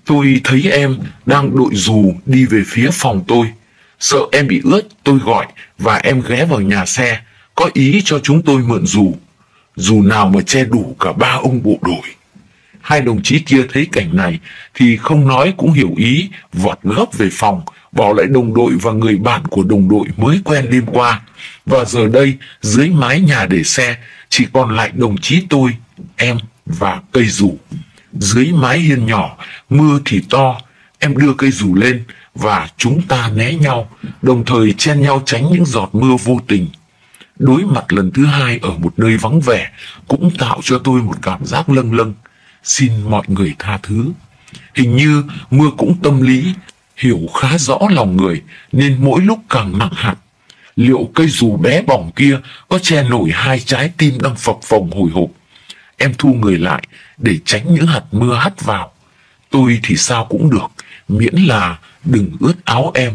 tôi thấy em đang đội dù đi về phía phòng tôi. Sợ em bị ướt, tôi gọi và em ghé vào nhà xe, có ý cho chúng tôi mượn dù. Dù nào mà che đủ cả ba ông bộ đội. Hai đồng chí kia thấy cảnh này thì không nói cũng hiểu ý, vọt gấp về phòng, bỏ lại đồng đội và người bạn của đồng đội mới quen đêm qua. Và giờ đây, dưới mái nhà để xe, chỉ còn lại đồng chí tôi, em và cây dù. Dưới mái hiên nhỏ, mưa thì to, em đưa cây dù lên và chúng ta né nhau, đồng thời chen nhau tránh những giọt mưa vô tình. Đối mặt lần thứ hai ở một nơi vắng vẻ cũng tạo cho tôi một cảm giác lâng lâng. Xin mọi người tha thứ. Hình như mưa cũng tâm lý, hiểu khá rõ lòng người nên mỗi lúc càng nặng hạt. Liệu cây dù bé bỏng kia có che nổi hai trái tim đang phập phồng hồi hộp? Em thu người lại để tránh những hạt mưa hắt vào. Tôi thì sao cũng được, miễn là đừng ướt áo em.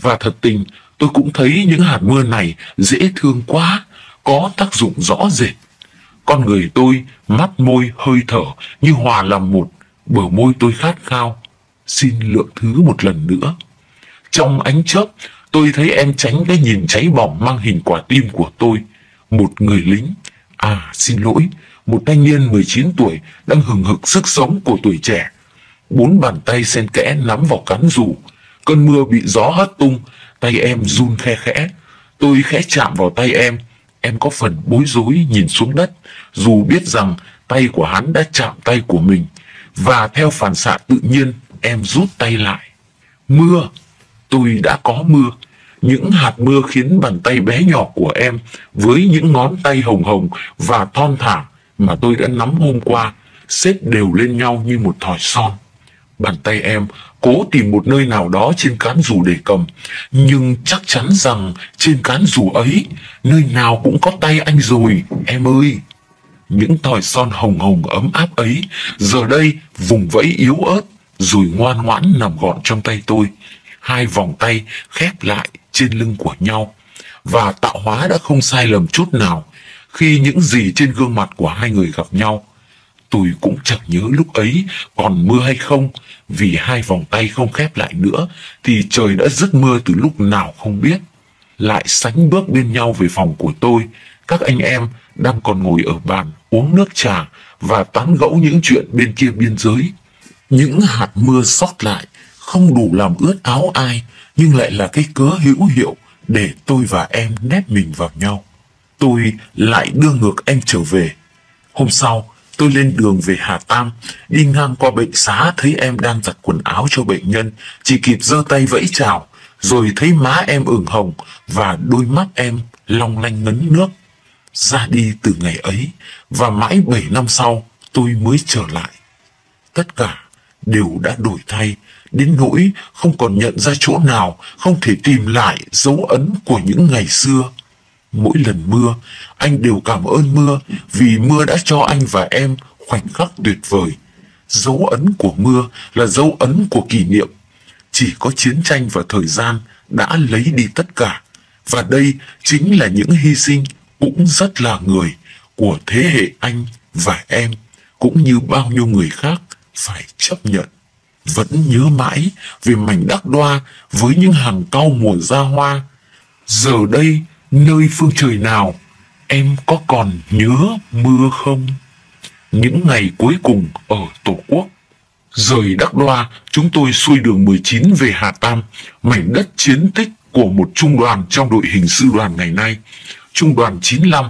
Và thật tình, tôi cũng thấy những hạt mưa này dễ thương quá, có tác dụng rõ rệt. Con người tôi, mắt môi, hơi thở như hòa làm một, bờ môi tôi khát khao. Xin lượng thứ một lần nữa. Trong ánh chớp, tôi thấy em tránh cái nhìn cháy bỏng mang hình quả tim của tôi. Một người lính, à xin lỗi, một thanh niên 19 tuổi đang hừng hực sức sống của tuổi trẻ. Bốn bàn tay xen kẽ nắm vào cán dù. Cơn mưa bị gió hất tung, tay em run khe khẽ. Tôi khẽ chạm vào tay em có phần bối rối nhìn xuống đất, dù biết rằng tay của hắn đã chạm tay của mình. Và theo phản xạ tự nhiên, em rút tay lại. Mưa, tôi đã có mưa. Những hạt mưa khiến bàn tay bé nhỏ của em với những ngón tay hồng hồng và thon thả mà tôi đã nắm hôm qua xếp đều lên nhau như một thỏi son. Bàn tay em cố tìm một nơi nào đó trên cán dù để cầm, nhưng chắc chắn rằng trên cán dù ấy, nơi nào cũng có tay anh rồi, em ơi. Những thỏi son hồng hồng ấm áp ấy, giờ đây vùng vẫy yếu ớt, rồi ngoan ngoãn nằm gọn trong tay tôi. Hai vòng tay khép lại trên lưng của nhau. Và tạo hóa đã không sai lầm chút nào, khi những gì trên gương mặt của hai người gặp nhau. Tôi cũng chẳng nhớ lúc ấy còn mưa hay không, vì hai vòng tay không khép lại nữa thì trời đã dứt mưa từ lúc nào không biết. Lại sánh bước bên nhau về phòng của tôi, các anh em đang còn ngồi ở bàn uống nước trà và tán gẫu những chuyện bên kia biên giới. Những hạt mưa sót lại không đủ làm ướt áo ai, nhưng lại là cái cớ hữu hiệu để tôi và em nép mình vào nhau. Tôi lại đưa ngược em trở về. Hôm sau, tôi lên đường về Hà Tam, đi ngang qua bệnh xá thấy em đang giặt quần áo cho bệnh nhân, chỉ kịp giơ tay vẫy chào, rồi thấy má em ửng hồng và đôi mắt em long lanh ngấn nước. Ra đi từ ngày ấy, và mãi 7 năm sau tôi mới trở lại. Tất cả đều đã đổi thay, đến nỗi không còn nhận ra chỗ nào, không thể tìm lại dấu ấn của những ngày xưa. Mỗi lần mưa, anh đều cảm ơn mưa vì mưa đã cho anh và em khoảnh khắc tuyệt vời. Dấu ấn của mưa là dấu ấn của kỷ niệm. Chỉ có chiến tranh và thời gian đã lấy đi tất cả. Và đây chính là những hy sinh cũng rất là người của thế hệ anh và em, cũng như bao nhiêu người khác phải chấp nhận. Vẫn nhớ mãi về mảnh Đắc Đoa với những hàng cau mùa ra hoa. Giờ đây, nơi phương trời nào, em có còn nhớ mưa không? Những ngày cuối cùng ở Tổ quốc. Rời Đắc Đoa, chúng tôi xuôi đường 19 về Hà Tam, mảnh đất chiến tích của một trung đoàn trong đội hình sư đoàn ngày nay, Trung đoàn 95.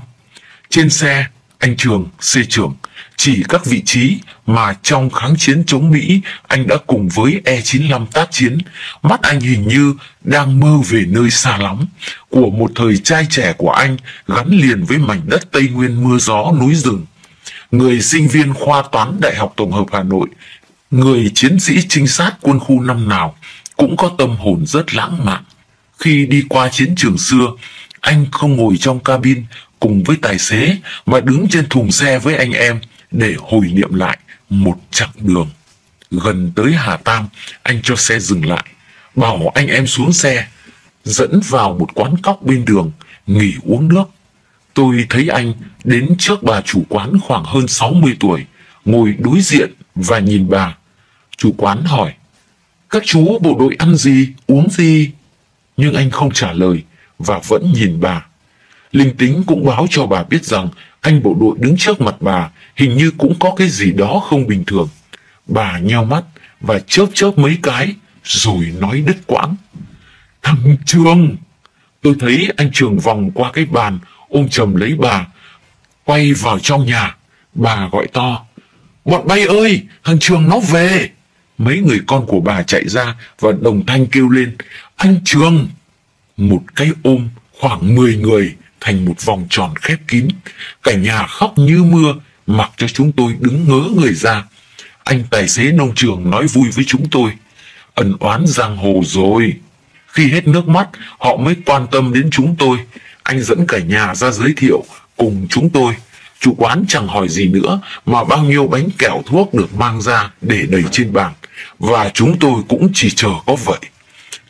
Trên xe, anh Trường, C trưởng, chỉ các vị trí mà trong kháng chiến chống Mỹ anh đã cùng với E-95 tác chiến. Mắt anh hình như đang mơ về nơi xa lắm của một thời trai trẻ của anh gắn liền với mảnh đất Tây Nguyên mưa gió núi rừng. Người sinh viên khoa toán Đại học Tổng hợp Hà Nội, người chiến sĩ trinh sát quân khu 5 nào cũng có tâm hồn rất lãng mạn. Khi đi qua chiến trường xưa, anh không ngồi trong cabin cùng với tài xế mà đứng trên thùng xe với anh em để hồi niệm lại một chặng đường. Gần tới Hà Tam, anh cho xe dừng lại, bảo anh em xuống xe, dẫn vào một quán cóc bên đường, nghỉ uống nước. Tôi thấy anh đến trước bà chủ quán khoảng hơn 60 tuổi, ngồi đối diện và nhìn bà. Chủ quán hỏi, các chú bộ đội ăn gì, uống gì? Nhưng anh không trả lời và vẫn nhìn bà. Linh tính cũng báo cho bà biết rằng anh bộ đội đứng trước mặt bà hình như cũng có cái gì đó không bình thường. Bà nheo mắt và chớp chớp mấy cái rồi nói đứt quãng. Thằng Trường! Tôi thấy anh Trường vòng qua cái bàn ôm chầm lấy bà. Quay vào trong nhà, bà gọi to. Bọn bay ơi! Thằng Trường nó về! Mấy người con của bà chạy ra và đồng thanh kêu lên. Anh Trường! Một cái ôm khoảng 10 người thành một vòng tròn khép kín. Cả nhà khóc như mưa, mặc cho chúng tôi đứng ngớ người ra. Anh tài xế nông trường nói vui với chúng tôi. Ẩn oán giang hồ rồi. Khi hết nước mắt, họ mới quan tâm đến chúng tôi. Anh dẫn cả nhà ra giới thiệu cùng chúng tôi. Chủ quán chẳng hỏi gì nữa mà bao nhiêu bánh kẹo thuốc được mang ra để đầy trên bàn. Và chúng tôi cũng chỉ chờ có vậy.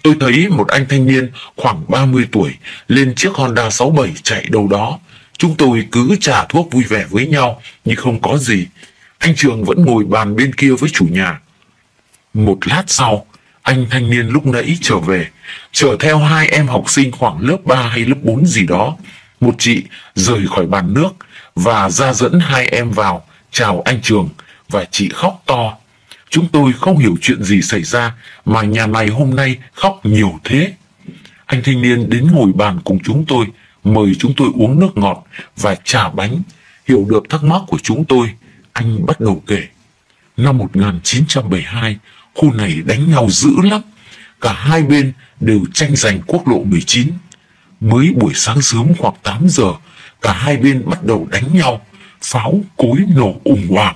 Tôi thấy một anh thanh niên khoảng 30 tuổi lên chiếc Honda 67 chạy đâu đó. Chúng tôi cứ trà thuốc vui vẻ với nhau nhưng không có gì. Anh Trường vẫn ngồi bàn bên kia với chủ nhà. Một lát sau, anh thanh niên lúc nãy trở về, chở theo hai em học sinh khoảng lớp 3 hay lớp 4 gì đó. Một chị rời khỏi bàn nước và ra dẫn hai em vào chào anh Trường, và chị khóc to. Chúng tôi không hiểu chuyện gì xảy ra mà nhà này hôm nay khóc nhiều thế. Anh thanh niên đến ngồi bàn cùng chúng tôi, mời chúng tôi uống nước ngọt và trà bánh. Hiểu được thắc mắc của chúng tôi, anh bắt đầu kể. Năm 1972, khu này đánh nhau dữ lắm. cả hai bên đều tranh giành quốc lộ 19. Mới buổi sáng sớm khoảng 8 giờ, cả hai bên bắt đầu đánh nhau, pháo cối nổ ùng òa.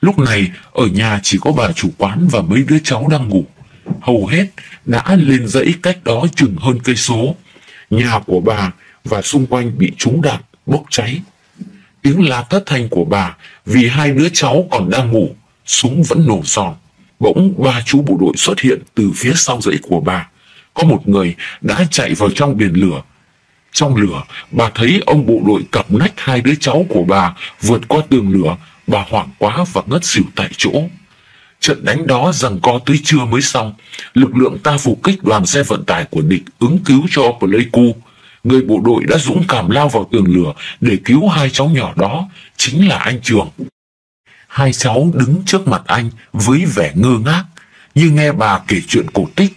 Lúc này, ở nhà chỉ có bà chủ quán và mấy đứa cháu đang ngủ. Hầu hết đã lên dãy cách đó chừng hơn cây số. Nhà của bà và xung quanh bị trúng đạn, bốc cháy. Tiếng la thất thanh của bà vì hai đứa cháu còn đang ngủ, súng vẫn nổ giòn. Bỗng ba chú bộ đội xuất hiện từ phía sau dãy của bà. Có một người đã chạy vào trong biển lửa. Trong lửa, bà thấy ông bộ đội cặp nách hai đứa cháu của bà vượt qua tường lửa. Bà hoảng quá và ngất xỉu tại chỗ. Trận đánh đó giằng co tới trưa mới xong. Lực lượng ta phục kích đoàn xe vận tải của địch ứng cứu cho Pleiku. Người bộ đội đã dũng cảm lao vào tường lửa để cứu hai cháu nhỏ đó chính là anh Trường. Hai cháu đứng trước mặt anh với vẻ ngơ ngác như nghe bà kể chuyện cổ tích.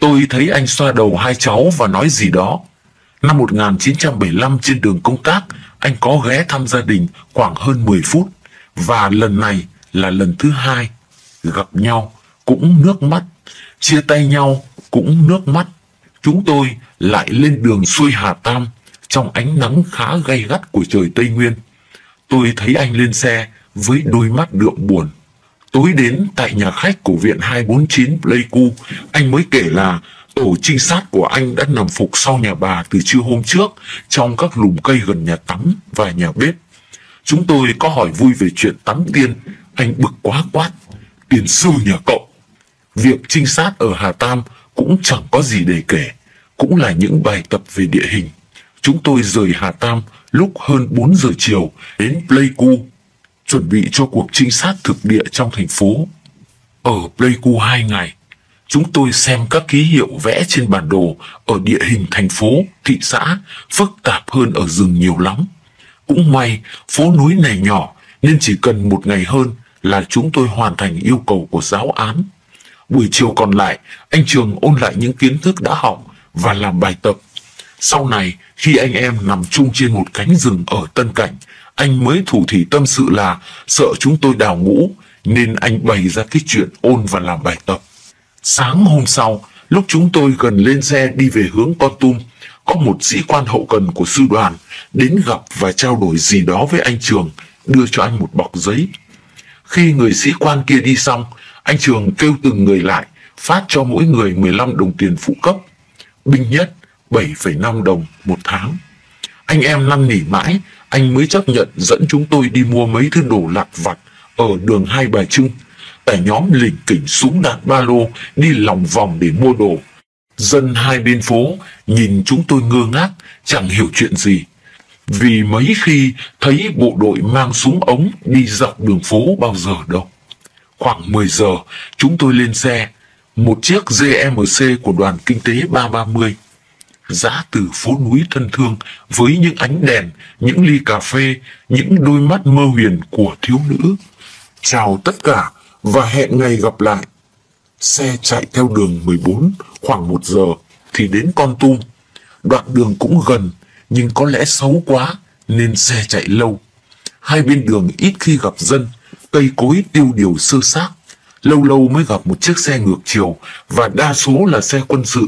Tôi thấy anh xoa đầu hai cháu và nói gì đó. Năm 1975 trên đường công tác, anh có ghé thăm gia đình khoảng hơn 10 phút. Và lần này là lần thứ hai. Gặp nhau cũng nước mắt, chia tay nhau cũng nước mắt. Chúng tôi lại lên đường xuôi Hà Tam trong ánh nắng khá gay gắt của trời Tây Nguyên. Tôi thấy anh lên xe với đôi mắt đượm buồn. Tối đến tại nhà khách của viện 249 Pleiku, anh mới kể là tổ trinh sát của anh đã nằm phục sau nhà bà từ trưa hôm trước trong các lùm cây gần nhà tắm và nhà bếp. Chúng tôi có hỏi vui về chuyện tắm tiên, anh bực quá quát. Tiền sư nhà cậu. Việc trinh sát ở Hà Tam cũng chẳng có gì để kể, cũng là những bài tập về địa hình. Chúng tôi rời Hà Tam lúc hơn 4 giờ chiều đến Pleiku, chuẩn bị cho cuộc trinh sát thực địa trong thành phố. Ở Pleiku 2 ngày, chúng tôi xem các ký hiệu vẽ trên bản đồ ở địa hình thành phố, thị xã, phức tạp hơn ở rừng nhiều lắm. Cũng may, phố núi này nhỏ nên chỉ cần một ngày hơn là chúng tôi hoàn thành yêu cầu của giáo án. Buổi chiều còn lại, anh Trường ôn lại những kiến thức đã học và làm bài tập. Sau này, khi anh em nằm chung trên một cánh rừng ở Tân Cảnh, anh mới thủ thỉ tâm sự là sợ chúng tôi đào ngũ, nên anh bày ra cái chuyện ôn và làm bài tập. Sáng hôm sau, lúc chúng tôi gần lên xe đi về hướng Kon Tum, có một sĩ quan hậu cần của sư đoàn đến gặp và trao đổi gì đó với anh Trường, đưa cho anh một bọc giấy. Khi người sĩ quan kia đi xong, anh Trường kêu từng người lại, phát cho mỗi người 15 đồng tiền phụ cấp. Binh nhất 7,5 đồng một tháng. Anh em năn nỉ mãi, anh mới chấp nhận dẫn chúng tôi đi mua mấy thứ đồ lặt vặt ở đường Hai Bà Trưng. Cả nhóm lỉnh kỉnh súng đạn ba lô đi lòng vòng để mua đồ. Dân hai bên phố nhìn chúng tôi ngơ ngác, chẳng hiểu chuyện gì. Vì mấy khi thấy bộ đội mang súng ống đi dọc đường phố bao giờ đâu. Khoảng 10 giờ, chúng tôi lên xe, một chiếc GMC của đoàn kinh tế 330. Dã từ phố núi thân thương với những ánh đèn, những ly cà phê, những đôi mắt mơ huyền của thiếu nữ. Chào tất cả và hẹn ngày gặp lại. Xe chạy theo đường 14 khoảng 1 giờ thì đến Kon Tum. Đoạn đường cũng gần, nhưng có lẽ xấu quá nên xe chạy lâu. Hai bên đường ít khi gặp dân, cây cối tiêu điều sơ xác. Lâu lâu mới gặp một chiếc xe ngược chiều và đa số là xe quân sự.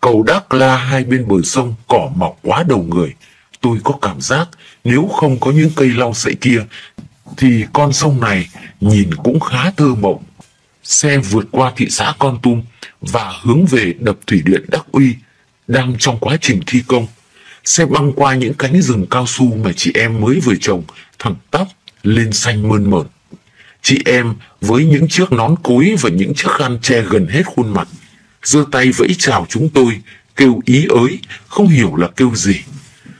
Cầu Đắc La hai bên bờ sông cỏ mọc quá đầu người. Tôi có cảm giác nếu không có những cây lau sậy kia thì con sông này nhìn cũng khá thơ mộng. Xe vượt qua thị xã Kon Tum và hướng về đập thủy điện Đắc Uy đang trong quá trình thi công. Xe băng qua những cánh rừng cao su mà chị em mới vừa trồng, thẳng tắp lên xanh mơn mởn. Chị em với những chiếc nón cối và những chiếc khăn che gần hết khuôn mặt, giơ tay vẫy chào chúng tôi, kêu ý ới, không hiểu là kêu gì.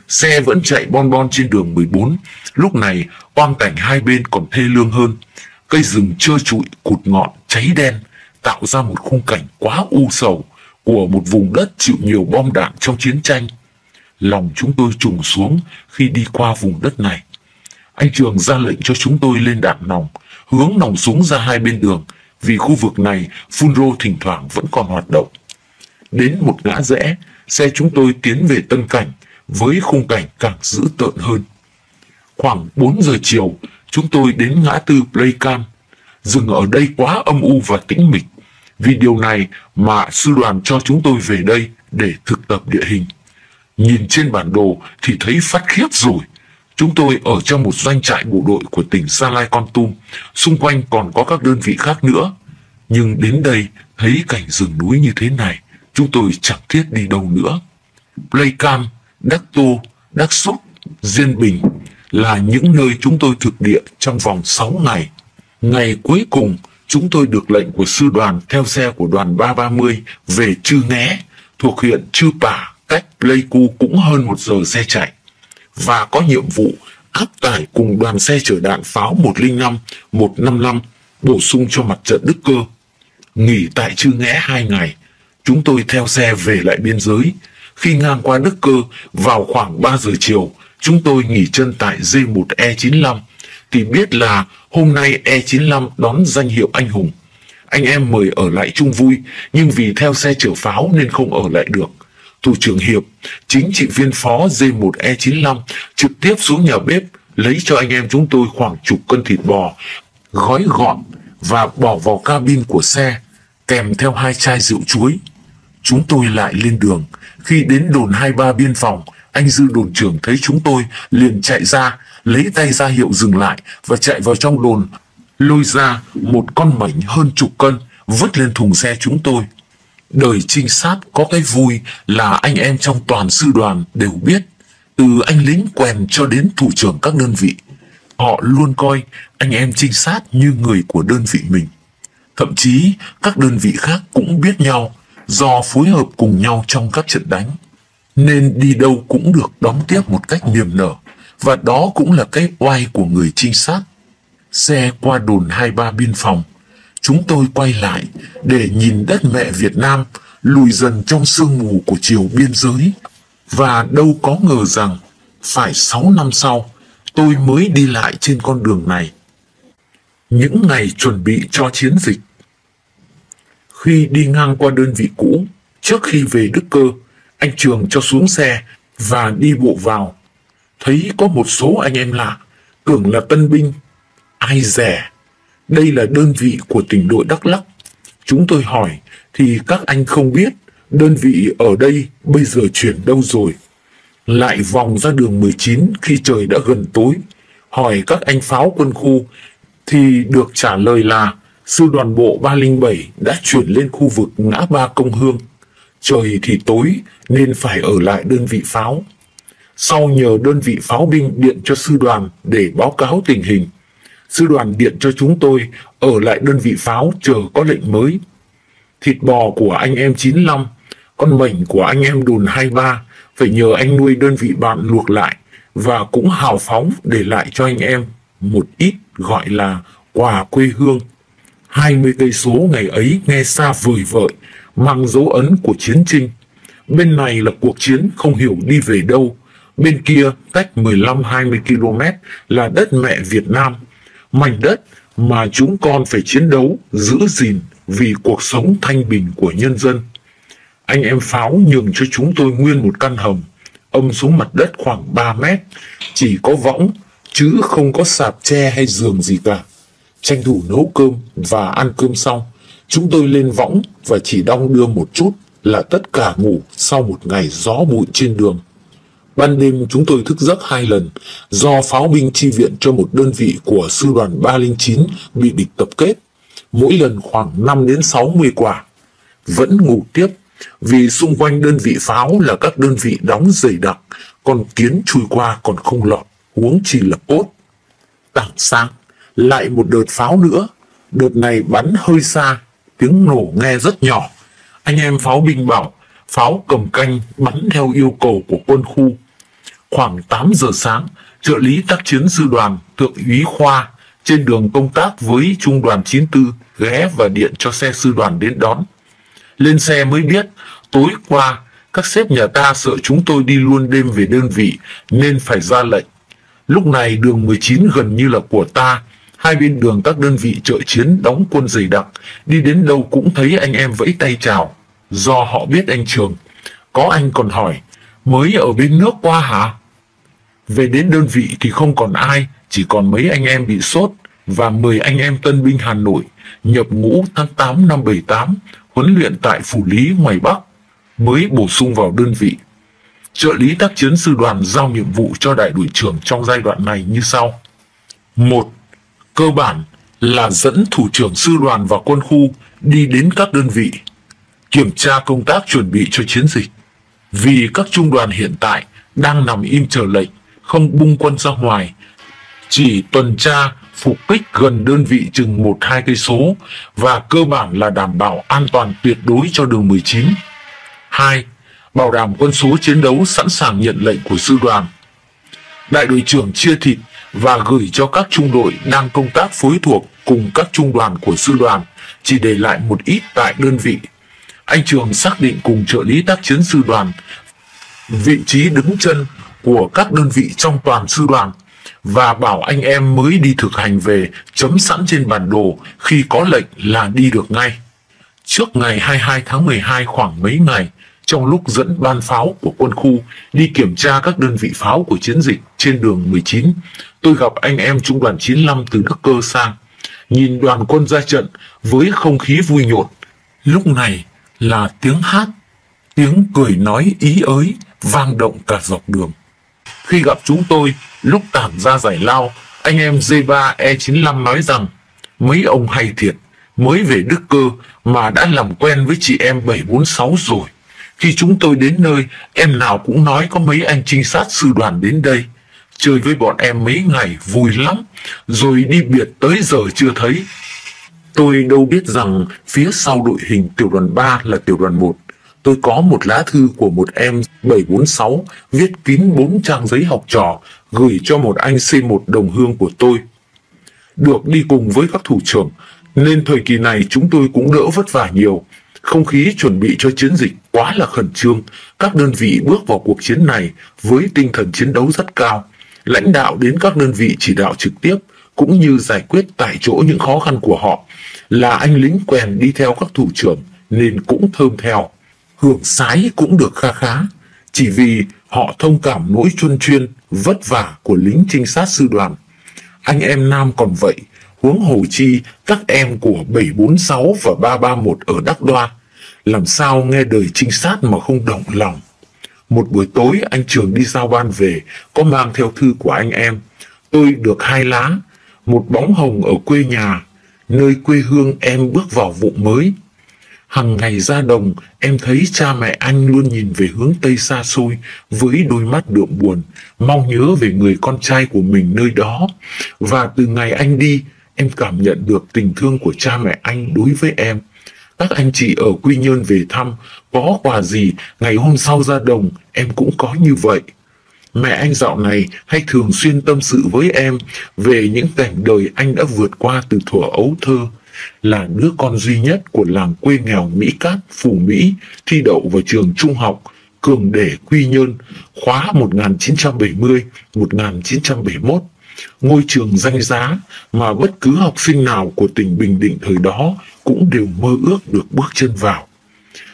Xe vẫn chạy bon bon trên đường 14, lúc này quang cảnh hai bên còn thê lương hơn. Cây rừng trơ trụi, cụt ngọn, cháy đen, tạo ra một khung cảnh quá u sầu của một vùng đất chịu nhiều bom đạn trong chiến tranh. Lòng chúng tôi trùng xuống khi đi qua vùng đất này. Anh Trường ra lệnh cho chúng tôi lên đạn nòng, hướng nòng súng ra hai bên đường, vì khu vực này phun rô thỉnh thoảng vẫn còn hoạt động. Đến một ngã rẽ, xe chúng tôi tiến về Tân Cảnh với khung cảnh càng dữ tợn hơn. Khoảng 4 giờ chiều, chúng tôi đến ngã tư Pleikam. Rừng ở đây quá âm u và tĩnh mịch. Vì điều này mà sư đoàn cho chúng tôi về đây để thực tập địa hình. Nhìn trên bản đồ thì thấy phát khiếp rồi. Chúng tôi ở trong một doanh trại bộ đội của tỉnh Gia Lai Kon Tum, xung quanh còn có các đơn vị khác nữa. Nhưng đến đây thấy cảnh rừng núi như thế này, chúng tôi chẳng thiết đi đâu nữa. Pleikam, Đắc Tô, Đắc Xúc, Diên Bình là những nơi chúng tôi thực địa trong vòng 6 ngày. Ngày cuối cùng, chúng tôi được lệnh của sư đoàn theo xe của đoàn 330 về Chư Nghé, thuộc huyện Chư Pả, cách Pleiku cũng hơn 1 giờ xe chạy, và có nhiệm vụ áp tải cùng đoàn xe chở đạn pháo 105, 155 bổ sung cho mặt trận Đức Cơ. Nghỉ tại Chư Nghé 2 ngày, chúng tôi theo xe về lại biên giới. Khi ngang qua Đức Cơ vào khoảng 3 giờ chiều, chúng tôi nghỉ chân tại D1E95 thì biết là hôm nay E95 đón danh hiệu anh hùng. Anh em mời ở lại chung vui, nhưng vì theo xe chở pháo nên không ở lại được. Thủ trưởng Hiệp, chính trị viên phó D1E95 trực tiếp xuống nhà bếp lấy cho anh em chúng tôi khoảng chục cân thịt bò, gói gọn và bỏ vào cabin của xe, kèm theo 2 chai rượu chuối. Chúng tôi lại lên đường. Khi đến đồn 23 biên phòng, anh Dư đồn trưởng thấy chúng tôi liền chạy ra, lấy tay ra hiệu dừng lại và chạy vào trong đồn, lôi ra một con mảnh hơn chục cân, vứt lên thùng xe chúng tôi. Đời trinh sát có cái vui là anh em trong toàn sư đoàn đều biết, từ anh lính quèn cho đến thủ trưởng các đơn vị. Họ luôn coi anh em trinh sát như người của đơn vị mình. Thậm chí các đơn vị khác cũng biết nhau, do phối hợp cùng nhau trong các trận đánh, nên đi đâu cũng được đón tiếp một cách niềm nở. Và đó cũng là cái oai của người trinh sát. Xe qua đồn 23 biên phòng, chúng tôi quay lại để nhìn đất mẹ Việt Nam lùi dần trong sương mù của chiều biên giới. Và đâu có ngờ rằng phải 6 năm sau tôi mới đi lại trên con đường này. Những ngày chuẩn bị cho chiến dịch. Khi đi ngang qua đơn vị cũ, trước khi về Đức Cơ, anh Trường cho xuống xe và đi bộ vào. Thấy có một số anh em lạ, tưởng là tân binh. Ai dè, đây là đơn vị của tỉnh đội Đắk Lắk. Chúng tôi hỏi thì các anh không biết đơn vị ở đây bây giờ chuyển đâu rồi. Lại vòng ra đường 19 khi trời đã gần tối, hỏi các anh pháo quân khu thì được trả lời là sư đoàn bộ 307 đã chuyển lên khu vực ngã ba Công Hương. Trời thì tối nên phải ở lại đơn vị pháo. Sau nhờ đơn vị pháo binh điện cho sư đoàn để báo cáo tình hình. Sư đoàn điện cho chúng tôi ở lại đơn vị pháo chờ có lệnh mới. Thịt bò của anh em 95, con mảnh của anh em đồn 23 phải nhờ anh nuôi đơn vị bạn luộc lại, và cũng hào phóng để lại cho anh em một ít gọi là quà quê hương. 20 cây số ngày ấy nghe xa vời vợi, mang dấu ấn của chiến tranh. Bên này là cuộc chiến không hiểu đi về đâu, bên kia cách 15-20 km là đất mẹ Việt Nam, mảnh đất mà chúng con phải chiến đấu, giữ gìn vì cuộc sống thanh bình của nhân dân. Anh em pháo nhường cho chúng tôi nguyên một căn hầm, âm xuống mặt đất khoảng 3 mét, chỉ có võng, chứ không có sạp tre hay giường gì cả. Tranh thủ nấu cơm và ăn cơm xong, chúng tôi lên võng và chỉ đong đưa một chút là tất cả ngủ sau một ngày gió bụi trên đường. Ban đêm chúng tôi thức giấc 2 lần do pháo binh chi viện cho một đơn vị của sư đoàn 309 bị địch tập kết, mỗi lần khoảng 5 đến 60 quả. Vẫn ngủ tiếp vì xung quanh đơn vị pháo là các đơn vị đóng dày đặc, còn kiến chui qua còn không lọt, huống chi là cốt. Tảng sáng lại một đợt pháo nữa, đợt này bắn hơi xa, tiếng nổ nghe rất nhỏ. Anh em pháo binh bảo pháo cầm canh bắn theo yêu cầu của quân khu. Khoảng 8 giờ sáng, trợ lý tác chiến sư đoàn thượng úy Khoa trên đường công tác với trung đoàn 94 ghé và điện cho xe sư đoàn đến đón. Lên xe mới biết, tối qua các sếp nhà ta sợ chúng tôi đi luôn đêm về đơn vị nên phải ra lệnh. Lúc này đường 19 gần như là của ta, hai bên đường các đơn vị trợ chiến đóng quân dày đặc, đi đến đâu cũng thấy anh em vẫy tay chào. Do họ biết anh Trường, có anh còn hỏi, mới ở bên nước qua hả? Về đến đơn vị thì không còn ai, chỉ còn mấy anh em bị sốt, và 10 anh em tân binh Hà Nội nhập ngũ tháng 8 năm 78, huấn luyện tại Phủ Lý, ngoài Bắc, mới bổ sung vào đơn vị. Trợ lý tác chiến sư đoàn giao nhiệm vụ cho đại đội trưởng trong giai đoạn này như sau. 1. Cơ bản là dẫn thủ trưởng sư đoàn và quân khu đi đến các đơn vị, kiểm tra công tác chuẩn bị cho chiến dịch. Vì các trung đoàn hiện tại đang nằm im chờ lệnh, không bung quân ra ngoài, chỉ tuần tra, phục kích gần đơn vị chừng 1-2 cây số và cơ bản là đảm bảo an toàn tuyệt đối cho đường 19. 2. Bảo đảm quân số chiến đấu sẵn sàng nhận lệnh của sư đoàn. Đại đội trưởng chia thịt và gửi cho các trung đội đang công tác phối thuộc cùng các trung đoàn của sư đoàn, chỉ để lại một ít tại đơn vị. Anh Trường xác định cùng trợ lý tác chiến sư đoàn vị trí đứng chân của các đơn vị trong toàn sư đoàn và bảo anh em mới đi thực hành về chấm sẵn trên bản đồ, khi có lệnh là đi được ngay. Trước ngày 22 tháng 12 khoảng mấy ngày, trong lúc dẫn ban pháo của quân khu đi kiểm tra các đơn vị pháo của chiến dịch trên đường 19, tôi gặp anh em trung đoàn 95 từ Đức Cơ sang. Nhìn đoàn quân ra trận với không khí vui nhộn, lúc này là tiếng hát, tiếng cười nói ý ới vang động cả dọc đường. Khi gặp chúng tôi, lúc tản ra giải lao, anh em G3E95 nói rằng mấy ông hay thiệt, mới về Đức Cơ mà đã làm quen với chị em 746 rồi. Khi chúng tôi đến nơi, em nào cũng nói có mấy anh trinh sát sư đoàn đến đây. Chơi với bọn em mấy ngày vui lắm, rồi đi biệt tới giờ chưa thấy. Tôi đâu biết rằng phía sau đội hình tiểu đoàn 3 là tiểu đoàn 1. Tôi có một lá thư của một em 746 viết kín 4 trang giấy học trò gửi cho một anh C1 đồng hương của tôi. Được đi cùng với các thủ trưởng, nên thời kỳ này chúng tôi cũng đỡ vất vả nhiều. Không khí chuẩn bị cho chiến dịch quá là khẩn trương, các đơn vị bước vào cuộc chiến này với tinh thần chiến đấu rất cao. Lãnh đạo đến các đơn vị chỉ đạo trực tiếp, cũng như giải quyết tại chỗ những khó khăn của họ. Là anh lính quèn đi theo các thủ trưởng nên cũng thơm theo, hưởng sái cũng được kha khá, chỉ vì họ thông cảm nỗi chôn chuyên, vất vả của lính trinh sát sư đoàn. Anh em nam còn vậy, huống hồ chi các em của 746 và 331 ở Đắc Đoa, làm sao nghe đời trinh sát mà không động lòng. Một buổi tối anh Trường đi giao ban về, có mang theo thư của anh em. Tôi được 2 lá, một bóng hồng ở quê nhà, nơi quê hương em bước vào vụ mới. Hằng ngày ra đồng, em thấy cha mẹ anh luôn nhìn về hướng Tây xa xôi với đôi mắt đượm buồn, mong nhớ về người con trai của mình nơi đó. Và từ ngày anh đi, em cảm nhận được tình thương của cha mẹ anh đối với em. Các anh chị ở Quy Nhơn về thăm, có quà gì, ngày hôm sau ra đồng, em cũng có như vậy. Mẹ anh dạo này hay thường xuyên tâm sự với em về những cảnh đời anh đã vượt qua từ thuở ấu thơ. Là đứa con duy nhất của làng quê nghèo Mỹ Cát, Phù Mỹ, thi đậu vào trường trung học Cường Để Quy Nhơn, khóa 1970-1971. Ngôi trường danh giá mà bất cứ học sinh nào của tỉnh Bình Định thời đó cũng đều mơ ước được bước chân vào.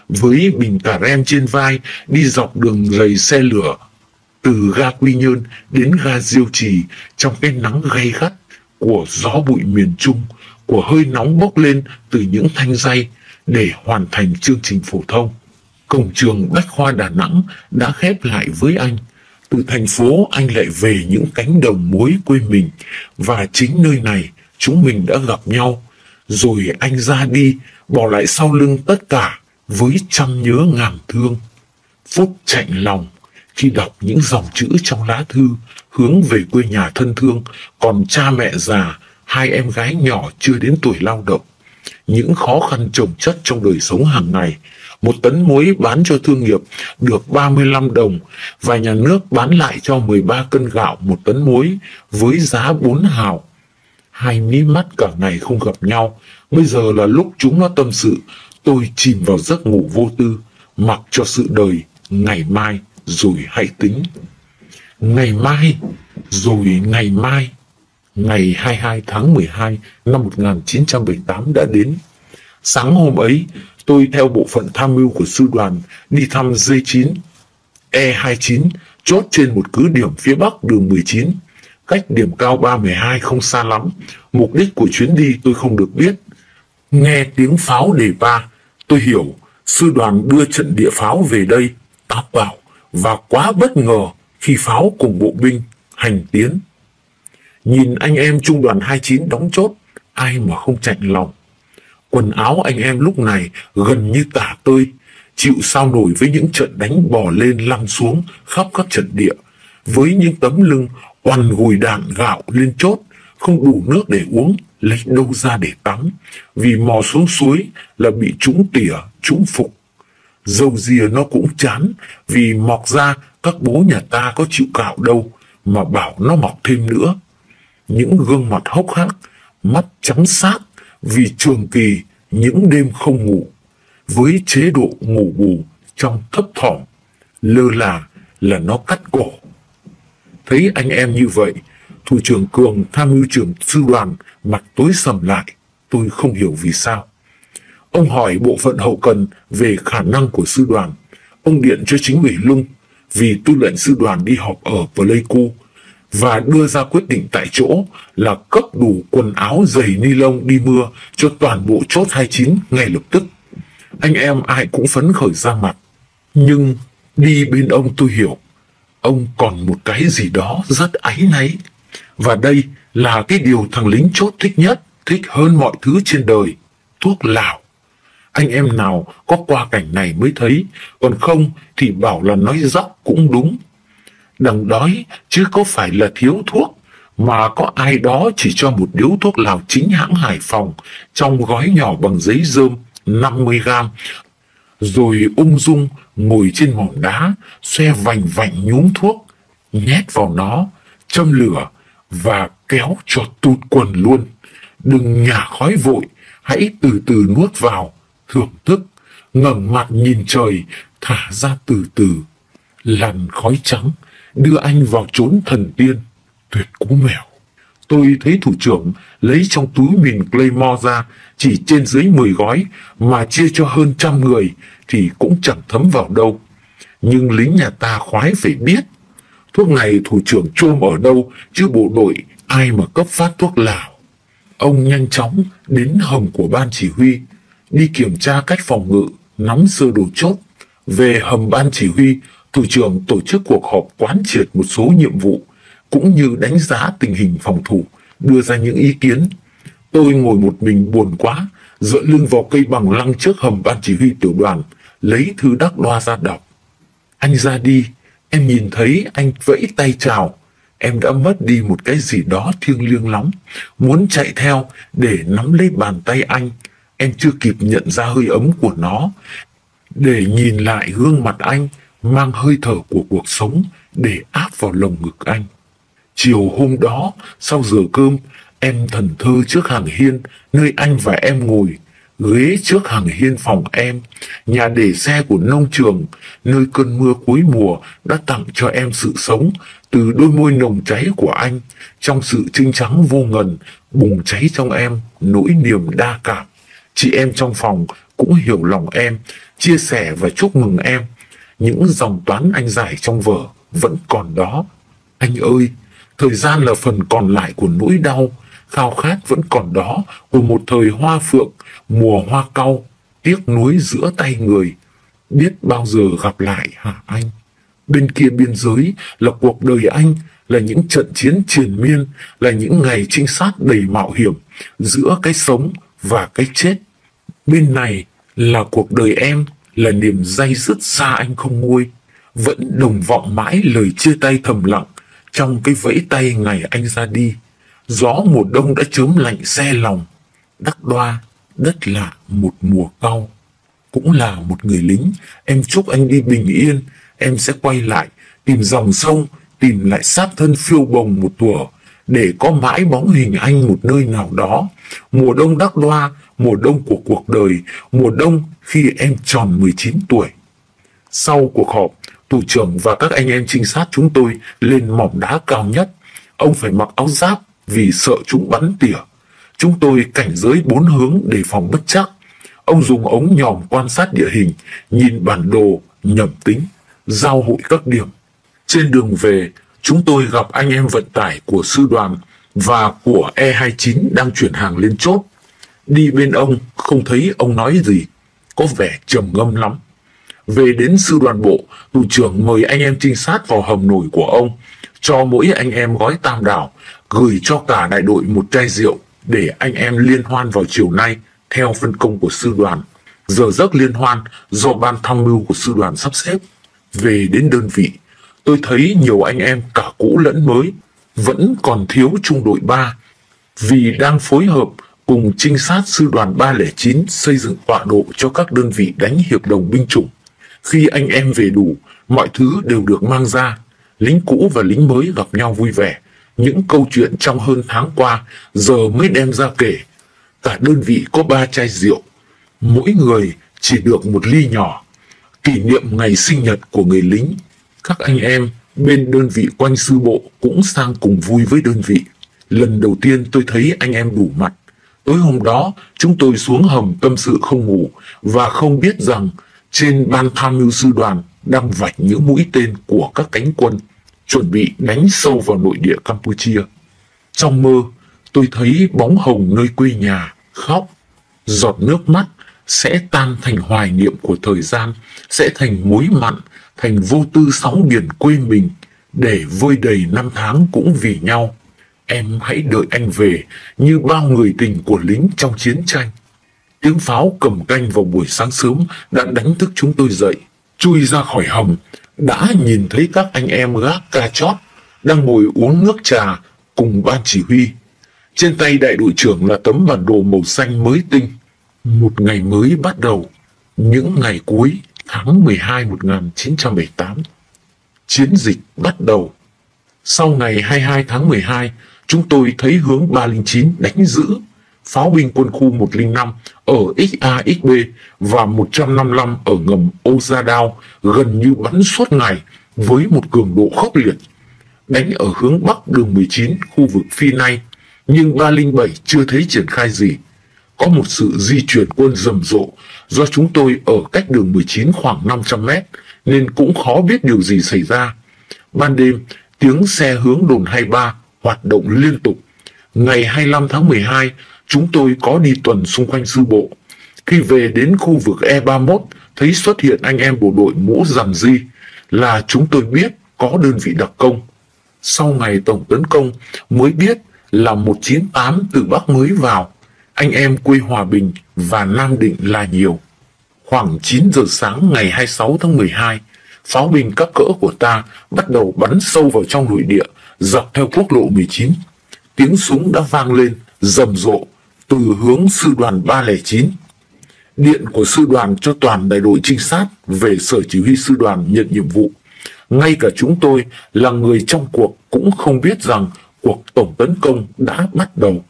Với bình cả rem trên vai, đi dọc đường rầy xe lửa từ ga Quy Nhơn đến ga Diêu Trì, trong cái nắng gay gắt của gió bụi miền Trung, của hơi nóng bốc lên từ những thanh dây, để hoàn thành chương trình phổ thông. Cổng trường Bách Khoa Đà Nẵng đã khép lại với anh. Từ thành phố anh lại về những cánh đồng muối quê mình, và chính nơi này chúng mình đã gặp nhau. Rồi anh ra đi, bỏ lại sau lưng tất cả với trăm nhớ ngàn thương. Phút chạnh lòng khi đọc những dòng chữ trong lá thư hướng về quê nhà thân thương, còn cha mẹ già, hai em gái nhỏ chưa đến tuổi lao động. Những khó khăn chồng chất trong đời sống hàng ngày. Một tấn muối bán cho thương nghiệp được 35 đồng và nhà nước bán lại cho 13 cân gạo một tấn muối với giá 4 hào. Hai mí mắt cả ngày không gặp nhau. Bây giờ là lúc chúng nó tâm sự. Tôi chìm vào giấc ngủ vô tư, mặc cho sự đời, ngày mai rồi hãy tính. Ngày mai, rồi ngày mai. Ngày 22 tháng 12 năm 1978 đã đến. Sáng hôm ấy, tôi theo bộ phận tham mưu của sư đoàn đi thăm D9, E29, chốt trên một cứ điểm phía bắc đường 19. cách điểm cao 312 không xa lắm, mục đích của chuyến đi tôi không được biết. Nghe tiếng pháo đề ba, tôi hiểu, sư đoàn đưa trận địa pháo về đây, áp vào, và quá bất ngờ khi pháo cùng bộ binh hành tiến. Nhìn anh em trung đoàn 29 đóng chốt, ai mà không chạnh lòng. Quần áo anh em lúc này gần như tả tơi, chịu sao nổi với những trận đánh bò lên lăn xuống khắp các trận địa, với những tấm lưng oằn gùi đạn gạo lên chốt, không đủ nước để uống, lấy đâu ra để tắm, vì mò xuống suối là bị trúng tỉa, trúng phục. Dầu dìa nó cũng chán, vì mọc ra các bố nhà ta có chịu cạo đâu, mà bảo nó mọc thêm nữa. Những gương mặt hốc hác, mắt trắng xác vì trường kỳ những đêm không ngủ, với chế độ ngủ bù trong thấp thỏm, lơ là nó cắt cổ. Thấy anh em như vậy, Thủ trưởng Cường, tham mưu trưởng sư đoàn, mặt tối sầm lại, tôi không hiểu vì sao. Ông hỏi bộ phận hậu cần về khả năng của sư đoàn. Ông điện cho chính ủy Lung, vì tư lệnh sư đoàn đi họp ở Pleiku, và đưa ra quyết định tại chỗ là cấp đủ quần áo giày ni lông đi mưa cho toàn bộ chốt 29 ngay lập tức. Anh em ai cũng phấn khởi ra mặt. Nhưng đi bên ông tôi hiểu, ông còn một cái gì đó rất áy náy. Và đây là cái điều thằng lính chốt thích nhất, thích hơn mọi thứ trên đời, thuốc lào. Anh em nào có qua cảnh này mới thấy, còn không thì bảo là nói dóc cũng đúng. Đằng đói chứ có phải là thiếu thuốc, mà có ai đó chỉ cho một điếu thuốc lào chính hãng Hải Phòng trong gói nhỏ bằng giấy rơm 50 g, rồi ung dung ngồi trên mỏm đá, xoe vành vạnh nhúm thuốc, nhét vào nó, châm lửa và kéo cho tụt quần luôn. Đừng nhả khói vội, hãy từ từ nuốt vào, thưởng thức, ngẩng mặt nhìn trời, thả ra từ từ. Làn khói trắng đưa anh vào chốn thần tiên, tuyệt cú mèo. Tôi thấy thủ trưởng lấy trong túi mình Claymore ra, chỉ trên dưới 10 gói mà chia cho hơn 100 người thì cũng chẳng thấm vào đâu. Nhưng lính nhà ta khoái phải biết. Thuốc này thủ trưởng chôm ở đâu, chứ bộ đội ai mà cấp phát thuốc lào. Ông nhanh chóng đến hầm của ban chỉ huy, đi kiểm tra cách phòng ngự, nắm sơ đồ chốt. Về hầm ban chỉ huy, thủ trưởng tổ chức cuộc họp quán triệt một số nhiệm vụ, cũng như đánh giá tình hình phòng thủ, đưa ra những ý kiến. Tôi ngồi một mình buồn quá, dựa lưng vào cây bằng lăng trước hầm ban chỉ huy tiểu đoàn, lấy thư Đắc Đoa ra đọc. Anh ra đi, em nhìn thấy anh vẫy tay chào. Em đã mất đi một cái gì đó thiêng liêng lắm, muốn chạy theo để nắm lấy bàn tay anh. Em chưa kịp nhận ra hơi ấm của nó, để nhìn lại gương mặt anh mang hơi thở của cuộc sống để áp vào lồng ngực anh. Chiều hôm đó, sau giờ cơm, em thần thơ trước hàng hiên nơi anh và em ngồi, ghế trước hàng hiên phòng em, nhà để xe của nông trường, nơi cơn mưa cuối mùa đã tặng cho em sự sống từ đôi môi nồng cháy của anh. Trong sự chinh trắng vô ngần, bùng cháy trong em nỗi niềm đa cảm. Chị em trong phòng cũng hiểu lòng em, chia sẻ và chúc mừng em. Những dòng toán anh giải trong vở vẫn còn đó. Anh ơi, thời gian là phần còn lại của nỗi đau, khao khát vẫn còn đó của một thời hoa phượng, mùa hoa cau, tiếc nuối giữa tay người. Biết bao giờ gặp lại hả anh? Bên kia biên giới là cuộc đời anh, là những trận chiến triền miên, là những ngày trinh sát đầy mạo hiểm giữa cái sống và cái chết. Bên này là cuộc đời em, là niềm day dứt xa anh không nguôi, vẫn đồng vọng mãi lời chia tay thầm lặng trong cái vẫy tay ngày anh ra đi. Gió mùa đông đã chớm lạnh xe lòng. Đắc Đoa, đất lạ một mùa cau. Cũng là một người lính, em chúc anh đi bình yên. Em sẽ quay lại, tìm dòng sông, tìm lại xác thân phiêu bồng một thuở, để có mãi bóng hình anh một nơi nào đó. Mùa đông Đắc Đoa, mùa đông của cuộc đời, mùa đông khi em tròn 19 tuổi. Sau cuộc họp, thủ trưởng và các anh em trinh sát chúng tôi lên mỏm đá cao nhất. Ông phải mặc áo giáp vì sợ chúng bắn tỉa. Chúng tôi cảnh giới 4 hướng để phòng bất chắc. Ông dùng ống nhòm quan sát địa hình, nhìn bản đồ, nhẩm tính, giao hội các điểm. Trên đường về, chúng tôi gặp anh em vận tải của sư đoàn và của E29 đang chuyển hàng lên chốt. Đi bên ông, không thấy ông nói gì, có vẻ trầm ngâm lắm. Về đến sư đoàn bộ, thủ trưởng mời anh em trinh sát vào hầm nổi của ông, cho mỗi anh em gói tam đảo, gửi cho cả đại đội một chai rượu để anh em liên hoan vào chiều nay theo phân công của sư đoàn. Giờ giấc liên hoan do ban tham mưu của sư đoàn sắp xếp. Về đến đơn vị, tôi thấy nhiều anh em cả cũ lẫn mới, vẫn còn thiếu trung đội 3 vì đang phối hợp cùng trinh sát sư đoàn 309 xây dựng tọa độ cho các đơn vị đánh hiệp đồng binh chủng. Khi anh em về đủ, mọi thứ đều được mang ra. Lính cũ và lính mới gặp nhau vui vẻ. Những câu chuyện trong hơn tháng qua giờ mới đem ra kể. Cả đơn vị có 3 chai rượu, mỗi người chỉ được một ly nhỏ. Kỷ niệm ngày sinh nhật của người lính, các anh em bên đơn vị quanh sư bộ cũng sang cùng vui với đơn vị. Lần đầu tiên tôi thấy anh em đủ mặt. Tối hôm đó, chúng tôi xuống hầm tâm sự không ngủ và không biết rằng trên ban tham mưu sư đoàn đang vạch những mũi tên của các cánh quân, chuẩn bị đánh sâu vào nội địa Campuchia. Trong mơ, tôi thấy bóng hồng nơi quê nhà, khóc, giọt nước mắt sẽ tan thành hoài niệm của thời gian, sẽ thành mối mặn, thành vô tư sóng biển quê mình, để vơi đầy năm tháng cũng vì nhau. Em hãy đợi anh về như bao người tình của lính trong chiến tranh. Tiếng pháo cầm canh vào buổi sáng sớm đã đánh thức chúng tôi dậy. Chui ra khỏi hầm, đã nhìn thấy các anh em gác ca chót đang ngồi uống nước trà cùng ban chỉ huy. Trên tay đại đội trưởng là tấm bản đồ màu xanh mới tinh. Một ngày mới bắt đầu, những ngày cuối tháng 12 1978. Chiến dịch bắt đầu. Sau ngày 22 tháng 12, chúng tôi thấy hướng 309 đánh giữ. Pháo binh quân khu 105 ở XAXB và 155 ở ngầm Ô Gia Đao gần như bắn suốt ngày với một cường độ khốc liệt. Đánh ở hướng bắc đường 19 khu vực Phi Nay, nhưng 307 chưa thấy triển khai gì. Có một sự di chuyển quân rầm rộ do chúng tôi ở cách đường 19 khoảng 500 m nên cũng khó biết điều gì xảy ra. Ban đêm, tiếng xe hướng đồn 23 hoạt động liên tục. Ngày 25 tháng 12, chúng tôi có đi tuần xung quanh sư bộ. Khi về đến khu vực E31, thấy xuất hiện anh em bộ đội mũ rằn di là chúng tôi biết có đơn vị đặc công. Sau ngày tổng tấn công mới biết là 198 từ Bắc mới vào. Anh em quê Hòa Bình và Nam Định là nhiều. Khoảng 9 giờ sáng ngày 26 tháng 12, pháo binh các cỡ của ta bắt đầu bắn sâu vào trong nội địa, dọc theo quốc lộ 19. Tiếng súng đã vang lên rầm rộ từ hướng sư đoàn 309. Điện của sư đoàn cho toàn đại đội trinh sát về sở chỉ huy sư đoàn nhận nhiệm vụ. Ngay cả chúng tôi là người trong cuộc cũng không biết rằng cuộc tổng tấn công đã bắt đầu.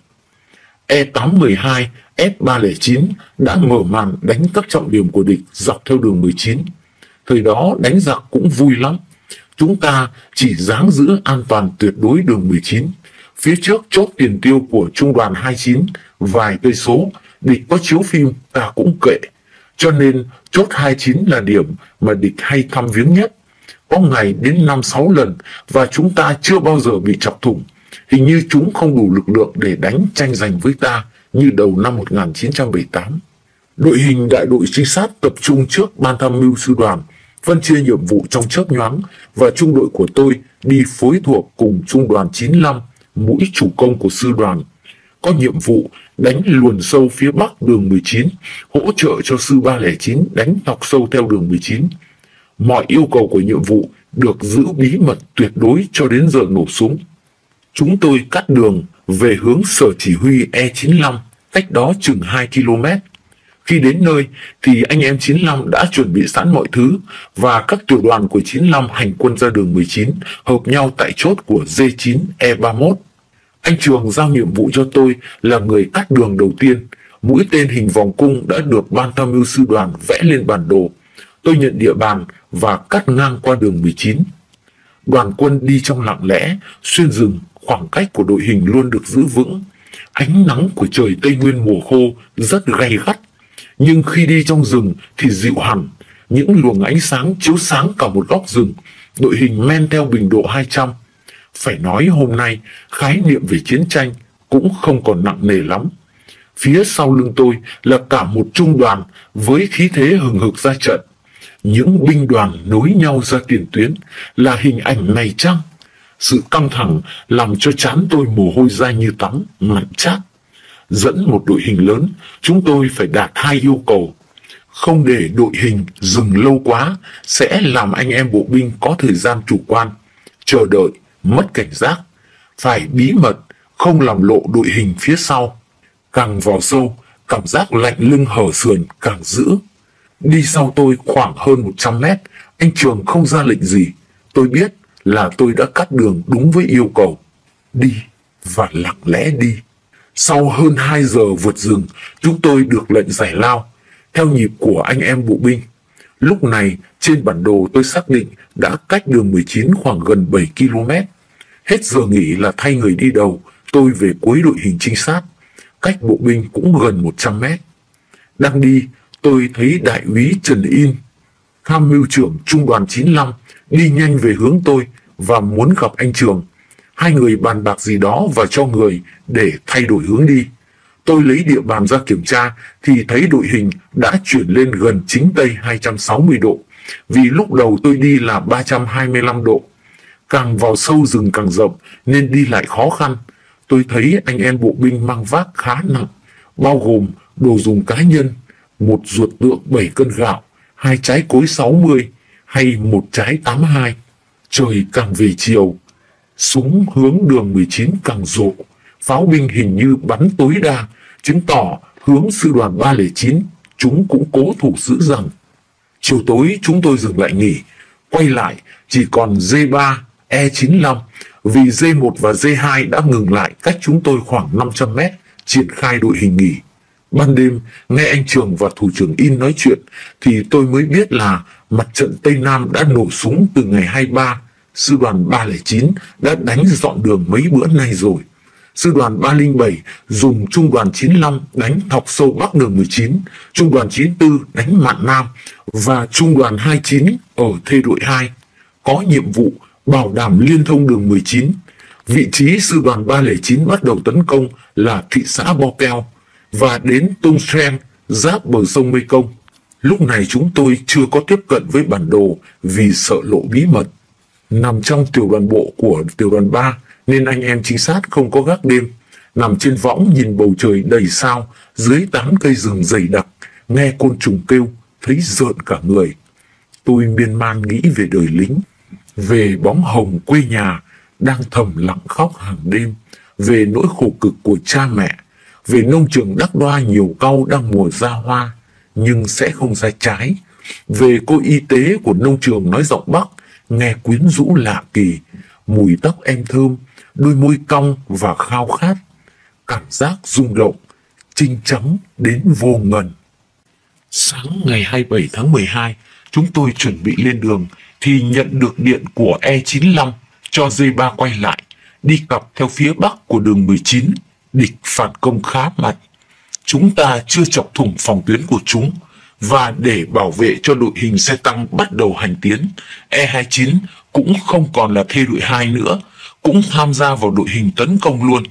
E812, F309 đã mở màn đánh các trọng điểm của địch dọc theo đường 19. Thời đó đánh giặc cũng vui lắm. Chúng ta chỉ ráng giữ an toàn tuyệt đối đường 19. Phía trước chốt tiền tiêu của trung đoàn 29, vài cây số, địch có chiếu phim ta cũng kệ. Cho nên chốt 29 là điểm mà địch hay thăm viếng nhất. Có ngày đến 5-6 lần và chúng ta chưa bao giờ bị chọc thủng. Hình như chúng không đủ lực lượng để đánh tranh giành với ta như đầu năm 1978. Đội hình đại đội trinh sát tập trung trước ban tham mưu sư đoàn, phân chia nhiệm vụ trong chớp nhoáng và trung đội của tôi đi phối thuộc cùng trung đoàn 95, mũi chủ công của sư đoàn. Có nhiệm vụ đánh luồn sâu phía bắc đường 19, hỗ trợ cho sư 309 đánh thọc sâu theo đường 19. Mọi yêu cầu của nhiệm vụ được giữ bí mật tuyệt đối cho đến giờ nổ súng. Chúng tôi cắt đường về hướng sở chỉ huy E95, cách đó chừng 2 km. Khi đến nơi thì anh em 95 đã chuẩn bị sẵn mọi thứ và các tiểu đoàn của 95 hành quân ra đường 19 hợp nhau tại chốt của D9 E31. Anh Trường giao nhiệm vụ cho tôi là người cắt đường đầu tiên. Mũi tên hình vòng cung đã được ban tham mưu sư đoàn vẽ lên bản đồ. Tôi nhận địa bàn và cắt ngang qua đường 19. Đoàn quân đi trong lặng lẽ, xuyên rừng, khoảng cách của đội hình luôn được giữ vững. Ánh nắng của trời Tây Nguyên mùa khô rất gay gắt. Nhưng khi đi trong rừng thì dịu hẳn, những luồng ánh sáng chiếu sáng cả một góc rừng, đội hình men theo bình độ 200. Phải nói hôm nay, khái niệm về chiến tranh cũng không còn nặng nề lắm. Phía sau lưng tôi là cả một trung đoàn với khí thế hừng hực ra trận. Những binh đoàn nối nhau ra tiền tuyến là hình ảnh này chăng? Sự căng thẳng làm cho trán tôi mồ hôi ra như tắm, lạnh chát. Dẫn một đội hình lớn, chúng tôi phải đạt hai yêu cầu. Không để đội hình dừng lâu quá sẽ làm anh em bộ binh có thời gian chủ quan, chờ đợi, mất cảnh giác. Phải bí mật, không làm lộ đội hình phía sau. Càng vào sâu, cảm giác lạnh lưng hở sườn càng dữ. Đi sau tôi khoảng hơn 100 mét, anh Trường không ra lệnh gì. Tôi biết là tôi đã cắt đường đúng với yêu cầu. Đi và lặng lẽ đi. Sau hơn 2 giờ vượt rừng, chúng tôi được lệnh giải lao theo nhịp của anh em bộ binh. Lúc này, trên bản đồ tôi xác định đã cách đường 19 khoảng gần 7 km. Hết giờ nghỉ là thay người đi đầu, tôi về cuối đội hình trinh sát. Cách bộ binh cũng gần 100 mét. Đang đi, tôi thấy Đại úy Trần In, tham mưu trưởng Trung đoàn 95, đi nhanh về hướng tôi và muốn gặp anh Trường. Hai người bàn bạc gì đó và cho người để thay đổi hướng đi. Tôi lấy địa bàn ra kiểm tra thì thấy đội hình đã chuyển lên gần chính tây 260 độ, vì lúc đầu tôi đi là 325 độ. Càng vào sâu rừng càng rộng nên đi lại khó khăn. Tôi thấy anh em bộ binh mang vác khá nặng, bao gồm đồ dùng cá nhân, một ruột tượng 7 cân gạo, 2 trái cối 60 hay 1 trái 82. Trời càng về chiều, súng hướng đường 19 càng rộ. Pháo binh hình như bắn tối đa, chứng tỏ hướng sư đoàn 309, chúng cũng cố thủ giữ rằng. Chiều tối chúng tôi dừng lại nghỉ, quay lại chỉ còn D3, E95, vì D1 và D2 đã ngừng lại cách chúng tôi khoảng 500 mét, triển khai đội hình nghỉ. Ban đêm, nghe anh Trường và Thủ trưởng In nói chuyện, thì tôi mới biết là mặt trận Tây Nam đã nổ súng từ ngày 23, sư đoàn 309 đã đánh dọn đường mấy bữa nay rồi. Sư đoàn 307 dùng Trung đoàn 95 đánh thọc sâu bắc đường 19, Trung đoàn 94 đánh mạn nam và Trung đoàn 29 ở thê đội 2 có nhiệm vụ bảo đảm liên thông đường 19. Vị trí sư đoàn 309 bắt đầu tấn công là thị xã Bo Kheo và đến Tung Sen, giáp bờ sông Mekong. Lúc này chúng tôi chưa có tiếp cận với bản đồ vì sợ lộ bí mật. Nằm trong tiểu đoàn bộ của tiểu đoàn 3 nên anh em trinh sát không có gác đêm. Nằm trên võng nhìn bầu trời đầy sao, dưới tán cây rừng dày đặc, nghe côn trùng kêu, thấy rợn cả người. Tôi miên man nghĩ về đời lính, về bóng hồng quê nhà đang thầm lặng khóc hàng đêm, về nỗi khổ cực của cha mẹ, về nông trường Đắc Đoa nhiều cau đang mùa ra hoa nhưng sẽ không ra trái, về cô y tế của nông trường nói giọng Bắc nghe quyến rũ lạ kỳ, mùi tóc em thơm, đôi môi cong và khao khát, cảm giác rung động, chinh trắng đến vô ngần. Sáng ngày 27 tháng 12, chúng tôi chuẩn bị lên đường thì nhận được điện của E95 cho D3 quay lại, đi cặp theo phía bắc của đường 19, địch phản công khá mạnh. Chúng ta chưa chọc thủng phòng tuyến của chúng, và để bảo vệ cho đội hình xe tăng bắt đầu hành tiến, E29 cũng không còn là thê đội 2 nữa, cũng tham gia vào đội hình tấn công luôn.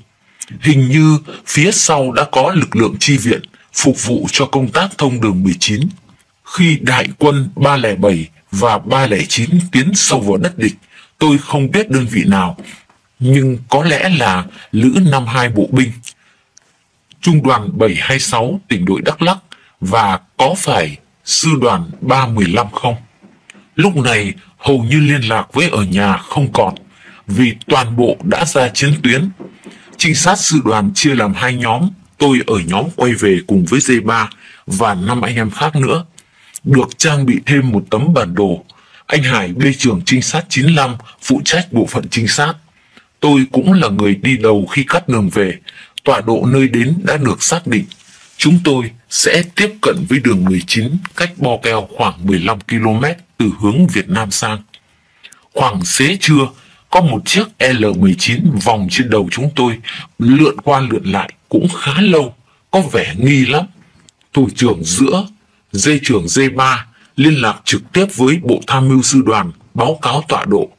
Hình như phía sau đã có lực lượng chi viện, phục vụ cho công tác thông đường 19. Khi đại quân 307 và 309 tiến sâu vào đất địch, tôi không biết đơn vị nào, nhưng có lẽ là Lữ 52 bộ binh, Trung đoàn 726 tỉnh đội Đắk Lắk và có phải sư đoàn 315 không? Lúc này hầu như liên lạc với ở nhà không còn, vì toàn bộ đã ra chiến tuyến. Trinh sát sư đoàn chia làm hai nhóm, tôi ở nhóm quay về cùng với D3 và 5 anh em khác nữa. Được trang bị thêm một tấm bản đồ, anh Hải bê trưởng trinh sát 95 phụ trách bộ phận trinh sát. Tôi cũng là người đi đầu khi cắt đường về, tọa độ nơi đến đã được xác định. Chúng tôi sẽ tiếp cận với đường 19 cách Bo Kheo khoảng 15 km từ hướng Việt Nam sang. Khoảng xế trưa, có một chiếc L-19 vòng trên đầu chúng tôi, lượn qua lượn lại cũng khá lâu, có vẻ nghi lắm. Thủ trưởng giữa, dây trưởng D3 liên lạc trực tiếp với bộ tham mưu sư đoàn, báo cáo tọa độ.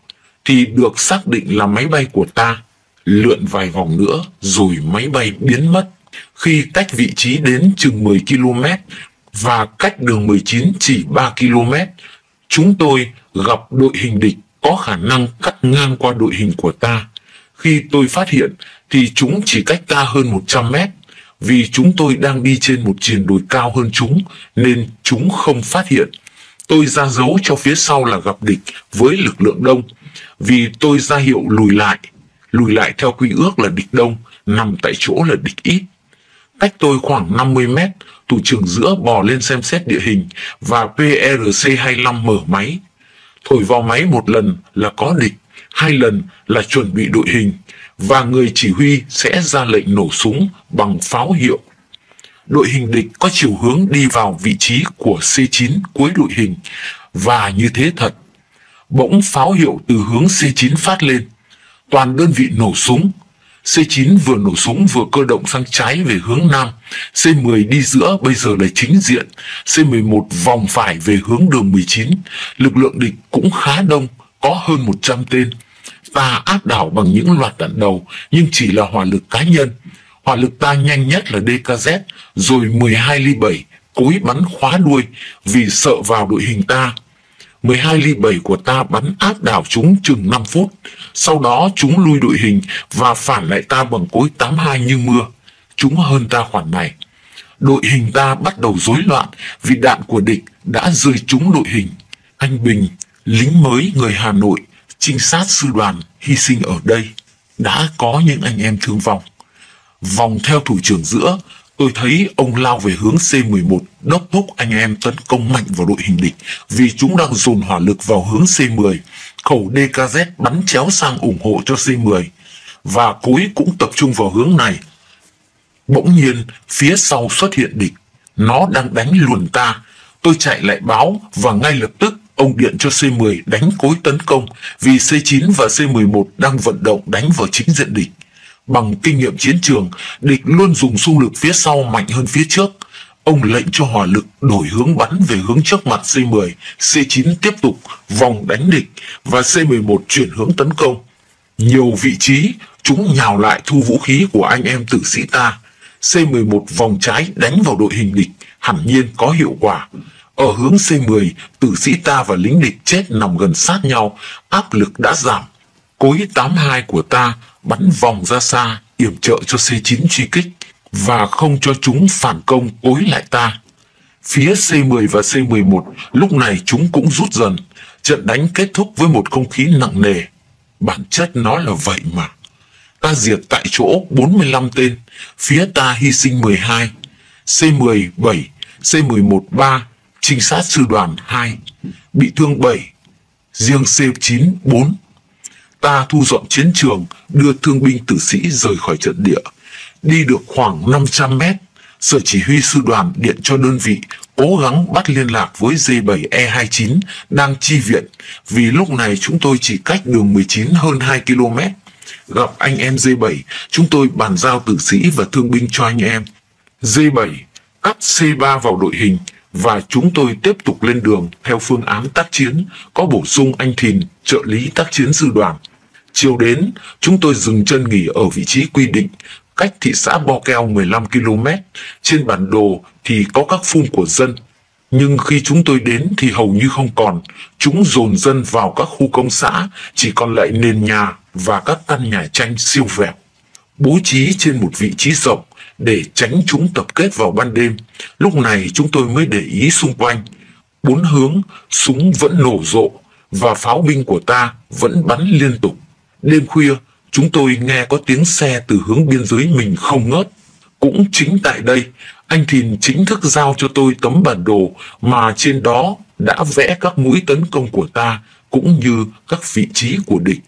thì được xác định là máy bay của ta. Lượn vài vòng nữa rồi máy bay biến mất. Khi cách vị trí đến chừng 10 km và cách đường 19 chỉ 3 km, chúng tôi gặp đội hình địch có khả năng cắt ngang qua đội hình của ta. Khi tôi phát hiện thì chúng chỉ cách ta hơn 100 mét. Vì chúng tôi đang đi trên một triền đồi cao hơn chúng nên chúng không phát hiện. Tôi ra dấu cho phía sau là gặp địch với lực lượng đông. Vì tôi ra hiệu lùi lại. Lùi lại theo quy ước là địch đông, nằm tại chỗ là địch ít. Cách tôi khoảng 50 mét, thủ trưởng giữa bò lên xem xét địa hình và PRC-25 mở máy. Thổi vào máy một lần là có địch, hai lần là chuẩn bị đội hình, và người chỉ huy sẽ ra lệnh nổ súng bằng pháo hiệu. Đội hình địch có chiều hướng đi vào vị trí của C9 cuối đội hình, và như thế thật. Bỗng pháo hiệu từ hướng C9 phát lên, toàn đơn vị nổ súng. C9 vừa nổ súng vừa cơ động sang trái về hướng nam, C10 đi giữa bây giờ là chính diện, C11 vòng phải về hướng đường 19. Lực lượng địch cũng khá đông, có hơn 100 tên. Ta áp đảo bằng những loạt đạn đầu, nhưng chỉ là hỏa lực cá nhân. Hỏa lực ta nhanh nhất là DKZ, rồi 12 ly 7, cối bắn khóa đuôi vì sợ vào đội hình ta. 12 ly 7 của ta bắn áp đảo chúng chừng 5 phút. Sau đó chúng lui đội hình và phản lại ta bằng cối 82 như mưa. Chúng hơn ta khoản này. Đội hình ta bắt đầu rối loạn vì đạn của địch đã rơi trúng đội hình. Anh Bình, lính mới người Hà Nội, trinh sát sư đoàn hy sinh ở đây. Đã có những anh em thương vong. Vòng theo thủ trưởng giữa, tôi thấy ông lao về hướng C11 đốc thúc anh em tấn công mạnh vào đội hình địch vì chúng đang dồn hỏa lực vào hướng C10. Khẩu DKZ bắn chéo sang ủng hộ cho C10 và cối cũng tập trung vào hướng này. Bỗng nhiên phía sau xuất hiện địch. Nó đang đánh luồn ta. Tôi chạy lại báo và ngay lập tức ông điện cho C10 đánh cối tấn công vì C9 và C11 đang vận động đánh vào chính diện địch. Bằng kinh nghiệm chiến trường, địch luôn dùng xung lực phía sau mạnh hơn phía trước. Ông lệnh cho hỏa lực đổi hướng bắn về hướng trước mặt C10, C9 tiếp tục vòng đánh địch và C11 chuyển hướng tấn công. Nhiều vị trí, chúng nhào lại thu vũ khí của anh em tử sĩ ta. C11 vòng trái đánh vào đội hình địch, hẳn nhiên có hiệu quả. Ở hướng C10, tử sĩ ta và lính địch chết nằm gần sát nhau, áp lực đã giảm. Cối 82 của ta bắn vòng ra xa, yểm trợ cho C9 truy kích và không cho chúng phản công cối lại ta. Phía C10 và C11 lúc này chúng cũng rút dần. Trận đánh kết thúc với một không khí nặng nề. Bản chất nó là vậy mà. Ta diệt tại chỗ 45 tên, phía ta hy sinh 12, C10 7, C11 3, trinh sát sư đoàn 2, bị thương 7, riêng C9 4. Ta thu dọn chiến trường, đưa thương binh tử sĩ rời khỏi trận địa. Đi được khoảng 500 mét, sở chỉ huy sư đoàn điện cho đơn vị cố gắng bắt liên lạc với D7E29 đang chi viện, vì lúc này chúng tôi chỉ cách đường 19 hơn 2 km. Gặp anh em D7, chúng tôi bàn giao tử sĩ và thương binh cho anh em. D7 cắt C3 vào đội hình và chúng tôi tiếp tục lên đường theo phương án tác chiến, có bổ sung anh Thìn, trợ lý tác chiến sư đoàn. Chiều đến, chúng tôi dừng chân nghỉ ở vị trí quy định, cách thị xã Bo Kheo 15 km. Trên bản đồ thì có các phun của dân, nhưng khi chúng tôi đến thì hầu như không còn. Chúng dồn dân vào các khu công xã, chỉ còn lại nền nhà và các căn nhà tranh siêu vẹo. Bố trí trên một vị trí rộng để tránh chúng tập kết vào ban đêm. Lúc này chúng tôi mới để ý xung quanh. Bốn hướng, súng vẫn nổ rộ và pháo binh của ta vẫn bắn liên tục. Đêm khuya, chúng tôi nghe có tiếng xe từ hướng biên giới mình không ngớt. Cũng chính tại đây, anh Thìn chính thức giao cho tôi tấm bản đồ mà trên đó đã vẽ các mũi tấn công của ta cũng như các vị trí của địch.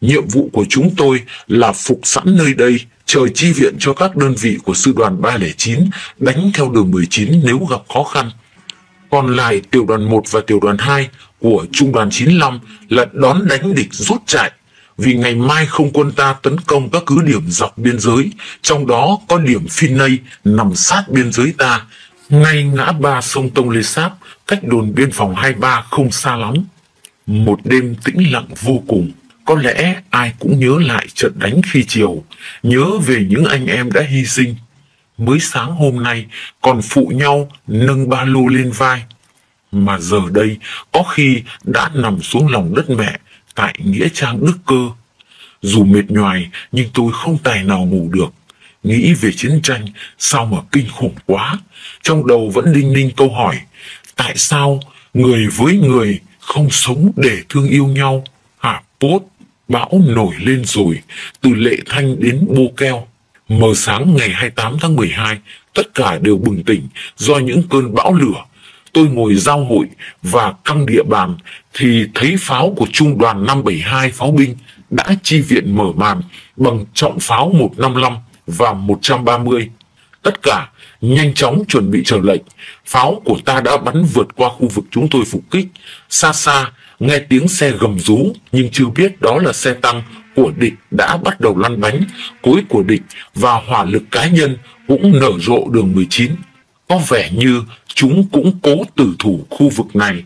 Nhiệm vụ của chúng tôi là phục sẵn nơi đây, chờ chi viện cho các đơn vị của sư đoàn 309 đánh theo đường 19 nếu gặp khó khăn. Còn lại tiểu đoàn 1 và tiểu đoàn 2 của trung đoàn 95 là đón đánh địch rút chạy, vì ngày mai không quân ta tấn công các cứ điểm dọc biên giới, trong đó có điểm Phi Nây nằm sát biên giới ta, ngay ngã ba sông Tông Lê Sáp, cách đồn biên phòng 23 không xa lắm. Một đêm tĩnh lặng vô cùng, có lẽ ai cũng nhớ lại trận đánh khi chiều, nhớ về những anh em đã hy sinh. Mới sáng hôm nay còn phụ nhau nâng ba lô lên vai, mà giờ đây có khi đã nằm xuống lòng đất mẹ tại nghĩa trang Đức Cơ. Dù mệt nhoài nhưng tôi không tài nào ngủ được. Nghĩ về chiến tranh sao mà kinh khủng quá. Trong đầu vẫn đinh ninh câu hỏi: tại sao người với người không sống để thương yêu nhau? Hả Pốt, bão nổi lên rồi. Từ Lệ Thanh đến Bo Kheo. Mờ sáng ngày 28 tháng 12, tất cả đều bừng tỉnh do những cơn bão lửa. Tôi ngồi giao hội và căng địa bàn thì thấy pháo của Trung đoàn 572 pháo binh đã chi viện mở màn bằng trọng pháo 155 và 130. Tất cả nhanh chóng chuẩn bị chờ lệnh. Pháo của ta đã bắn vượt qua khu vực chúng tôi phục kích. Xa xa nghe tiếng xe gầm rú, nhưng chưa biết đó là xe tăng của địch đã bắt đầu lăn bánh. Cối của địch và hỏa lực cá nhân cũng nở rộ đường 19. Có vẻ như chúng cũng cố tử thủ khu vực này.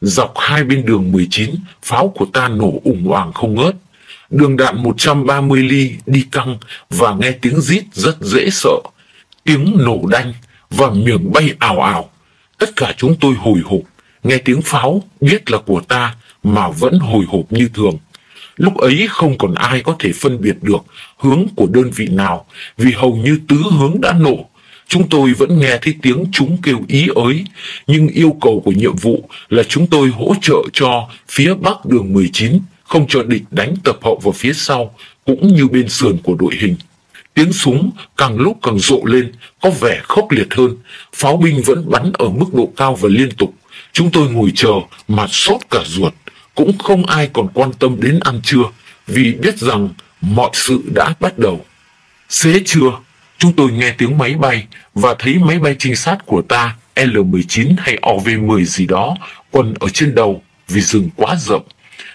Dọc hai bên đường 19, pháo của ta nổ ủng hoảng không ngớt. Đường đạn 130 ly đi căng và nghe tiếng rít rất dễ sợ. Tiếng nổ đanh và miệng bay ảo ảo. Tất cả chúng tôi hồi hộp. Nghe tiếng pháo biết là của ta mà vẫn hồi hộp như thường. Lúc ấy không còn ai có thể phân biệt được hướng của đơn vị nào, vì hầu như tứ hướng đã nổ. Chúng tôi vẫn nghe thấy tiếng chúng kêu ý ới, nhưng yêu cầu của nhiệm vụ là chúng tôi hỗ trợ cho phía bắc đường 19, không cho địch đánh tập hậu vào phía sau, cũng như bên sườn của đội hình. Tiếng súng càng lúc càng rộ lên, có vẻ khốc liệt hơn. Pháo binh vẫn bắn ở mức độ cao và liên tục. Chúng tôi ngồi chờ mà sốt cả ruột, cũng không ai còn quan tâm đến ăn trưa, vì biết rằng mọi sự đã bắt đầu. Xế trưa, chúng tôi nghe tiếng máy bay và thấy máy bay trinh sát của ta, L-19 hay OV-10 gì đó, quần ở trên đầu vì rừng quá rộng.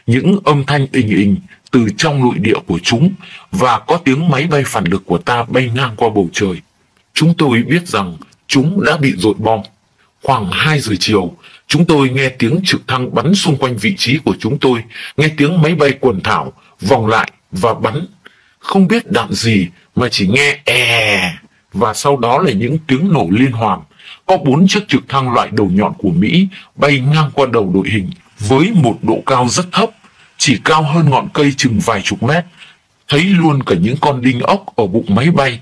Những âm thanh ình ình từ trong nội địa của chúng và có tiếng máy bay phản lực của ta bay ngang qua bầu trời. Chúng tôi biết rằng chúng đã bị dội bom. Khoảng 2 giờ chiều, chúng tôi nghe tiếng trực thăng bắn xung quanh vị trí của chúng tôi, nghe tiếng máy bay quần thảo vòng lại và bắn. Không biết đạn gì mà chỉ nghe è, và sau đó là những tiếng nổ liên hoàn. Có 4 chiếc trực thăng loại đầu nhọn của Mỹ bay ngang qua đầu đội hình với một độ cao rất thấp, chỉ cao hơn ngọn cây chừng vài chục mét. Thấy luôn cả những con đinh ốc ở bụng máy bay.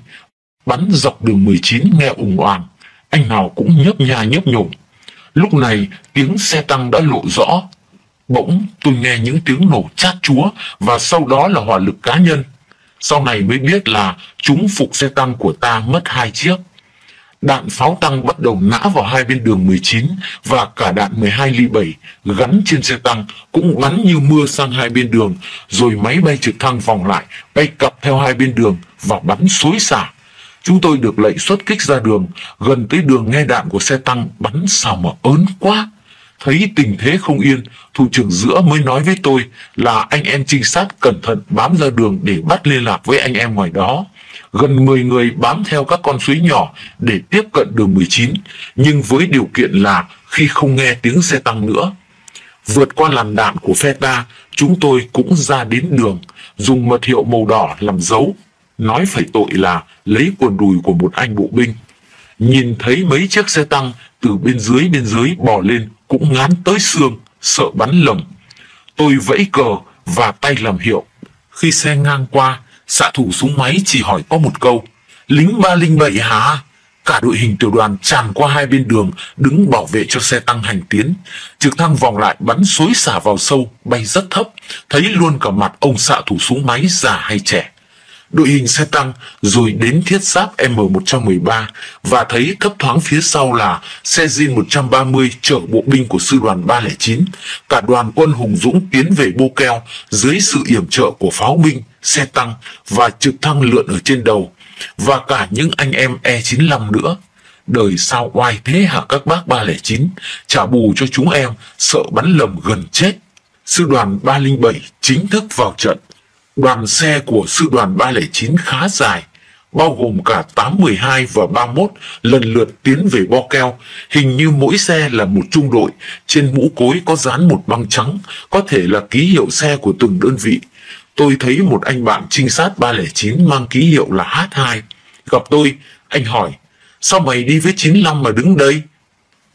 Bắn dọc đường 19 nghe ùng oàng, anh nào cũng nhấp nha nhấp nhổm. Lúc này tiếng xe tăng đã lộ rõ. Bỗng tôi nghe những tiếng nổ chát chúa và sau đó là hỏa lực cá nhân. Sau này mới biết là chúng phục xe tăng của ta mất 2 chiếc. Đạn pháo tăng bắt đầu nã vào hai bên đường 19 và cả đạn 12 ly 7 gắn trên xe tăng cũng bắn như mưa sang hai bên đường, rồi máy bay trực thăng vòng lại, bay cặp theo hai bên đường và bắn xối xả. Chúng tôi được lệnh xuất kích ra đường, gần tới đường nghe đạn của xe tăng bắn sao mà ớn quá. Thấy tình thế không yên, thủ trưởng giữa mới nói với tôi là anh em trinh sát cẩn thận bám ra đường để bắt liên lạc với anh em ngoài đó. Gần 10 người bám theo các con suối nhỏ để tiếp cận đường 19, nhưng với điều kiện là khi không nghe tiếng xe tăng nữa. Vượt qua làn đạn của phe ta, chúng tôi cũng ra đến đường, dùng mật hiệu màu đỏ làm dấu. Nói phải tội là lấy quần đùi của một anh bộ binh. Nhìn thấy mấy chiếc xe tăng từ bên dưới bò lên cũng ngán tới xương, sợ bắn lầm. Tôi vẫy cờ và tay làm hiệu. Khi xe ngang qua, xạ thủ súng máy chỉ hỏi có một câu: lính 307 hả? Cả đội hình tiểu đoàn tràn qua hai bên đường đứng bảo vệ cho xe tăng hành tiến. Trực thăng vòng lại bắn xối xả vào sâu, bay rất thấp, thấy luôn cả mặt ông xạ thủ súng máy già hay trẻ. Đội hình xe tăng rồi đến thiết giáp M113 và thấy thấp thoáng phía sau là xe Jin 130 chở bộ binh của sư đoàn 309. Cả đoàn quân hùng dũng tiến về Bo Kheo dưới sự yểm trợ của pháo binh, xe tăng và trực thăng lượn ở trên đầu, và cả những anh em E95 nữa. Đời sao oai thế hả các bác 309, trả bù cho chúng em, sợ bắn lầm gần chết. Sư đoàn 307 chính thức vào trận. Đoàn xe của sư đoàn 309 khá dài, bao gồm cả 812 và 31 lần lượt tiến về Bo Kheo. Hình như mỗi xe là một trung đội, trên mũ cối có dán một băng trắng, có thể là ký hiệu xe của từng đơn vị. Tôi thấy một anh bạn trinh sát 309 mang ký hiệu là H2. Gặp tôi, anh hỏi, sao mày đi với 95 mà đứng đây?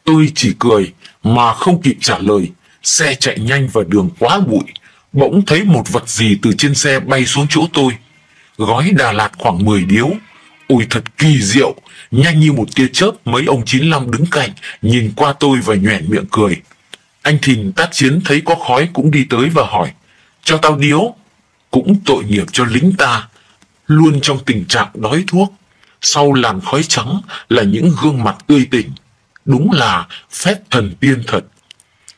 Tôi chỉ cười mà không kịp trả lời. Xe chạy nhanh và đường quá bụi. Bỗng thấy một vật gì từ trên xe bay xuống chỗ tôi. Gói Đà Lạt khoảng 10 điếu. Ôi thật kỳ diệu. Nhanh như một tia chớp, mấy ông 95 đứng cạnh nhìn qua tôi và nhoẻn miệng cười. Anh Thìn tác chiến thấy có khói cũng đi tới và hỏi, cho tao điếu. Cũng tội nghiệp cho lính ta, luôn trong tình trạng đói thuốc. Sau làn khói trắng là những gương mặt tươi tỉnh. Đúng là phép thần tiên thật.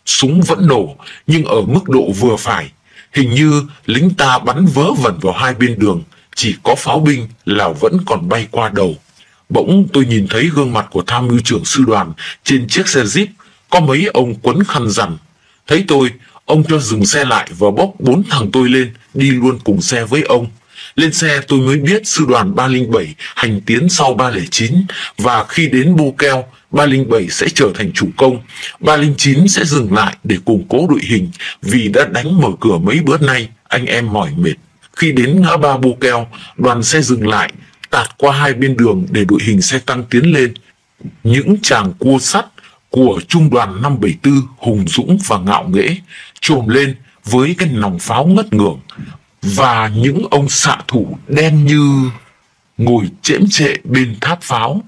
Súng vẫn nổ, nhưng ở mức độ vừa phải. Hình như lính ta bắn vớ vẩn vào hai bên đường, chỉ có pháo binh là vẫn còn bay qua đầu. Bỗng tôi nhìn thấy gương mặt của tham mưu trưởng sư đoàn trên chiếc xe Jeep, có mấy ông quấn khăn rằn. Thấy tôi, ông cho dừng xe lại và bốc 4 thằng tôi lên, đi luôn cùng xe với ông. Lên xe tôi mới biết sư đoàn 307 hành tiến sau 309, và khi đến Bo Kheo, 307 sẽ trở thành chủ công, 309 sẽ dừng lại để củng cố đội hình vì đã đánh mở cửa mấy bữa nay, anh em mỏi mệt. Khi đến ngã ba Bo Kheo, đoàn xe dừng lại, tạt qua hai bên đường để đội hình xe tăng tiến lên. Những chàng cua sắt của Trung đoàn 574 hùng dũng và ngạo nghễ trồm lên với cái nòng pháo ngất ngưởng, và những ông xạ thủ đen như ngồi chễm chệ bên tháp pháo.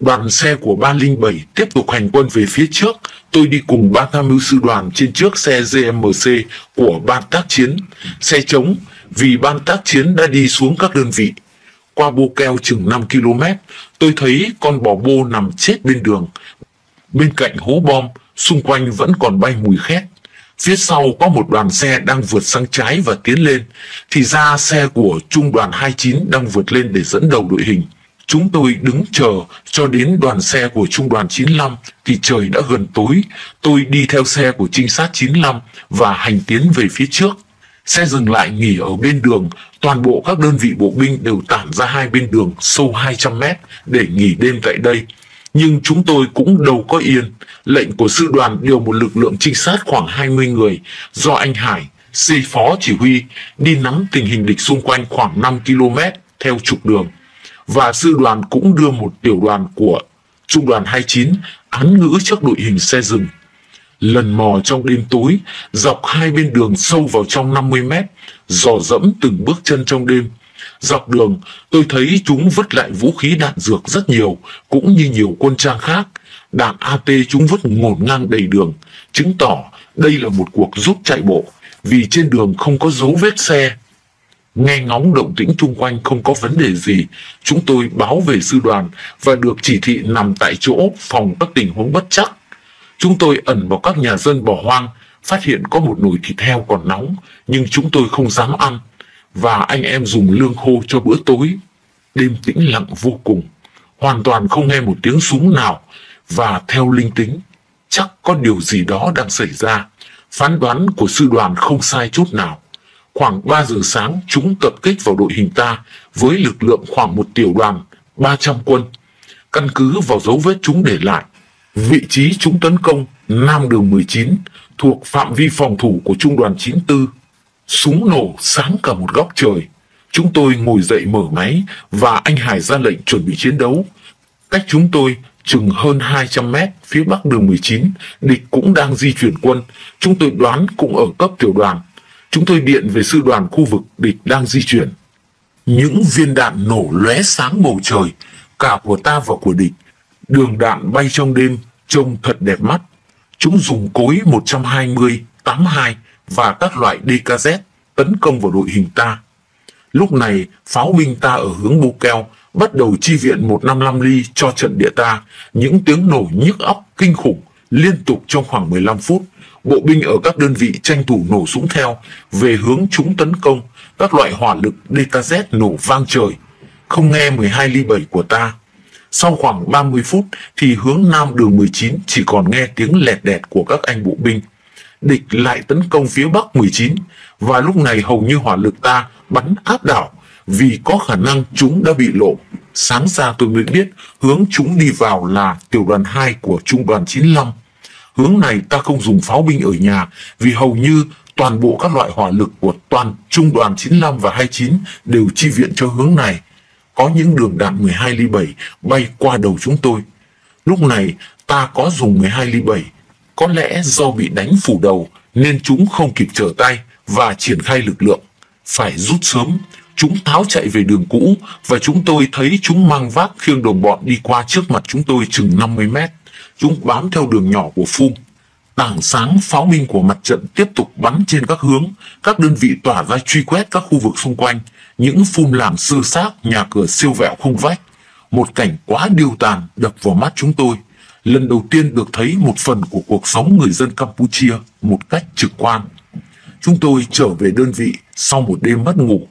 Đoàn xe của 307 tiếp tục hành quân về phía trước. Tôi đi cùng ban tham mưu sư đoàn trên chiếc xe GMC của ban tác chiến. Xe trống vì ban tác chiến đã đi xuống các đơn vị. Qua Bo Kheo chừng 5 km, tôi thấy con bò bô nằm chết bên đường. Bên cạnh hố bom, xung quanh vẫn còn bay mùi khét. Phía sau có một đoàn xe đang vượt sang trái và tiến lên. Thì ra xe của Trung đoàn 29 đang vượt lên để dẫn đầu đội hình. Chúng tôi đứng chờ cho đến đoàn xe của Trung đoàn 95 thì trời đã gần tối. Tôi đi theo xe của trinh sát 95 và hành tiến về phía trước. Xe dừng lại nghỉ ở bên đường. Toàn bộ các đơn vị bộ binh đều tản ra hai bên đường sâu 200 mét để nghỉ đêm tại đây. Nhưng chúng tôi cũng đâu có yên. Lệnh của sư đoàn điều một lực lượng trinh sát khoảng 20 người do anh Hải, sư phó chỉ huy, đi nắm tình hình địch xung quanh khoảng 5 km theo trục đường. Và sư đoàn cũng đưa một tiểu đoàn của Trung đoàn 29 án ngữ trước đội hình xe rừng. Lần mò trong đêm tối, dọc hai bên đường sâu vào trong 50 mét, dò dẫm từng bước chân trong đêm. Dọc đường, tôi thấy chúng vứt lại vũ khí đạn dược rất nhiều, cũng như nhiều quân trang khác. Đạn AT chúng vứt ngổn ngang đầy đường, chứng tỏ đây là một cuộc rút chạy bộ, vì trên đường không có dấu vết xe. Nghe ngóng động tĩnh xung quanh không có vấn đề gì, chúng tôi báo về sư đoàn và được chỉ thị nằm tại chỗ phòng các tình huống bất chắc. Chúng tôi ẩn vào các nhà dân bỏ hoang, phát hiện có một nồi thịt heo còn nóng, nhưng chúng tôi không dám ăn, và anh em dùng lương khô cho bữa tối. Đêm tĩnh lặng vô cùng, hoàn toàn không nghe một tiếng súng nào, và theo linh tính, chắc có điều gì đó đang xảy ra. Phán đoán của sư đoàn không sai chút nào. Khoảng 3 giờ sáng, chúng tập kích vào đội hình ta với lực lượng khoảng một tiểu đoàn, 300 quân. Căn cứ vào dấu vết chúng để lại, vị trí chúng tấn công Nam đường 19 thuộc phạm vi phòng thủ của Trung đoàn 94. Súng nổ sáng cả một góc trời. Chúng tôi ngồi dậy mở máy và anh Hải ra lệnh chuẩn bị chiến đấu. Cách chúng tôi chừng hơn 200 mét phía bắc đường 19, địch cũng đang di chuyển quân. Chúng tôi đoán cũng ở cấp tiểu đoàn. Chúng tôi điện về sư đoàn khu vực địch đang di chuyển. Những viên đạn nổ lóe sáng bầu trời, cả của ta và của địch. Đường đạn bay trong đêm, trông thật đẹp mắt. Chúng dùng cối 120, 82 và các loại DKZ tấn công vào đội hình ta. Lúc này, pháo binh ta ở hướng Bo Kheo bắt đầu chi viện 155 ly cho trận địa ta. Những tiếng nổ nhức óc kinh khủng liên tục trong khoảng 15 phút. Bộ binh ở các đơn vị tranh thủ nổ súng theo, về hướng chúng tấn công, các loại hỏa lực DKZ nổ vang trời, không nghe 12 ly 7 của ta. Sau khoảng 30 phút thì hướng nam đường 19 chỉ còn nghe tiếng lẹt đẹt của các anh bộ binh. Địch lại tấn công phía bắc 19, và lúc này hầu như hỏa lực ta bắn áp đảo, vì có khả năng chúng đã bị lộ. Sáng ra tôi mới biết hướng chúng đi vào là tiểu đoàn 2 của trung đoàn 95. Hướng này ta không dùng pháo binh ở nhà vì hầu như toàn bộ các loại hỏa lực của toàn trung đoàn 95 và 29 đều chi viện cho hướng này. Có những đường đạn 12 ly 7 bay qua đầu chúng tôi. Lúc này ta có dùng 12 ly 7. Có lẽ do bị đánh phủ đầu nên chúng không kịp trở tay và triển khai lực lượng. Phải rút sớm. Chúng tháo chạy về đường cũ và chúng tôi thấy chúng mang vác khiêng đồng bọn đi qua trước mặt chúng tôi chừng 50 mét. Chúng bám theo đường nhỏ của phum. Tảng sáng pháo binh của mặt trận tiếp tục bắn trên các hướng. Các đơn vị tỏa ra truy quét các khu vực xung quanh. Những phum làm xơ xác, nhà cửa siêu vẹo không vách. Một cảnh quá điêu tàn đập vào mắt chúng tôi. Lần đầu tiên được thấy một phần của cuộc sống người dân Campuchia một cách trực quan. Chúng tôi trở về đơn vị sau một đêm mất ngủ.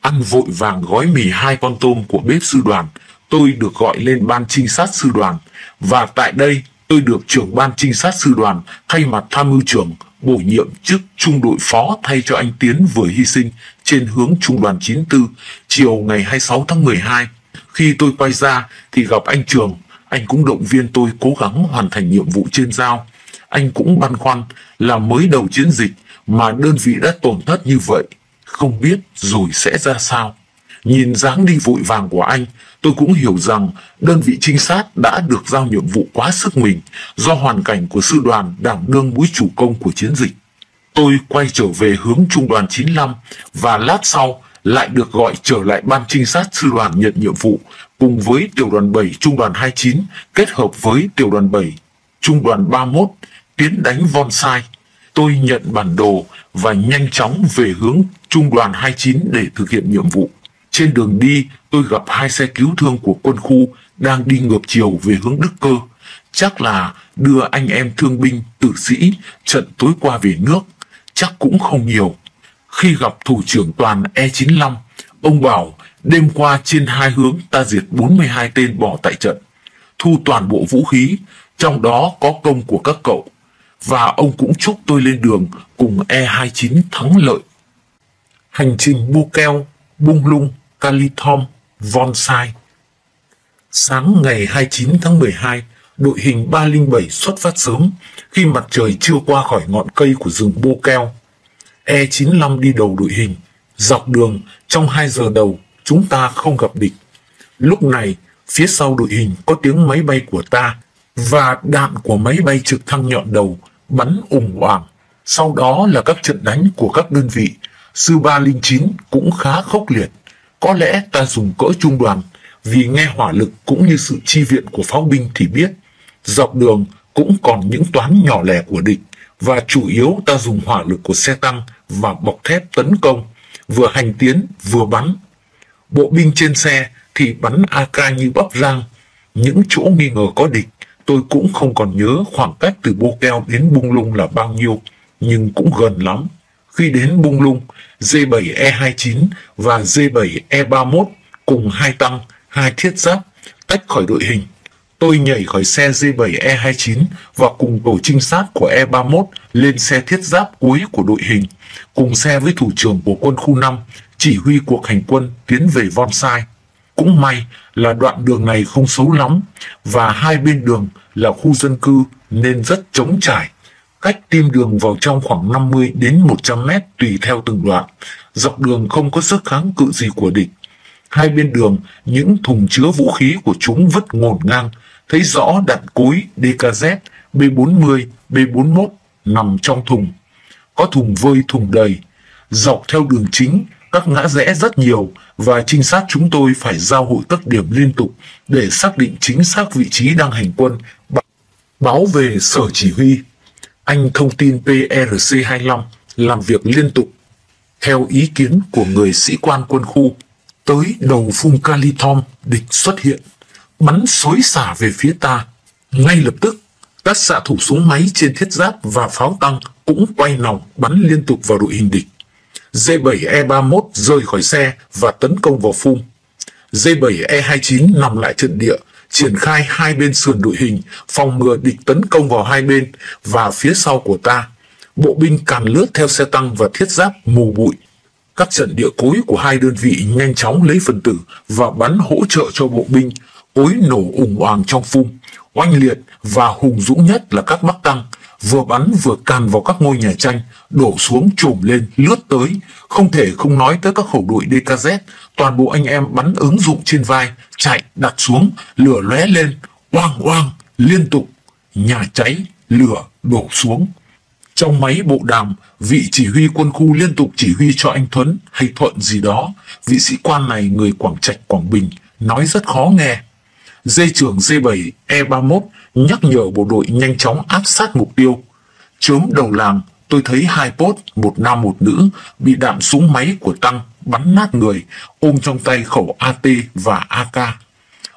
Ăn vội vàng gói mì 2 con tôm của bếp sư đoàn, tôi được gọi lên ban trinh sát sư đoàn. Và tại đây, tôi được trưởng ban trinh sát sư đoàn thay mặt tham mưu trưởng bổ nhiệm chức trung đội phó thay cho anh Tiến vừa hy sinh trên hướng trung đoàn 94 chiều ngày 26 tháng 12. Khi tôi quay ra thì gặp anh Trường, anh cũng động viên tôi cố gắng hoàn thành nhiệm vụ trên giao. Anh cũng băn khoăn là mới đầu chiến dịch mà đơn vị đã tổn thất như vậy, không biết rồi sẽ ra sao. Nhìn dáng đi vội vàng của anh, tôi cũng hiểu rằng đơn vị trinh sát đã được giao nhiệm vụ quá sức mình do hoàn cảnh của sư đoàn đảm đương mũi chủ công của chiến dịch. Tôi quay trở về hướng trung đoàn 95 và lát sau lại được gọi trở lại ban trinh sát sư đoàn nhận nhiệm vụ cùng với tiểu đoàn 7 trung đoàn 29 kết hợp với tiểu đoàn 7 trung đoàn 31 tiến đánh Veun Sai. Tôi nhận bản đồ và nhanh chóng về hướng trung đoàn 29 để thực hiện nhiệm vụ. Trên đường đi, tôi gặp 2 xe cứu thương của quân khu đang đi ngược chiều về hướng Đức Cơ. Chắc là đưa anh em thương binh, tử sĩ trận tối qua về nước, chắc cũng không nhiều. Khi gặp thủ trưởng toàn E95, ông bảo đêm qua trên 2 hướng ta diệt 42 tên bỏ tại trận, thu toàn bộ vũ khí, trong đó có công của các cậu. Và ông cũng chúc tôi lên đường cùng E29 thắng lợi. Hành trình Bo Kheo, Bung Lung, Kalithom, Veun Sai. Sáng ngày 29 tháng 12, đội hình 307 xuất phát sớm khi mặt trời chưa qua khỏi ngọn cây của rừng Bo Kheo. E95 đi đầu đội hình. Dọc đường, trong 2 giờ đầu, chúng ta không gặp địch. Lúc này, phía sau đội hình có tiếng máy bay của ta và đạn của máy bay trực thăng nhọn đầu bắn ủng ảo. Sau đó là các trận đánh của các đơn vị. Sư 309 cũng khá khốc liệt. Có lẽ ta dùng cỡ trung đoàn, vì nghe hỏa lực cũng như sự chi viện của pháo binh thì biết. Dọc đường cũng còn những toán nhỏ lẻ của địch, và chủ yếu ta dùng hỏa lực của xe tăng và bọc thép tấn công, vừa hành tiến vừa bắn. Bộ binh trên xe thì bắn AK như bắp rang. Những chỗ nghi ngờ có địch, tôi cũng không còn nhớ khoảng cách từ Bo Kheo đến Bung Lung là bao nhiêu, nhưng cũng gần lắm. Khi đến Bung Lung, D7E29 và D7E31 cùng 2 tăng, 2 thiết giáp tách khỏi đội hình. Tôi nhảy khỏi xe D7E29 và cùng tổ trinh sát của E31 lên xe thiết giáp cuối của đội hình, cùng xe với thủ trưởng của quân khu 5, chỉ huy cuộc hành quân tiến về Veun Sai. Cũng may là đoạn đường này không xấu lắm và 2 bên đường là khu dân cư nên rất trống trải. Cách tìm đường vào trong khoảng 50 đến 100 mét tùy theo từng đoạn. Dọc đường không có sức kháng cự gì của địch. 2 bên đường, những thùng chứa vũ khí của chúng vứt ngổn ngang. Thấy rõ đạn cối DKZ, B40, B41 nằm trong thùng. Có thùng vơi, thùng đầy. Dọc theo đường chính, các ngã rẽ rất nhiều và trinh sát chúng tôi phải giao hội các điểm liên tục để xác định chính xác vị trí đang hành quân, báo về sở chỉ huy. Anh thông tin PRC-25 làm việc liên tục. Theo ý kiến của người sĩ quan quân khu, tới đầu phum Kalithom địch xuất hiện, bắn xối xả về phía ta. Ngay lập tức, các xạ thủ súng máy trên thiết giáp và pháo tăng cũng quay nòng bắn liên tục vào đội hình địch. D7E31 rơi khỏi xe và tấn công vào phum. D7E29 nằm lại trận địa, triển khai 2 bên sườn đội hình, phòng ngừa địch tấn công vào 2 bên và phía sau của ta. Bộ binh càn lướt theo xe tăng và thiết giáp mù bụi. Các trận địa cối của hai đơn vị nhanh chóng lấy phần tử và bắn hỗ trợ cho bộ binh. Cối nổ ủng oàng trong phum, oanh liệt và hùng dũng nhất là các Bắc Tăng, vừa bắn vừa càn vào các ngôi nhà tranh, đổ xuống trùm lên, lướt tới. Không thể không nói tới các khẩu đội DKZ, toàn bộ anh em bắn ứng dụng trên vai, chạy, đặt xuống, lửa lóe lên, oang oang, liên tục, nhà cháy, lửa, đổ xuống. Trong máy bộ đàm, vị chỉ huy quân khu liên tục chỉ huy cho anh Thuấn hay Thuận gì đó, vị sĩ quan này người Quảng Trạch, Quảng Bình, nói rất khó nghe. Dây trưởng D7 E31 nhắc nhở bộ đội nhanh chóng áp sát mục tiêu. Chớm đầu làng, tôi thấy hai pốt, một nam một nữ, bị đạn súng máy của Tăng bắn nát người, ôm trong tay khẩu AT và AK.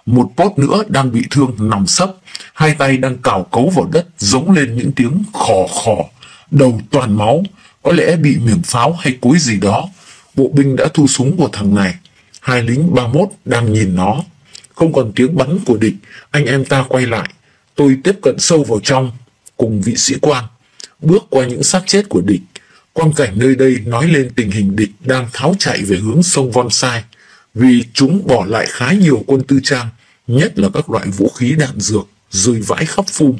Một pốt nữa đang bị thương nằm sấp, hai tay đang cào cấu vào đất giống lên những tiếng khò khò, đầu toàn máu, có lẽ bị miệng pháo hay cối gì đó. Bộ binh đã thu súng của thằng này, hai lính 31 đang nhìn nó. Không còn tiếng bắn của địch, anh em ta quay lại. Tôi tiếp cận sâu vào trong, cùng vị sĩ quan, bước qua những xác chết của địch. Quang cảnh nơi đây nói lên tình hình địch đang tháo chạy về hướng sông Veun Sai, vì chúng bỏ lại khá nhiều quân tư trang, nhất là các loại vũ khí đạn dược, rơi vãi khắp phum.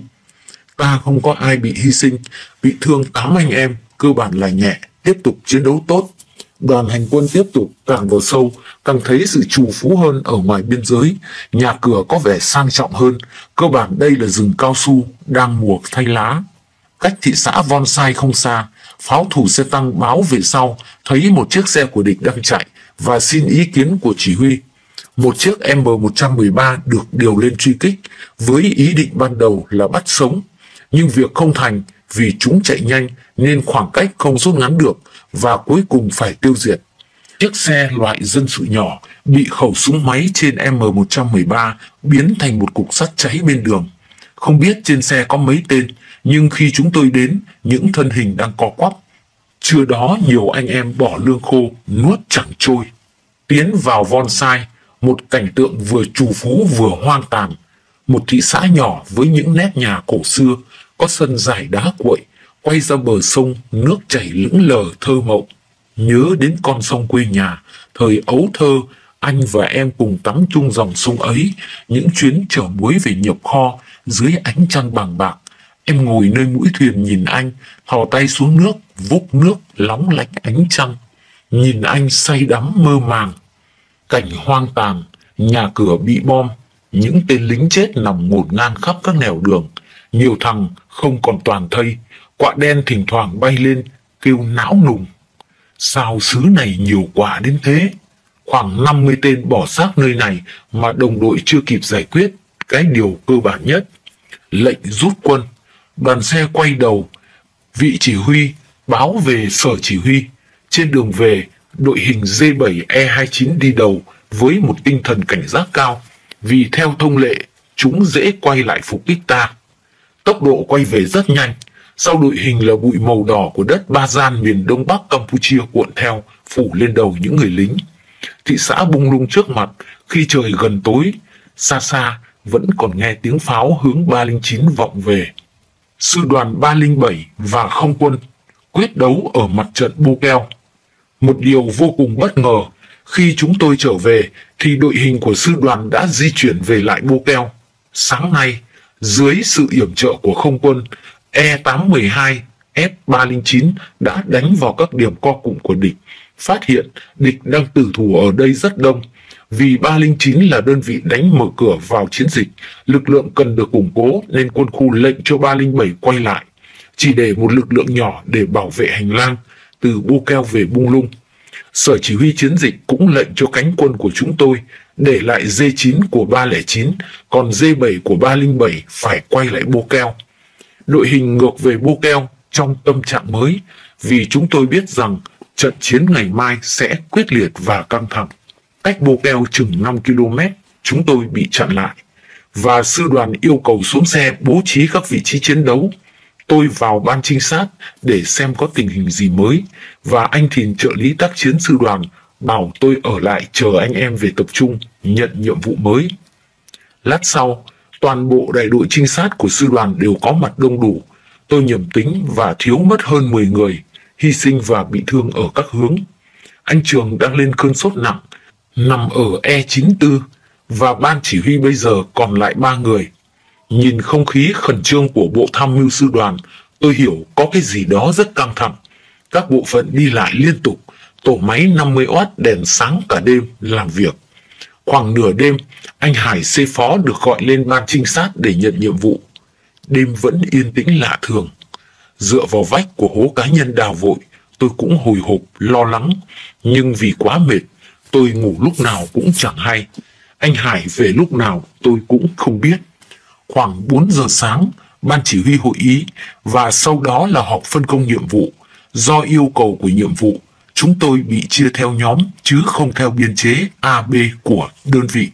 Ta không có ai bị hy sinh, bị thương 8 anh em, cơ bản là nhẹ, tiếp tục chiến đấu tốt. Đoàn hành quân tiếp tục càng vào sâu, càng thấy sự trù phú hơn ở ngoài biên giới, nhà cửa có vẻ sang trọng hơn, cơ bản đây là rừng cao su, đang mùa thay lá. Cách thị xã Veun Sai không xa, pháo thủ xe tăng báo về sau, thấy một chiếc xe của địch đang chạy và xin ý kiến của chỉ huy. Một chiếc M113 được điều lên truy kích, với ý định ban đầu là bắt sống, nhưng việc không thành vì chúng chạy nhanh nên khoảng cách không rút ngắn được, và cuối cùng phải tiêu diệt. Chiếc xe loại dân sự nhỏ bị khẩu súng máy trên M113 biến thành một cục sắt cháy bên đường. Không biết trên xe có mấy tên, nhưng khi chúng tôi đến, những thân hình đang co quắp. Trưa đó nhiều anh em bỏ lương khô, nuốt chẳng trôi. Tiến vào Veun Sai, một cảnh tượng vừa trù phú vừa hoang tàn. Một thị xã nhỏ với những nét nhà cổ xưa, có sân dải đá cuội, quay ra bờ sông, nước chảy lững lờ thơ mộng. Nhớ đến con sông quê nhà, thời ấu thơ, anh và em cùng tắm chung dòng sông ấy, những chuyến chở muối về nhập kho, dưới ánh trăng bàng bạc. Em ngồi nơi mũi thuyền nhìn anh, thò tay xuống nước, vốc nước, lóng lánh ánh trăng. Nhìn anh say đắm mơ màng. Cảnh hoang tàn, nhà cửa bị bom, những tên lính chết nằm ngổn ngang khắp các nẻo đường. Nhiều thằng không còn toàn thây, quạ đen thỉnh thoảng bay lên, kêu não nùng. Sao xứ này nhiều quả đến thế? Khoảng 50 tên bỏ xác nơi này mà đồng đội chưa kịp giải quyết, cái điều cơ bản nhất. Lệnh rút quân, đoàn xe quay đầu, vị chỉ huy báo về sở chỉ huy. Trên đường về, đội hình D7E29 đi đầu với một tinh thần cảnh giác cao, vì theo thông lệ, chúng dễ quay lại phục kích ta. Tốc độ quay về rất nhanh, sau đội hình là bụi màu đỏ của đất Ba Gian miền Đông Bắc Campuchia cuộn theo, phủ lên đầu những người lính. Thị xã Bung Lung trước mặt, khi trời gần tối, xa xa vẫn còn nghe tiếng pháo hướng 309 vọng về. Sư đoàn 307 và không quân quyết đấu ở mặt trận Bo Kheo. Một điều vô cùng bất ngờ, khi chúng tôi trở về thì đội hình của sư đoàn đã di chuyển về lại Bo Kheo. Sáng nay, dưới sự yểm trợ của không quân, E812, F309 đã đánh vào các điểm co cụm của địch, phát hiện địch đang tử thủ ở đây rất đông. Vì 309 là đơn vị đánh mở cửa vào chiến dịch, lực lượng cần được củng cố nên quân khu lệnh cho 307 quay lại, chỉ để một lực lượng nhỏ để bảo vệ hành lang từ Bo Kheo về Bung Lung. Sở chỉ huy chiến dịch cũng lệnh cho cánh quân của chúng tôi để lại D9 của 309, còn D7 của 307 phải quay lại Bo Kheo. Đội hình ngược về Bo Kheo trong tâm trạng mới, vì chúng tôi biết rằng trận chiến ngày mai sẽ quyết liệt và căng thẳng. Cách Bo Kheo chừng 5 km, chúng tôi bị chặn lại, và sư đoàn yêu cầu xuống xe bố trí các vị trí chiến đấu. Tôi vào ban trinh sát để xem có tình hình gì mới, và anh Thìn trợ lý tác chiến sư đoàn bảo tôi ở lại chờ anh em về tập trung, nhận nhiệm vụ mới. Lát sau, toàn bộ đại đội trinh sát của sư đoàn đều có mặt đông đủ. Tôi nhầm tính và thiếu mất hơn 10 người, hy sinh và bị thương ở các hướng. anh Trường đang lên cơn sốt nặng, nằm ở E94 và ban chỉ huy bây giờ còn lại 3 người. Nhìn không khí khẩn trương của bộ tham mưu sư đoàn, tôi hiểu có cái gì đó rất căng thẳng. Các bộ phận đi lại liên tục, tổ máy 50W đèn sáng cả đêm làm việc. Khoảng nửa đêm, anh Hải C phó được gọi lên ban trinh sát để nhận nhiệm vụ. Đêm vẫn yên tĩnh lạ thường. Dựa vào vách của hố cá nhân đào vội, tôi cũng hồi hộp, lo lắng. Nhưng vì quá mệt, tôi ngủ lúc nào cũng chẳng hay. Anh Hải về lúc nào tôi cũng không biết. Khoảng 4 giờ sáng, ban chỉ huy hội ý và sau đó là họp phân công nhiệm vụ. Do yêu cầu của nhiệm vụ, chúng tôi bị chia theo nhóm chứ không theo biên chế AB của đơn vị.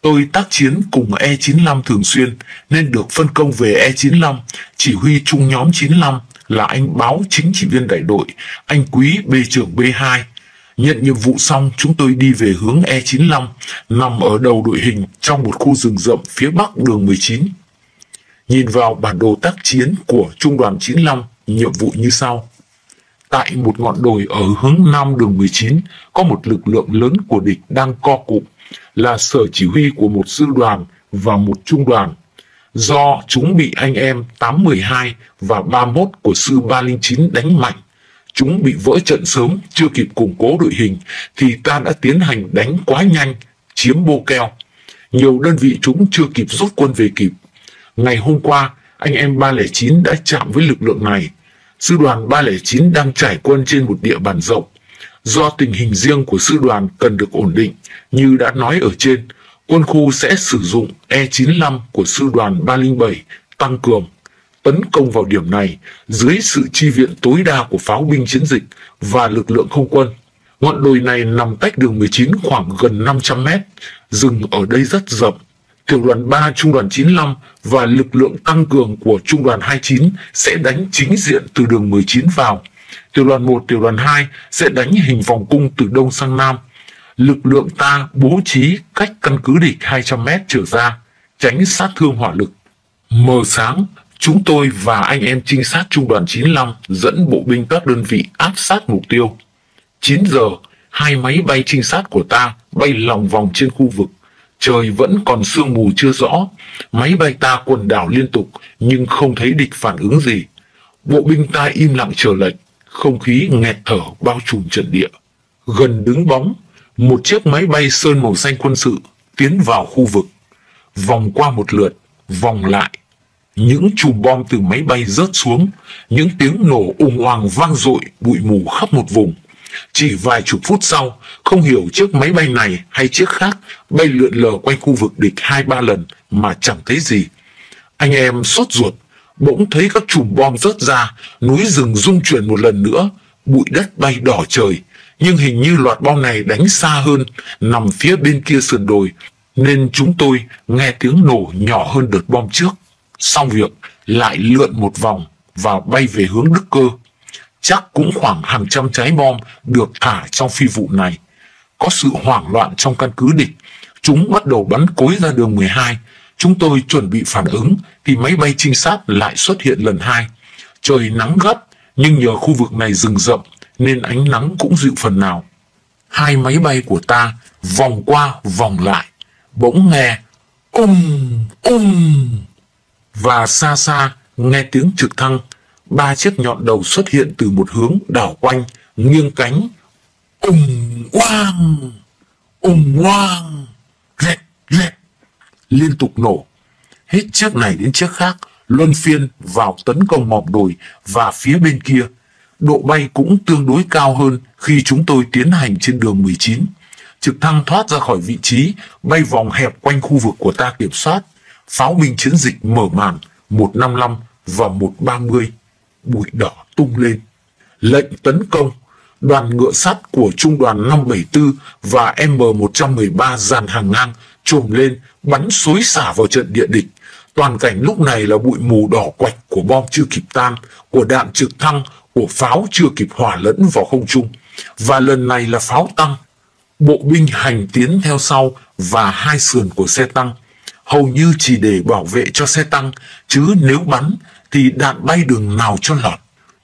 Tôi tác chiến cùng E95 thường xuyên nên được phân công về E95, chỉ huy chung nhóm 95 là anh Báo chính trị viên đại đội, anh Quý B trưởng B2. Nhận nhiệm vụ xong, chúng tôi đi về hướng E95, nằm ở đầu đội hình trong một khu rừng rậm phía bắc đường 19. Nhìn vào bản đồ tác chiến của Trung đoàn 95, nhiệm vụ như sau. Tại một ngọn đồi ở hướng nam đường 19, có một lực lượng lớn của địch đang co cụm, là sở chỉ huy của một sư đoàn và một trung đoàn. Do chúng bị anh em 812 và 31 của sư 309 đánh mạnh, chúng bị vỡ trận sớm, chưa kịp củng cố đội hình, thì ta đã tiến hành đánh quá nhanh, chiếm Bo Kheo. Nhiều đơn vị chúng chưa kịp rút quân về kịp. Ngày hôm qua, anh em 309 đã chạm với lực lượng này. Sư đoàn 309 đang trải quân trên một địa bàn rộng. Do tình hình riêng của sư đoàn cần được ổn định, như đã nói ở trên, quân khu sẽ sử dụng E95 của sư đoàn 307 tăng cường, tấn công vào điểm này dưới sự chi viện tối đa của pháo binh chiến dịch và lực lượng không quân. Ngọn đồi này nằm cách đường 19 khoảng gần 500 mét, rừng ở đây rất rậm. Tiểu đoàn 3 Trung đoàn 95 và lực lượng tăng cường của Trung đoàn 29 sẽ đánh chính diện từ đường 19 vào. Tiểu đoàn 1, Tiểu đoàn 2 sẽ đánh hình vòng cung từ đông sang nam. Lực lượng ta bố trí cách căn cứ địch 200 mét trở ra, tránh sát thương hỏa lực. Mờ sáng, chúng tôi và anh em trinh sát Trung đoàn 95 dẫn bộ binh các đơn vị áp sát mục tiêu. 9 giờ, hai máy bay trinh sát của ta bay lòng vòng trên khu vực. Trời vẫn còn sương mù chưa rõ, máy bay ta quần đảo liên tục nhưng không thấy địch phản ứng gì. Bộ binh ta im lặng chờ lệnh, không khí nghẹt thở bao trùm trận địa. Gần đứng bóng, một chiếc máy bay sơn màu xanh quân sự tiến vào khu vực, vòng qua một lượt, vòng lại. Những chùm bom từ máy bay rớt xuống, những tiếng nổ ùng oàng vang dội bụi mù khắp một vùng. Chỉ vài chục phút sau, không hiểu chiếc máy bay này hay chiếc khác bay lượn lờ quanh khu vực địch 2-3 lần mà chẳng thấy gì. Anh em sốt ruột, bỗng thấy các chùm bom rớt ra, núi rừng rung chuyển một lần nữa, bụi đất bay đỏ trời. Nhưng hình như loạt bom này đánh xa hơn, nằm phía bên kia sườn đồi, nên chúng tôi nghe tiếng nổ nhỏ hơn đợt bom trước. Xong việc, lại lượn một vòng và bay về hướng Đức Cơ. Chắc cũng khoảng hàng trăm trái bom được thả trong phi vụ này. Có sự hoảng loạn trong căn cứ địch. Chúng bắt đầu bắn cối ra đường 12. Chúng tôi chuẩn bị phản ứng thì máy bay trinh sát lại xuất hiện lần hai. Trời nắng gắt, nhưng nhờ khu vực này rừng rậm nên ánh nắng cũng dịu phần nào. Hai máy bay của ta vòng qua vòng lại. Bỗng nghe và xa xa nghe tiếng trực thăng. Ba chiếc nhọn đầu xuất hiện từ một hướng đảo quanh, nghiêng cánh. Ùng oang, rẹt rẹt, liên tục nổ. Hết chiếc này đến chiếc khác, luân phiên vào tấn công mỏm đồi và phía bên kia. Độ bay cũng tương đối cao hơn khi chúng tôi tiến hành trên đường 19. Trực thăng thoát ra khỏi vị trí, bay vòng hẹp quanh khu vực của ta kiểm soát. Pháo binh chiến dịch mở màn 155 và 130. Bụi đỏ tung lên. Lệnh tấn công. Đoàn ngựa sắt của Trung đoàn 574 và M113 dàn hàng ngang chồm lên, bắn xối xả vào trận địa địch. Toàn cảnh lúc này là bụi mù đỏ quạch của bom chưa kịp tan, của đạn trực thăng, của pháo chưa kịp hòa lẫn vào không trung. Và lần này là pháo tăng. Bộ binh hành tiến theo sau và hai sườn của xe tăng, hầu như chỉ để bảo vệ cho xe tăng, chứ nếu bắn thì đạn bay đường nào cho lọt.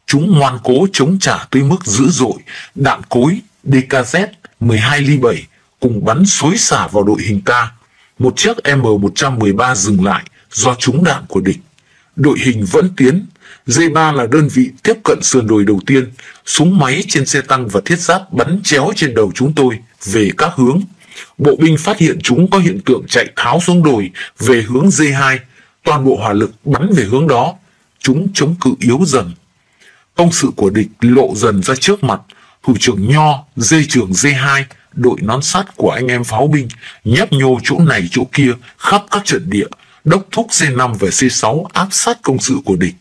Chúng ngoan cố chống trả tới mức dữ dội, đạn cối, DKZ 12 ly 7 cùng bắn xối xả vào đội hình ta. Một chiếc M113 dừng lại do trúng đạn của địch. Đội hình vẫn tiến. D3 là đơn vị tiếp cận sườn đồi đầu tiên. Súng máy trên xe tăng và thiết giáp bắn chéo trên đầu chúng tôi về các hướng. Bộ binh phát hiện chúng có hiện tượng chạy tháo xuống đồi về hướng D2. Toàn bộ hỏa lực bắn về hướng đó. Chúng chống cự yếu dần. Công sự của địch lộ dần ra trước mặt. Thủ trưởng Nho, dây trưởng D2, đội nón sắt của anh em pháo binh nhấp nhô chỗ này chỗ kia khắp các trận địa, đốc thúc C5 và C6 áp sát công sự của địch.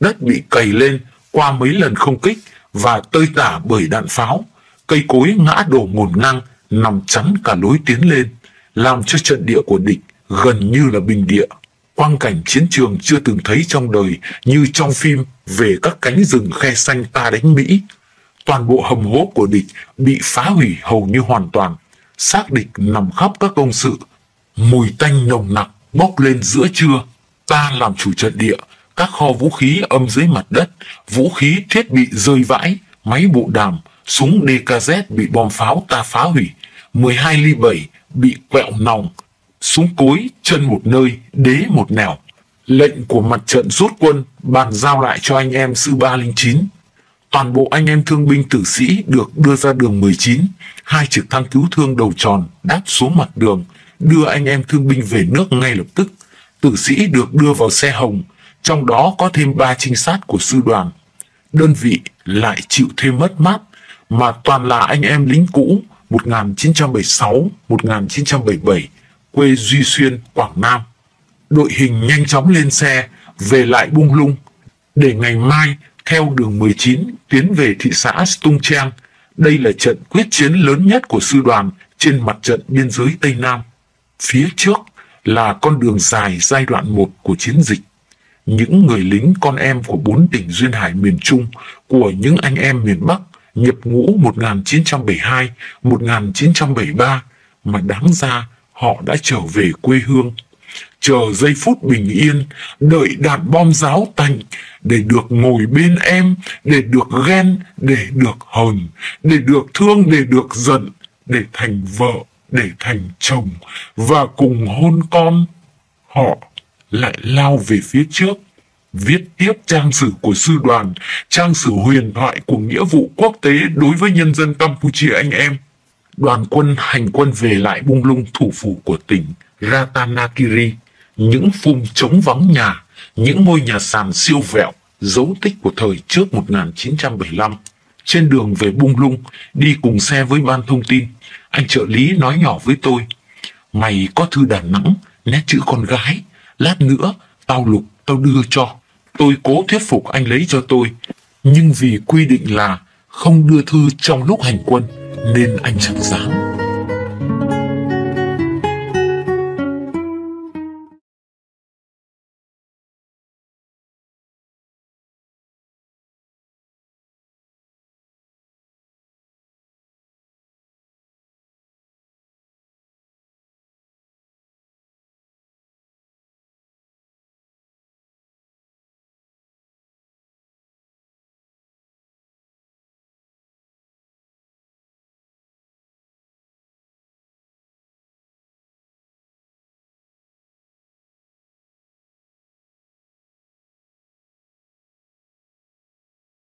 Đất bị cày lên qua mấy lần không kích và tơi tả bởi đạn pháo. Cây cối ngã đổ ngổn ngang, nằm chắn cả lối tiến lên, làm cho trận địa của địch gần như là bình địa. Quang cảnh chiến trường chưa từng thấy trong đời như trong phim về các cánh rừng khe xanh ta đánh Mỹ. Toàn bộ hầm hố của địch bị phá hủy hầu như hoàn toàn. Xác địch nằm khắp các công sự. Mùi tanh nồng nặc bốc lên giữa trưa. Ta làm chủ trận địa. Các kho vũ khí âm dưới mặt đất, vũ khí thiết bị rơi vãi, máy bộ đàm, súng DKZ bị bom pháo ta phá hủy. 12 ly 7 bị quẹo nòng. Súng cối chân một nơi, đế một nẻo. Lệnh của mặt trận rút quân bàn giao lại cho anh em sư 309. Toàn bộ anh em thương binh tử sĩ được đưa ra đường 19, hai trực thăng cứu thương đầu tròn đáp xuống mặt đường, đưa anh em thương binh về nước ngay lập tức. Tử sĩ được đưa vào xe hồng, trong đó có thêm 3 trinh sát của sư đoàn. Đơn vị lại chịu thêm mất mát, mà toàn là anh em lính cũ 1976, 1977, quê Duy Xuyên, Quảng Nam. Đội hình nhanh chóng lên xe, về lại Bung Lung, để ngày mai theo đường 19 tiến về thị xã Stung Trang. Đây là trận quyết chiến lớn nhất của sư đoàn trên mặt trận biên giới Tây Nam. Phía trước là con đường dài giai đoạn 1 của chiến dịch. Những người lính con em của 4 tỉnh duyên hải miền Trung, của những anh em miền Bắc nhập ngũ 1972, 1973 mà đáng ra họ đã trở về quê hương. Chờ giây phút bình yên, đợi đạn bom ráo tành, để được ngồi bên em, để được ghen, để được hờn, để được thương, để được giận, để thành vợ, để thành chồng, và cùng hôn con. Họ lại lao về phía trước, viết tiếp trang sử của sư đoàn, trang sử huyền thoại của nghĩa vụ quốc tế đối với nhân dân Campuchia anh em. Đoàn quân hành quân về lại Bung Lung, thủ phủ của tỉnh Ratanakiri. Những phum trống vắng nhà, những ngôi nhà sàn siêu vẹo, dấu tích của thời trước 1975. Trên đường về Bung Lung, đi cùng xe với ban thông tin, anh trợ lý nói nhỏ với tôi: "Mày có thư Đà Nẵng, nét chữ con gái, lát nữa tao lục tao đưa cho." Tôi cố thuyết phục anh lấy cho tôi, nhưng vì quy định là không đưa thư trong lúc hành quân nên anh chẳng dám.